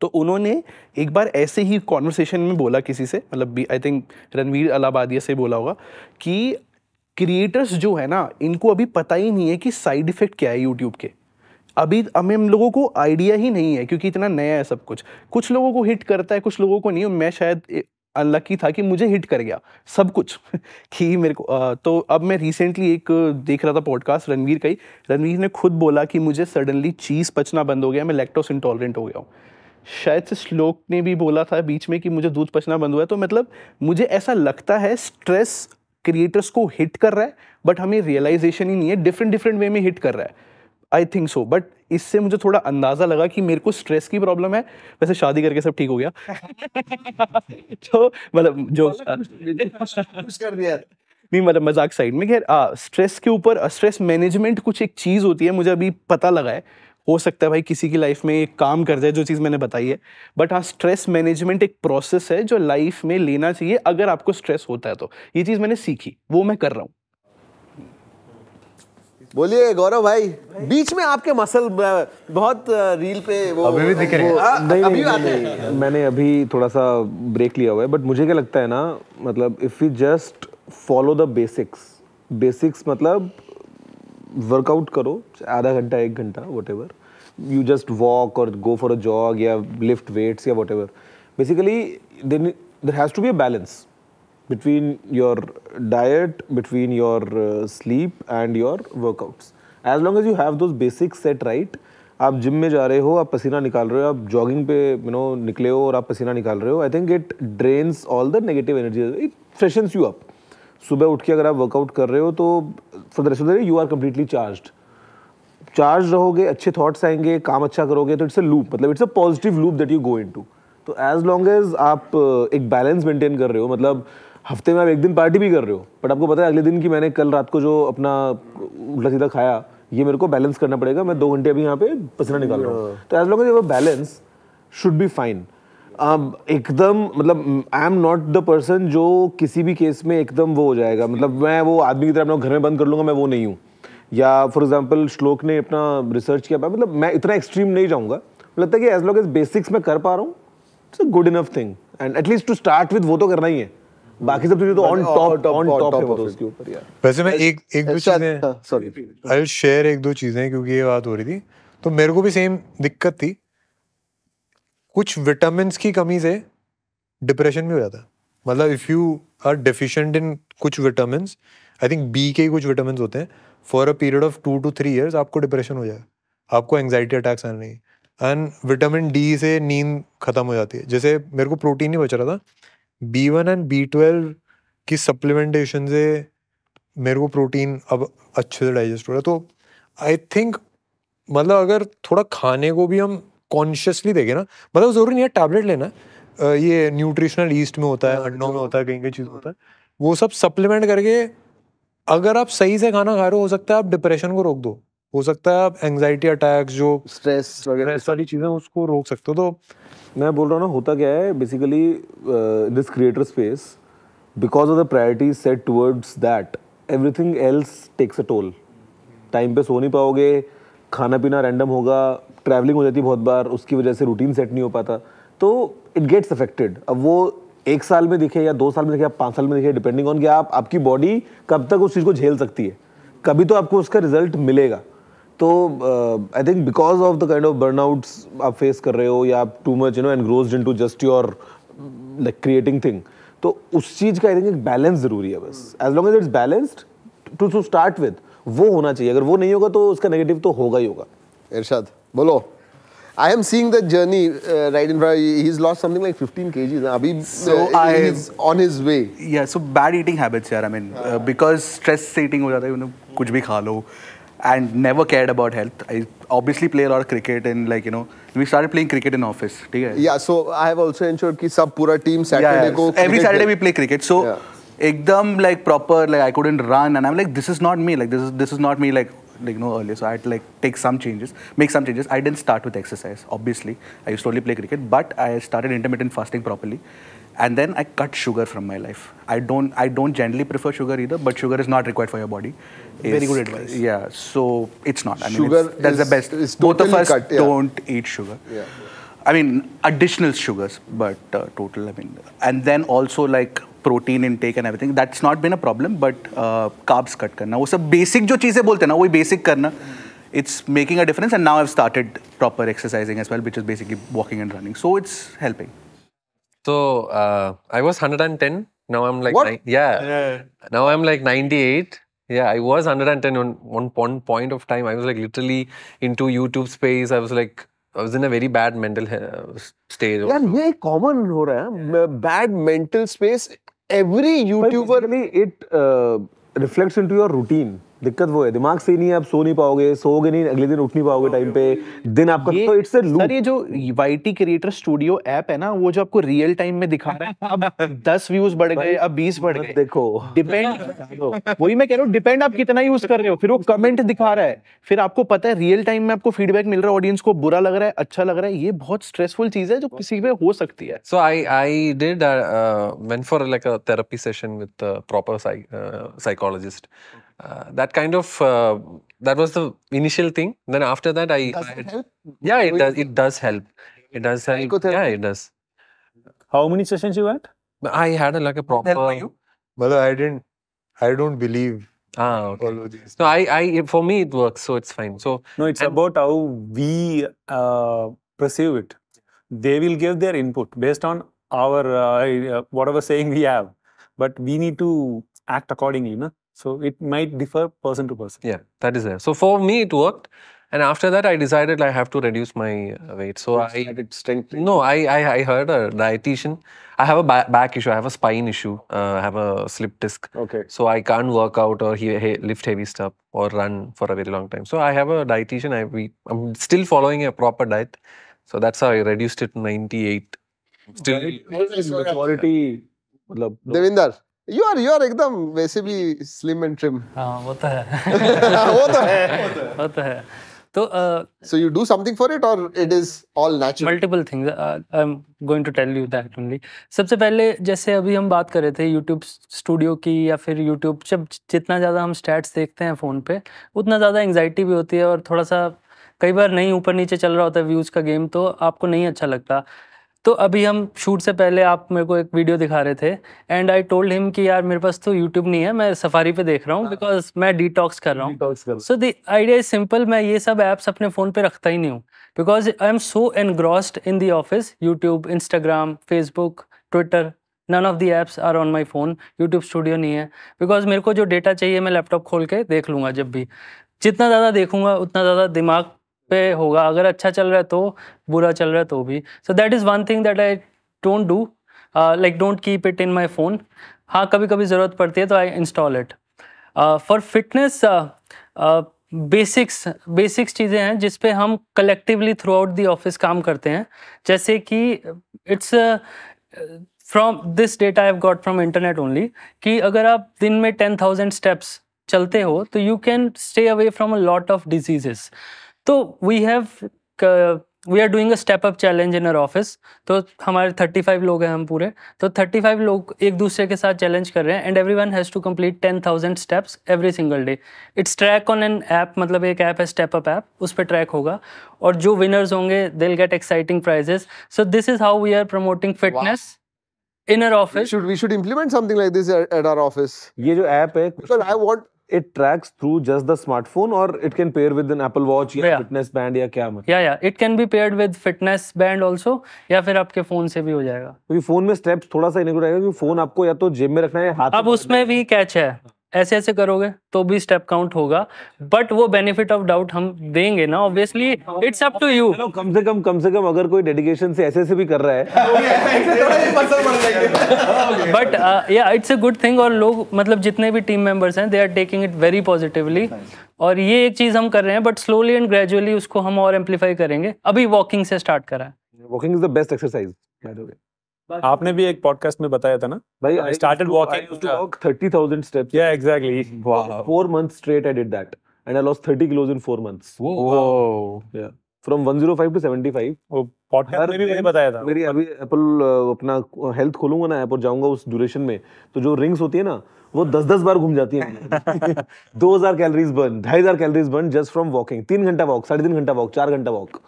तो उन्होंने एक बार ऐसे ही कॉन्वर्सेशन में बोला किसी से, मतलब आई थिंक रणवीर अलाहाबादिया से बोला होगा, कि क्रिएटर्स जो है ना इनको अभी पता ही नहीं है कि साइड इफ़ेक्ट क्या है यूट्यूब के। अभी हमें हम लोगों को आइडिया ही नहीं है क्योंकि इतना नया है सब कुछ। कुछ लोगों को हिट करता है, कुछ लोगों को नहीं। मैं शायद अनलकी था कि मुझे हिट कर गया सब कुछ कि मेरे को आ, तो अब मैं रिसेंटली एक देख रहा था पॉडकास्ट रणवीर का ही, रणवीर ने खुद बोला कि मुझे सडनली चीज़ पचना बंद हो गया, मैं लैक्टोस इंटॉलरेंट हो गया हूँ। शायद से श्लोक ने भी बोला था बीच में कि मुझे दूध पचना बंद हुआ है। तो मतलब मुझे ऐसा लगता है स्ट्रेस क्रिएटर्स को हिट कर रहा है, बट हमें रियलाइजेशन ही नहीं है, डिफरेंट डिफरेंट वे में हिट कर रहा है, आई थिंक सो। बट इससे मुझे थोड़ा अंदाज़ा लगा कि मेरे को स्ट्रेस की प्रॉब्लम है। वैसे शादी करके सब ठीक हो गया तो मतलब जो कर दिया नहीं, मतलब मजाक साइड में। खैर स्ट्रेस के ऊपर स्ट्रेस मैनेजमेंट कुछ एक चीज़ होती है, मुझे अभी पता लगा है। हो सकता है भाई किसी की लाइफ में एक काम कर जाए जो चीज़ मैंने बताई है, बट हाँ स्ट्रेस मैनेजमेंट एक प्रोसेस है जो लाइफ में लेना चाहिए अगर आपको स्ट्रेस होता है। तो ये चीज़ मैंने सीखी, वो मैं कर रहा हूँ। बोलिए गौरव भाई, बीच में आपके मसल बहुत रील पे वो अभी भी दिख रहे हैं। नहीं, अभी नहीं, नहीं, नहीं। मैंने अभी थोड़ा सा ब्रेक लिया हुआ है, बट मुझे क्या लगता है ना, मतलब if you just follow the basics, basics मतलब वर्कआउट करो आधा घंटा एक घंटा व्हाटएवर, यू जस्ट वॉक और गो फॉर अ जॉग या लिफ्ट वेट्स या whatever. Basically then there has to be a balance between your diet, between your uh, sleep and your workouts. As long as you have those basics set right, आप gym में जा रहे हो, आप पसीना निकाल रहे हो, आप जॉगिंग पे you know निकले हो और आप पसीना निकाल रहे हो, I think it drains all the negative energy, it freshens you up. सुबह उठ के अगर आप वर्कआउट कर रहे हो तो for the rest of the day you are completely charged. Charge रहोगे, अच्छे थाट्स आएंगे, काम अच्छा करोगे, तो इट्स अ लूप, मतलब it's a positive loop that you go into. तो एज लॉन्ग एज आप एक बैलेंस मेंटेन कर रहे हो, मतलब हफ्ते में आप एक दिन पार्टी भी कर रहे हो, बट आपको पता है अगले दिन की मैंने कल रात को जो अपना उल्टा सीधा खाया, ये मेरे को बैलेंस करना पड़ेगा, मैं दो घंटे अभी यहाँ पे पसीना निकाल रहा हूँ। तो as long as your balance should be fine. एकदम मतलब I am not the person जो किसी भी केस में एकदम वो हो जाएगा, मतलब मैं वो आदमी की तरह अपना घर में बंद कर लूँगा, मैं वो नहीं हूँ। या फॉर एग्जाम्पल श्लोक ने अपना रिसर्च किया, मतलब मैं इतना एक्सट्रीम नहीं जाऊँगा, लगता है कि एज लॉन्ग एज बेसिक्स मैं कर पा रहा हूँ it's a good enough thing, and at least to start with वो तो करना ही है, बाकी सब चीजें तो ऑन टॉप ऑन टॉप है उसके ऊपर यार। वैसे मैं एक एक दो चीजें सॉरी आई विल शेयर एक दो चीजें, क्योंकि ये बात हो रही थी तो मेरे को भी सेम दिक्कत थी। कुछ विटामिन्स की कमी से डिप्रेशन भी हो जाता है, मतलब if you are deficient in कुछ विटामिन्स, आई थिंक बी के कुछ विटामिन्स होते हैं, for a period of two two three years आपको डिप्रेशन हो जाएगा, आपको एंग्जाइटी अटैक्स आने लगी। एंड विटामिन डी से नींद खत्म हो जाती है। जैसे मेरे को प्रोटीन ही बच रहा था, B one and B twelve की सप्लीमेंटेशन से मेरे को प्रोटीन अब अच्छे से डाइजेस्ट हो रहा है। तो आई थिंक मतलब अगर थोड़ा खाने को भी हम कॉन्शियसली देखें ना, मतलब ज़रूरी नहीं है टैबलेट लेना, ये न्यूट्रिशनल ईस्ट में होता है, अंडों में होता है, कहीं कहीं चीज़ होता है, वो सब सप्लीमेंट करके अगर आप सही से खाना खा रहे हो, हो सकता है आप डिप्रेशन को रोक दो, हो सकता है आप एंग्जाइटी अटैक्स जो स्ट्रेस वगैरह सारी चीज़ें उसको रोक सकते हो। तो मैं बोल रहा हूँ ना, होता क्या है basically this creator space, because of the priority set towards that everything else takes a toll. Time पे सो नहीं पाओगे, खाना पीना रैंडम होगा, ट्रैवलिंग हो जाती है बहुत बार, उसकी वजह से रूटीन सेट नहीं हो पाता, तो इट गेट्स अफेक्टेड। अब वो एक साल में दिखे या दो साल में दिखे या पाँच साल में दिखे, डिपेंडिंग ऑन कि आप आपकी बॉडी कब तक उस चीज़ को झेल सकती है, कभी तो आपको उसका रिजल्ट मिलेगा। तो I think because of the kind of burnouts आप फेस कर रहे हो, या आप too much you know engrossed into just your like creating thing, तो उस चीज़ का आई थिंक एक बैलेंस ज़रूरी है। बस as long as it's balanced to to start with, वो होना चाहिए। अगर वो नहीं होगा तो उसका नेगेटिव तो होगा ही होगा। इरशाद बोलो। I am seeing the journey uh, right in front. He's lost something like fifteen kgs. Abhi, so uh, he's on his way. Yeah. So bad eating habits, yaar. I mean, uh, uh, because stress eating हो जाता है, you know, कुछ भी खा लो, and never cared about health. I obviously play a lot of cricket and like you know, we started playing cricket in office. ठीक है? Yeah. So I have also ensured कि सब पूरा team Saturday yeah, को every Saturday we play cricket. So एकदम yeah. like proper like I couldn't run and I'm like this is not me. Like this is this is not me like. Like no earlier, so I had to like take some changes, make some changes. I didn't start with exercise. Obviously, I used to only play cricket, but I started intermittent fasting properly, and then I cut sugar from my life. I don't, I don't generally prefer sugar either, but sugar is not required for your body. It's, Very good advice. Yeah, so it's not. I mean, sugar it's, that's is, the best. It's Both totally of us cut, yeah. don't eat sugar. Yeah. I mean, additional sugars, but uh, total. I mean, and then also like. Protein intake and everything that's not been a problem, but carbs cut करना, वो सब basic जो चीज़ें बोलते हैं ना वही basic करना, it's making a difference. And now I have started proper exercising as well, which is basically walking and running, so it's helping. So I was one hundred ten, now I am like yeah now I am like ninety-eight. Yeah, I was one hundred ten on one point of time. I was like literally into YouTube space. I was like I was in a very bad mental stage. Yeah, ये common हो रहा है bad mental space. Every YouTuber it uh, reflects into your routine. दिक्कत वो है, दिमाग सही नहीं है, आप सो नहीं पाओगे, सोओगे नहीं, अगले दिन उठ नहीं पाओगे टाइम पे, दिन आपका तो इट्स अ लूप। सर ये जो वाईटी क्रिएटर स्टूडियो ऐप है ना, वो जो आपको रियल टाइम में दिखा रहा है, अब दस व्यूज बढ़ गए, अब बीस बढ़ गए, देखो डिपेंड वही मैं कह रहा हूँ, डिपेंड आप कितना यूज कर रहे हो। फिर वो कमेंट दिखा रहा है, फिर आपको पता है रियल टाइम में आपको फीडबैक मिल रहा है, ऑडियंस को बुरा लग रहा है, अच्छा लग रहा है, ये बहुत स्ट्रेसफुल चीज है जो किसी पे हो सकती है। So I I did went for like a therapy session with proper psychologist Uh, that kind of uh, that was the initial thing. Then after that, I does it I, help? Yeah, it does. It does help. It does help. Yeah, it does. How many sessions you had? I had a, like a proper. Help you? Well, I didn't. I don't believe. Ah, okay. All of these. No, I, I, for me, it works, so it's fine. So no, it's about how we uh, perceive it. They will give their input based on our uh, whatever saying we have, but we need to act accordingly, na? So it might differ person to person. Yeah, that is there. So for me, it worked, and after that, I decided I have to reduce my weight. So I started strength. No, I, I, I heard a dietitian. I have a ba back issue. I have a spine issue. Uh, I have a slip disc. Okay. So I can't work out or he he lift heavy stuff or run for a very long time. So I have a dietitian. I we I'm still following a proper diet. So that's how I reduced it to ninety-eight. Still, quality. Devinder, you are you are एकदम वैसे भी slim and trim. हाँ वो तो है. वो तो है. वो तो है. तो so you do something for it or it is all natural? Multiple things. I'm going to tell you that only. सबसे पहले जैसे अभी हम बात कर रहे थे YouTube स्टूडियो की या फिर YouTube जब जितना ज़्यादा हम stats देखते हैं फ़ोन पे उतना ज़्यादा anxiety भी होती है और थोड़ा सा कई बार नहीं ऊपर नीचे चल रहा होता है व्यूज़ का गेम तो आपको नहीं अच्छा लगता. तो अभी हम शूट से पहले आप मेरे को एक वीडियो दिखा रहे थे एंड आई टोल्ड हिम कि यार मेरे पास तो यूट्यूब नहीं है, मैं सफारी पे देख रहा हूँ बिकॉज मैं डिटॉक्स कर रहा हूँ. So the idea is simple, मैं ये सब ऐप्स अपने फ़ोन पे रखता ही नहीं हूँ because I am so engrossed in the office. YouTube, Instagram, Facebook, Twitter, none of the apps are on my phone. YouTube studio नहीं है बिकॉज मेरे को जो डेटा चाहिए मैं लैपटॉप खोल के देख लूँगा. जब भी जितना ज़्यादा देखूँगा उतना ज़्यादा दिमाग पे होगा, अगर अच्छा चल रहा है तो, बुरा चल रहा है तो भी. So that is one thing that I don't do, like don't keep it in my phone. हाँ कभी कभी ज़रूरत पड़ती है तो I install it. For fitness basics basics चीज़ें हैं जिस पे हम collectively throughout the office काम करते हैं. जैसे कि it's from this data I have got from internet only कि अगर आप दिन में टेन थाउजेंड स्टेप्स चलते हो तो you can stay away from a lot of diseases. तो we have we are doing a step up challenge in our office. तो हमारे थर्टी फाइव लोग हैं हम पूरे, तो थर्टी फाइव लोग एक दूसरे के साथ चैलेंज कर रहे हैं and everyone has to complete ten thousand steps every single day. It's track on an app, मतलब एक ऐप है स्टेप अप ऐप, उस पर ट्रैक होगा और जो विनर्स होंगे they will get exciting prizes. So this is how we are promoting fitness in our office. Should we should implement something like this at our office. ये जो app है because I want it tracks through just the smartphone or it can pair with an Apple Watch or yeah. fitness band or what? Yeah, yeah. It can be paired with fitness band also or then it will also be on your phone. Because in the phone, steps will not be able to do it. Phone you have to keep in the gym or in the hand. Now, there is a catch. If you do it like this, then the step count will also be. But we will give the benefit of doubt. Na? Obviously, it's up to you. At least, if someone is doing dedication like this, then it will be. But uh, yeah, it's a good thing. And the team members, they are taking it very positively. And this is one thing, but slowly and gradually, we will amplify it. Now we have started walking. Walking is the best exercise. आपने भी एक podcast में बताया था ना भाई, I started walking thirty thousand steps. Yeah, exactly. Wow. Four months straight I did that, and I lost thirty kilos in four months. Wow. Yeah. From one oh five to seventy-five. वो podcast में भी मैंने बताया था. मेरी अभी Apple अपना health खोलूंगा ना ऐप और जाऊंगा उस ड्यूरेशन में, तो जो रिंग्स होती है ना वो दस दस बार घूम जाती है. दो हजार कैलोरीज बर्न, ढाई हजार calories burn just from walking. तीन घंटा वॉक, साढ़े तीन घंटा वॉक, चार घंटा वॉक.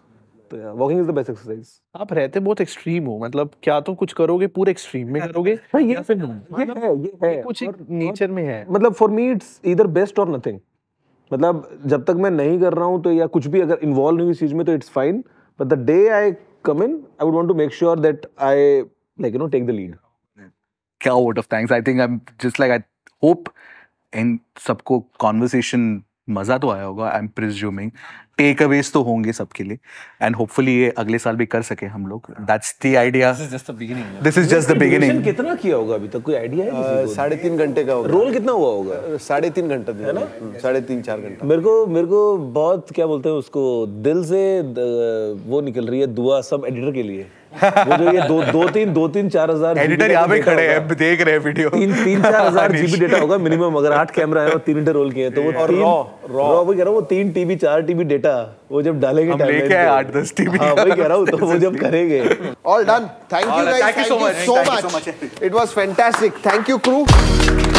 तो यार walking is the best exercise. आप रहते बहुत एक्सट्रीम हो, मतलब क्या तो कुछ करोगे पूरे एक्सट्रीम में करोगे या फिर ये है ये है कुछ नेचर में है. मतलब for me it's either best और नथिंग. मतलब जब तक मैं नहीं कर रहा हूं तो या कुछ भी अगर इन्वॉल्व नहीं हुई चीज में तो it's fine, but the day I come in I would want to make sure that I like you know take the lead. क्या word of thanks. I think I am just like I hope in सबको conversation मज़ा तो आया होगा. I am presuming takeaways तो होंगे सबके लिए एंड होपफुली ये अगले साल भी कर सके हम लोग. That's the idea. This is just the beginning. This is just the beginning. कितना किया होगा अभी तक कोई आइडिया है किसी को? साढ़े तीन घंटे का होगा. रोल कितना हुआ होगा? साढ़े तीन घंटा है ना, साढ़े तीन चार घंटा. मेरे को मेरे को बहुत क्या बोलते हैं उसको दिल से वो निकल रही है दुआ सब एडिटर के लिए. वो जो ये दो दो तीन दो तीन चार हजार एडिटर यहाँ पे खड़े हैं देख रहे हैं वीडियो. तीन तीन चार हजार जीबी डेटा होगा मिनिमम अगर आठ कैमरा है और तीन इंटर रोल किए हैं तो वो रॉ रॉ वो कह रहा हूँ वो तीन टीबी चार टीबी डेटा वो जब डालेंगे हम लेके आए आठ दस टीबी. हाँ वही कह रहा हूँ तो वो जब करेंगे. All done. Thank you so much. It was fantastic. Thank you crew.